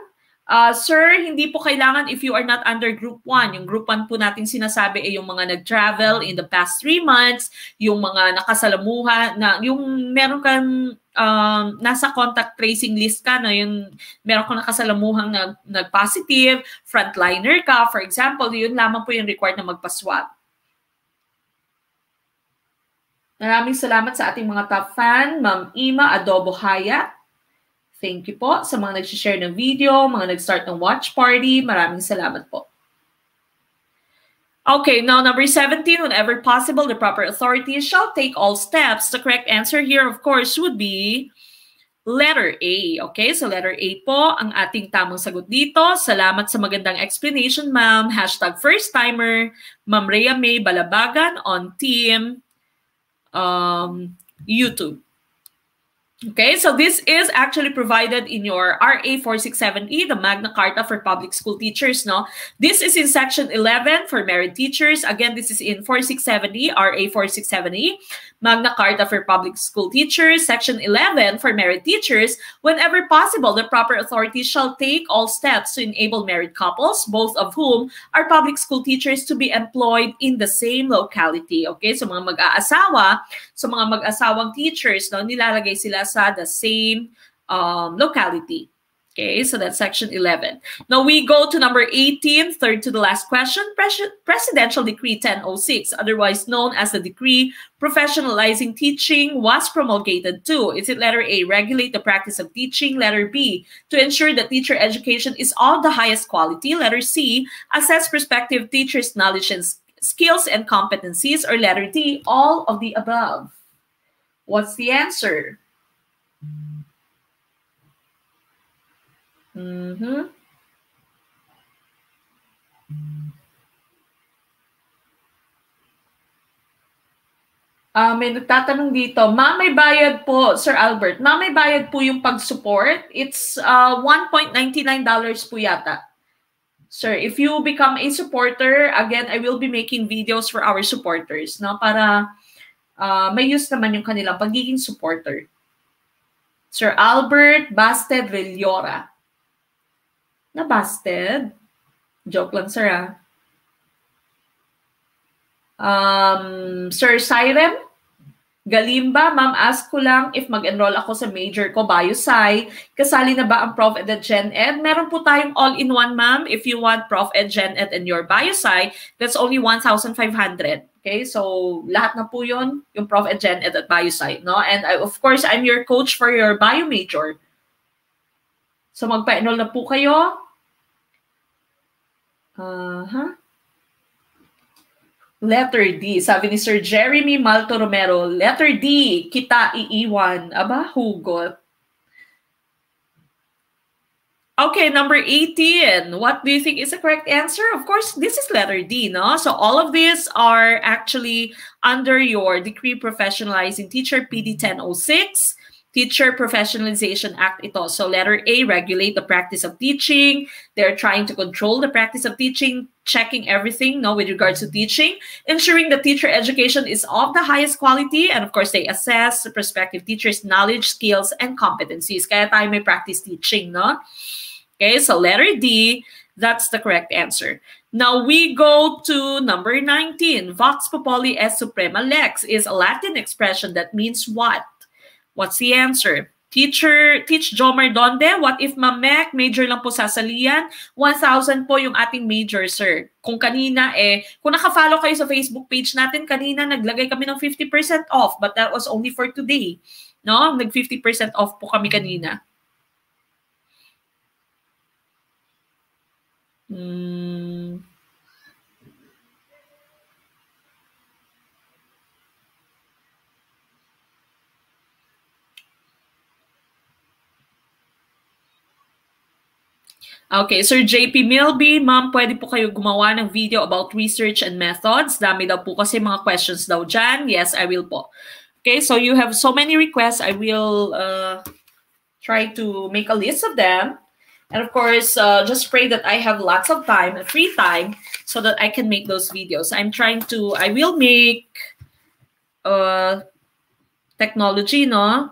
Uh, sir, hindi po kailangan if you are not under Group one. Yung Group one po natin sinasabi ay yung mga nag-travel in the past three months, yung mga nakasalamuha, na, yung meron kang um, nasa contact tracing list ka, no? Yung meron kang nakasalamuhang nag, nag-positive, frontliner ka, for example, yun lamang po yung required na magpa-swab. Maraming salamat sa ating mga top fan, Ma'am Ima Adobo Hayat. Thank you po sa mga nag-share ng video, mga nag-start ng watch party. Maraming salamat po. Okay, now number seventeen, whenever possible, the proper authorities shall take all steps. The correct answer here, of course, would be letter A. Okay, so letter A po ang ating tamang sagot dito. Salamat sa magandang explanation, ma'am. Hashtag first timer, Ma'am Rhea May Balabagan on team um, YouTube. Okay, so this is actually provided in your R A four six seven E, the Magna Carta for Public School Teachers. No, this is in Section eleven for married teachers. Again, this is in four six seven E, R A four six seven E, Magna Carta for Public School Teachers, Section eleven for married teachers. Whenever possible, the proper authorities shall take all steps to enable married couples, both of whom are public school teachers, to be employed in the same locality. Okay, so mga mag-aasawa, so mga mag-asawang teachers, no, nilalagay sila sa the same um, locality. Okay, so that's Section eleven. Now we go to number eighteen, third to the last question, Pres Presidential Decree ten oh six, otherwise known as the Decree Professionalizing Teaching, was promulgated too. Is it letter A, regulate the practice of teaching? Letter B, to ensure that teacher education is of the highest quality? Letter C, assess prospective teachers' knowledge and skills and competencies? Or letter D, all of the above? What's the answer? Mm-hmm. Uh, may nagtatanong dito, ma'am, may bayad po, Sir Albert. Ma'am, may bayad po yung pag-support. It's uh, one point nine nine dollars po yata. Sir, if you become a supporter, again, I will be making videos for our supporters, no? Para uh, may use naman yung kanilang pagiging supporter. Sir Albert Basted Villora. Na-busted? Joke lang, sir, ah. Um, Sir Cyrem Galimba, ma'am, ask ko lang if mag-enroll ako sa major ko, Bio-Sci, kasali na ba ang ProfEd at Gen-Ed? Meron po tayong all-in-one, ma'am. If you want ProfEd, Gen-Ed, and your Bio-Sci, that's only one thousand five hundred. Okay, so lahat na po yun, yung ProfEd, Gen-Ed, at Bio-Sci, no? And I, of course, I'm your coach for your bio major. So, magpa-enroll na po kayo. Uh-huh. Letter D. Sabi ni Sir Jeremy Malto Romero, letter D, kita iiwan. Aba, hugot. Okay, number eighteen. What do you think is the correct answer? Of course, this is letter D, no? So all of these are actually under your Decree Professionalizing Teacher, P D ten oh six. Teacher Professionalization Act ito. So letter A, regulate the practice of teaching. They're trying to control the practice of teaching, checking everything, no, with regards to teaching, ensuring that teacher education is of the highest quality, and of course they assess the prospective teachers' knowledge, skills, and competencies. Kaya tayo may practice teaching, no? Okay, so letter D, that's the correct answer. Now we go to number nineteen. Vox Populi est Suprema Lex is a Latin expression that means what? What's the answer? Teacher, teach Jomer Donde. What if Mamek? Major lang po sasalian. one thousand po yung ating major, sir. Kung kanina eh, kung nakafollow kayo sa Facebook page natin, kanina naglagay kami ng fifty percent off, but that was only for today. No? Nag fifty percent off po kami kanina. Mm. Okay, Sir J P Milby, ma'am, pwede po kayo gumawa ng video about research and methods. Dami daw po kasi mga questions daw dyan. Yes, I will po. Okay, so you have so many requests. I will uh, try to make a list of them. And of course, uh, just pray that I have lots of time, free time, so that I can make those videos. I'm trying to, I will make uh, technology, no?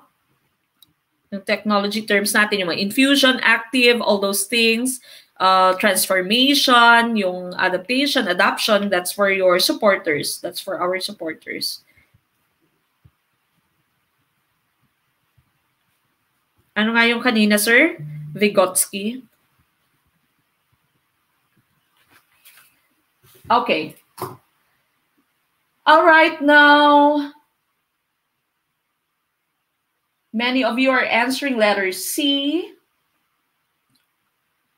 Yung technology terms natin, yung mga infusion, active, all those things, uh, transformation, yung adaptation, adoption, that's for your supporters. That's for our supporters. Ano nga yung kanina, sir? Vygotsky. Okay. All right, now... Many of you are answering letter C.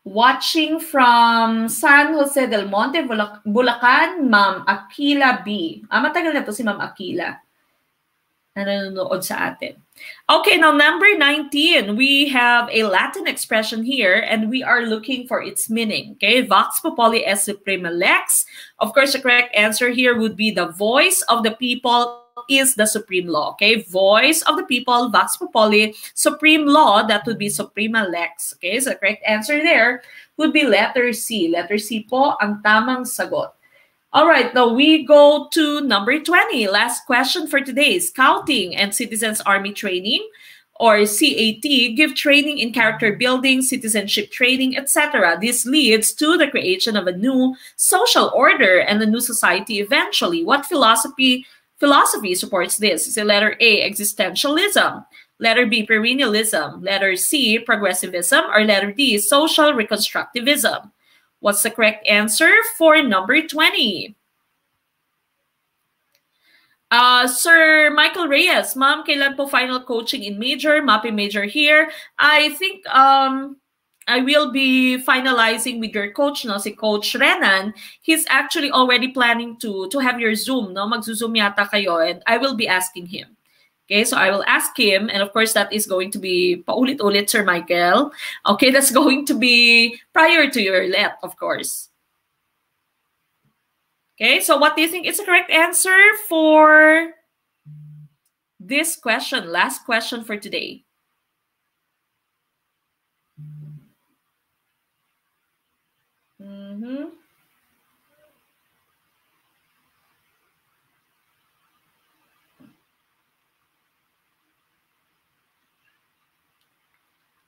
Watching from San Jose del Monte, Bulacan, Ma'am Aquila B. Ah, matagal na po si Ma'am Aquila. Nanonood sa atin. Okay, now number nineteen. We have a Latin expression here and we are looking for its meaning. Okay, vox populi est suprema lex. Of course, the correct answer here would be the voice of the people is the supreme law. Okay, voice of the people, vox populi, supreme law, that would be suprema lex. Okay, so the correct answer there would be letter C. Letter C po ang tamang sagot. All right, now we go to number twenty. Last question for today. Scouting and Citizens Army Training, or C A T, give training in character building, citizenship training, et cetera. This leads to the creation of a new social order and a new society eventually. What philosophy Philosophy supports this? So letter A, existentialism. Letter B, perennialism. Letter C, progressivism. Or letter D, social reconstructivism. What's the correct answer for number twenty? Uh, Sir Michael Reyes, Ma'am, kailan po final coaching in major? M A P I major here. I think um, I will be finalizing with your coach, no? Si Coach Renan. He's actually already planning to to have your Zoom, no? Magzo-Zoom yata kayo, and I will be asking him. Okay, so I will ask him, and of course that is going to be paulit-ulit, Sir Michael. Okay, that's going to be prior to your L E T, of course. Okay, so what do you think is the correct answer for this question? Last question for today. Mm-hmm.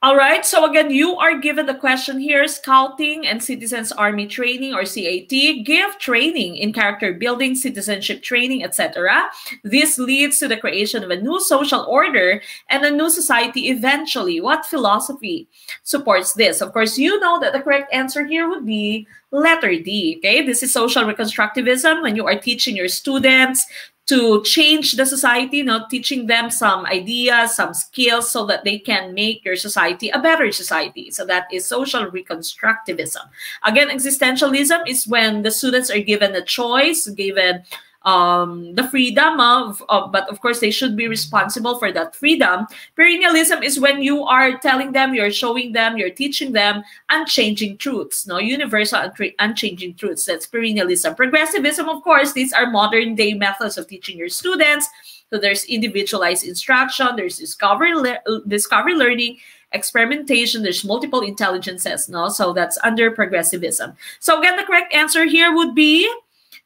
All right, so again, you are given the question here, Scouting and Citizens Army Training, or C A T, give training in character building, citizenship training, et cetera. This leads to the creation of a new social order and a new society eventually. What philosophy supports this? Of course, you know that the correct answer here would be letter D, okay? This is social reconstructivism, when you are teaching your students to change the society, you know, teaching them some ideas, some skills, so that they can make your society a better society. So that is social reconstructivism. Again, existentialism is when the students are given a choice, given um, the freedom of, of, but of course they should be responsible for that freedom. Perennialism is when you are telling them, you're showing them, you're teaching them unchanging truths, no, universal unchanging truths. That's perennialism. Progressivism, of course, these are modern day methods of teaching your students. So there's individualized instruction, there's discovery, le discovery learning, experimentation, there's multiple intelligences, no, so that's under progressivism. So again, the correct answer here would be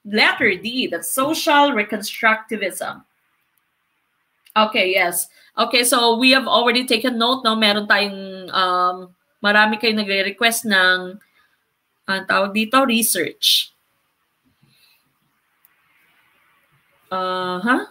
letter D, that's social reconstructivism. Okay, yes. Okay, so we have already taken note, no? Meron tayong, um, marami kayo nagre-request ng, ang tawag dito, research. Uh-huh.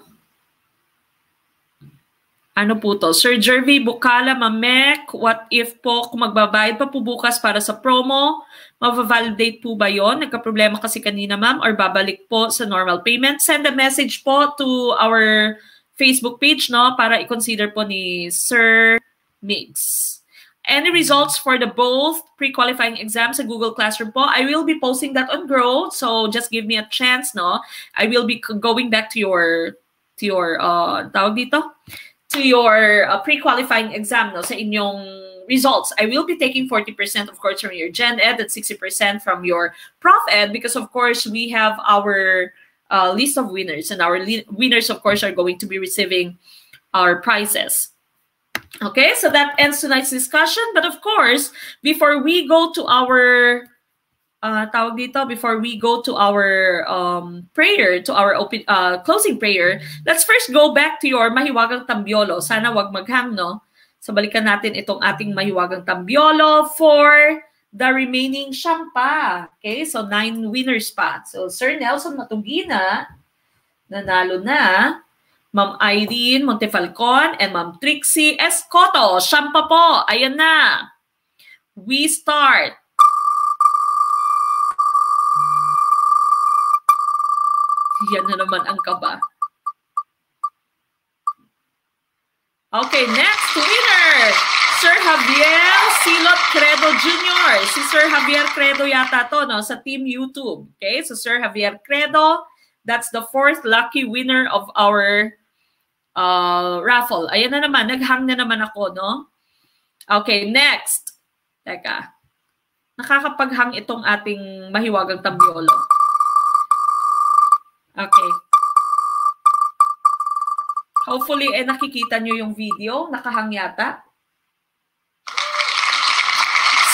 Ano po to? Sir Jervy Bukala Mamek, what if po kung magbabayad pa po bukas para sa promo, mabavalidate po ba yun? Nagka-problema kasi kanina, ma'am, or babalik po sa normal payment? Send a message po to our Facebook page, no, para i-consider po ni Sir Migs. Any results for the both pre-qualifying exams sa Google Classroom po, I will be posting that on Grow. So just give me a chance, no? I will be going back to your, to your, uh, tawag dito? To your uh, pre-qualifying exam, no? Sa inyong results. I will be taking forty percent, of course, from your Gen Ed and sixty percent from your Prof Ed because, of course, we have our uh, list of winners, and our winners, of course, are going to be receiving our prizes. Okay, so that ends tonight's discussion. But, of course, before we go to our uh, tawag dito, before we go to our um, prayer, to our open, uh, closing prayer, let's first go back to your Mahiwagang Tambiolo. Sana wag maghang, no? So balikan natin itong ating Mahiwagang Tambiolo for the remaining siyam pa. Okay, so nine winners pa. So Sir Nelson Matugina, nanalo na. Ma'am Irene Montefalcon and Ma'am Trixie Escoto. Siyam pa po. Ayan na. We start. Yan na naman ang kaba. Okay, next winner, Sir Javier Silot Credo Junior Si Sir Javier Credo yata to, no? Sa Team YouTube. Okay, so Sir Javier Credo, that's the fourth lucky winner of our uh, raffle. Ayan na naman, naghang na naman ako, no? Okay, next. Teka, nakakapaghang itong ating Mahiwagang Tambiolo. Okay. Hopefully, eh, nakikita nyo yung video. Nakahang yata.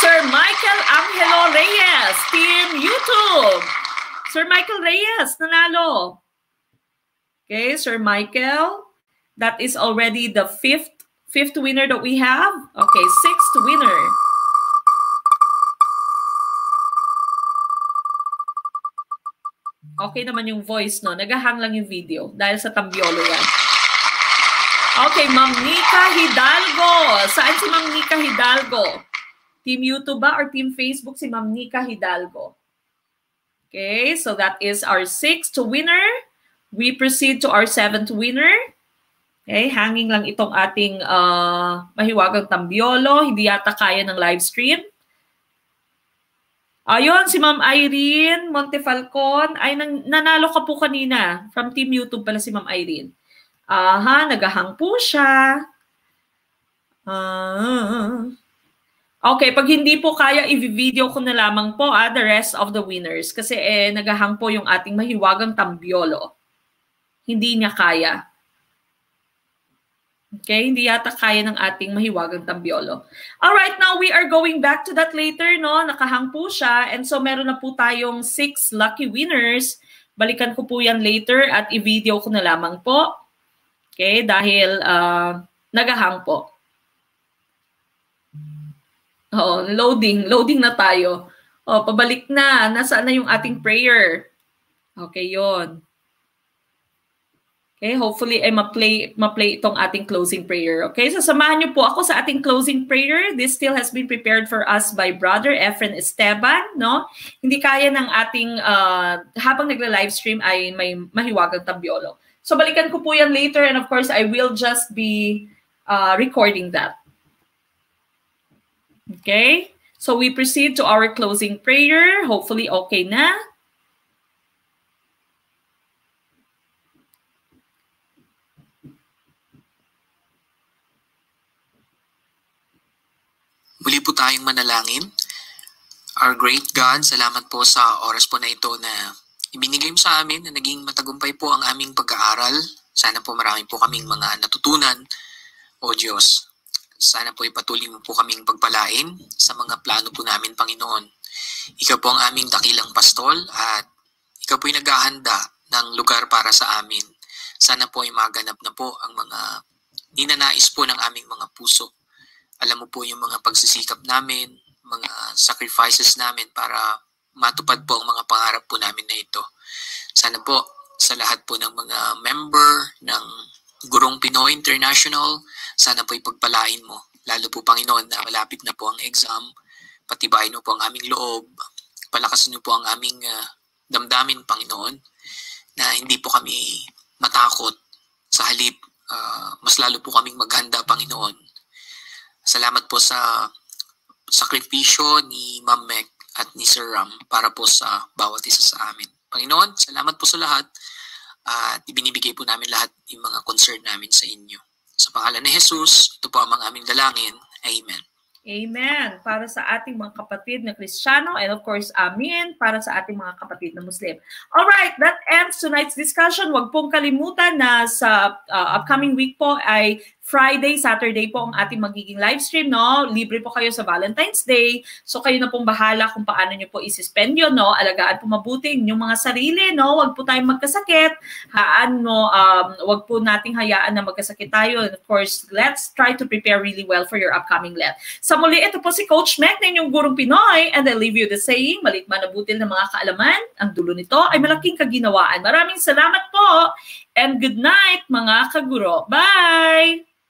Sir Michael Angelo Reyes, Team YouTube. Sir Michael Reyes, nanalo. Okay, Sir Michael. That is already the fifth, fifth winner that we have. Okay, sixth winner. Okay naman yung voice, no? Nagahang lang yung video dahil sa Tambiolo yan. Okay, Ma'am Nika Hidalgo. Saan si Ma'am Nika Hidalgo? Team YouTube ba or Team Facebook si Ma'am Nika Hidalgo? Okay, so that is our sixth winner. We proceed to our seventh winner. Okay, hanging lang itong ating uh, Mahiwagang Tambiolo. Hindi yata kaya ng live stream. Ayun, si Ma'am Irene Montefalcon. Ay, nanalo ka po kanina. From Team YouTube pala si Ma'am Irene. Aha, nagahang po siya. Uh, okay, pag hindi po kaya, i-video ko na lamang po ah, the rest of the winners. Kasi eh, nagahang po yung ating Mahiwagang Tambiolo. Hindi niya kaya. Okay, hindi yata kaya ng ating Mahiwagang Tambiolo. Alright, now we are going back to that later, no? Nakahang po siya. And so meron na po tayong six lucky winners. Balikan ko po yan later at i-video ko na lamang po. Okay, dahil uh, nagahang po. Oh, loading, loading na tayo. Oh, pabalik na, nasaan na yung ating prayer? Okay, yon. Okay, hopefully ay ma-play ma-play itong ating closing prayer. Okay, so samahan niyo po ako sa ating closing prayer. This still has been prepared for us by Brother Efren Esteban, no? Hindi kaya ng ating uh, habang nagla-live stream ay may Mahiwagang Tambiolo. So balikan ko po yan later, and of course, I will just be uh, recording that. Okay? So we proceed to our closing prayer. Hopefully, okay na. Muli po tayong manalangin. Our great God, salamat po sa oras po na ito na ibinigay mo sa amin na naging matagumpay po ang aming pag-aaral. Sana po marami po kaming mga natutunan. O Diyos, sana po ipatuloy mo po kaming pagpalain sa mga plano po namin, Panginoon. Ikaw po ang aming dakilang pastol at ikaw po ay naghahanda ng lugar para sa amin. Sana po ay maganap na po ang mga ninanais po ng aming mga puso. Alam mo po yung mga pagsisikap namin, mga sacrifices namin para matupad po ang mga pangarap po namin na ito. Sana po sa lahat po ng mga member ng Gurong Pinoy International, sana po ipagpalain mo. Lalo po Panginoon na malapit na po ang exam, patibayin mo po ang aming loob, palakasin niyo po ang aming uh, damdamin Panginoon na hindi po kami matakot. Sa halip, uh, mas lalo po kaming maghanda Panginoon. Salamat po sa sakripisyo ni Ma'am Meg at ni Sir Ram para po sa bawat isa sa amin. Panginoon, salamat po sa lahat at ibinibigay po namin lahat yung mga concern namin sa inyo. Sa pangalan ni Jesus, ito po ang mga aming dalangin. Amen. Amen. Para sa ating mga kapatid na Kristiyano, and of course, amen, para sa ating mga kapatid na Muslim. Alright, that ends tonight's discussion. Huwag pong kalimutan na sa uh, upcoming week po ay Friday, Saturday po ang ating magiging live stream, no? Libre po kayo sa Valentine's Day. So kayo na pong bahala kung paano nyo po isuspend yun, no? Alagaan po mabuti yung mga sarili, no? Huwag po tayong magkasakit. Haan, no? Um, huwag po nating hayaan na magkasakit tayo. And of course, let's try to prepare really well for your upcoming L E T. Sa muli, ito po si Coach Mac na inyong Gurong Pinoy, and I leave you the saying, malit man abutil ng mga kaalaman, ang dulo nito ay malaking kaginawaan. Maraming salamat po and good night mga kaguro. Bye!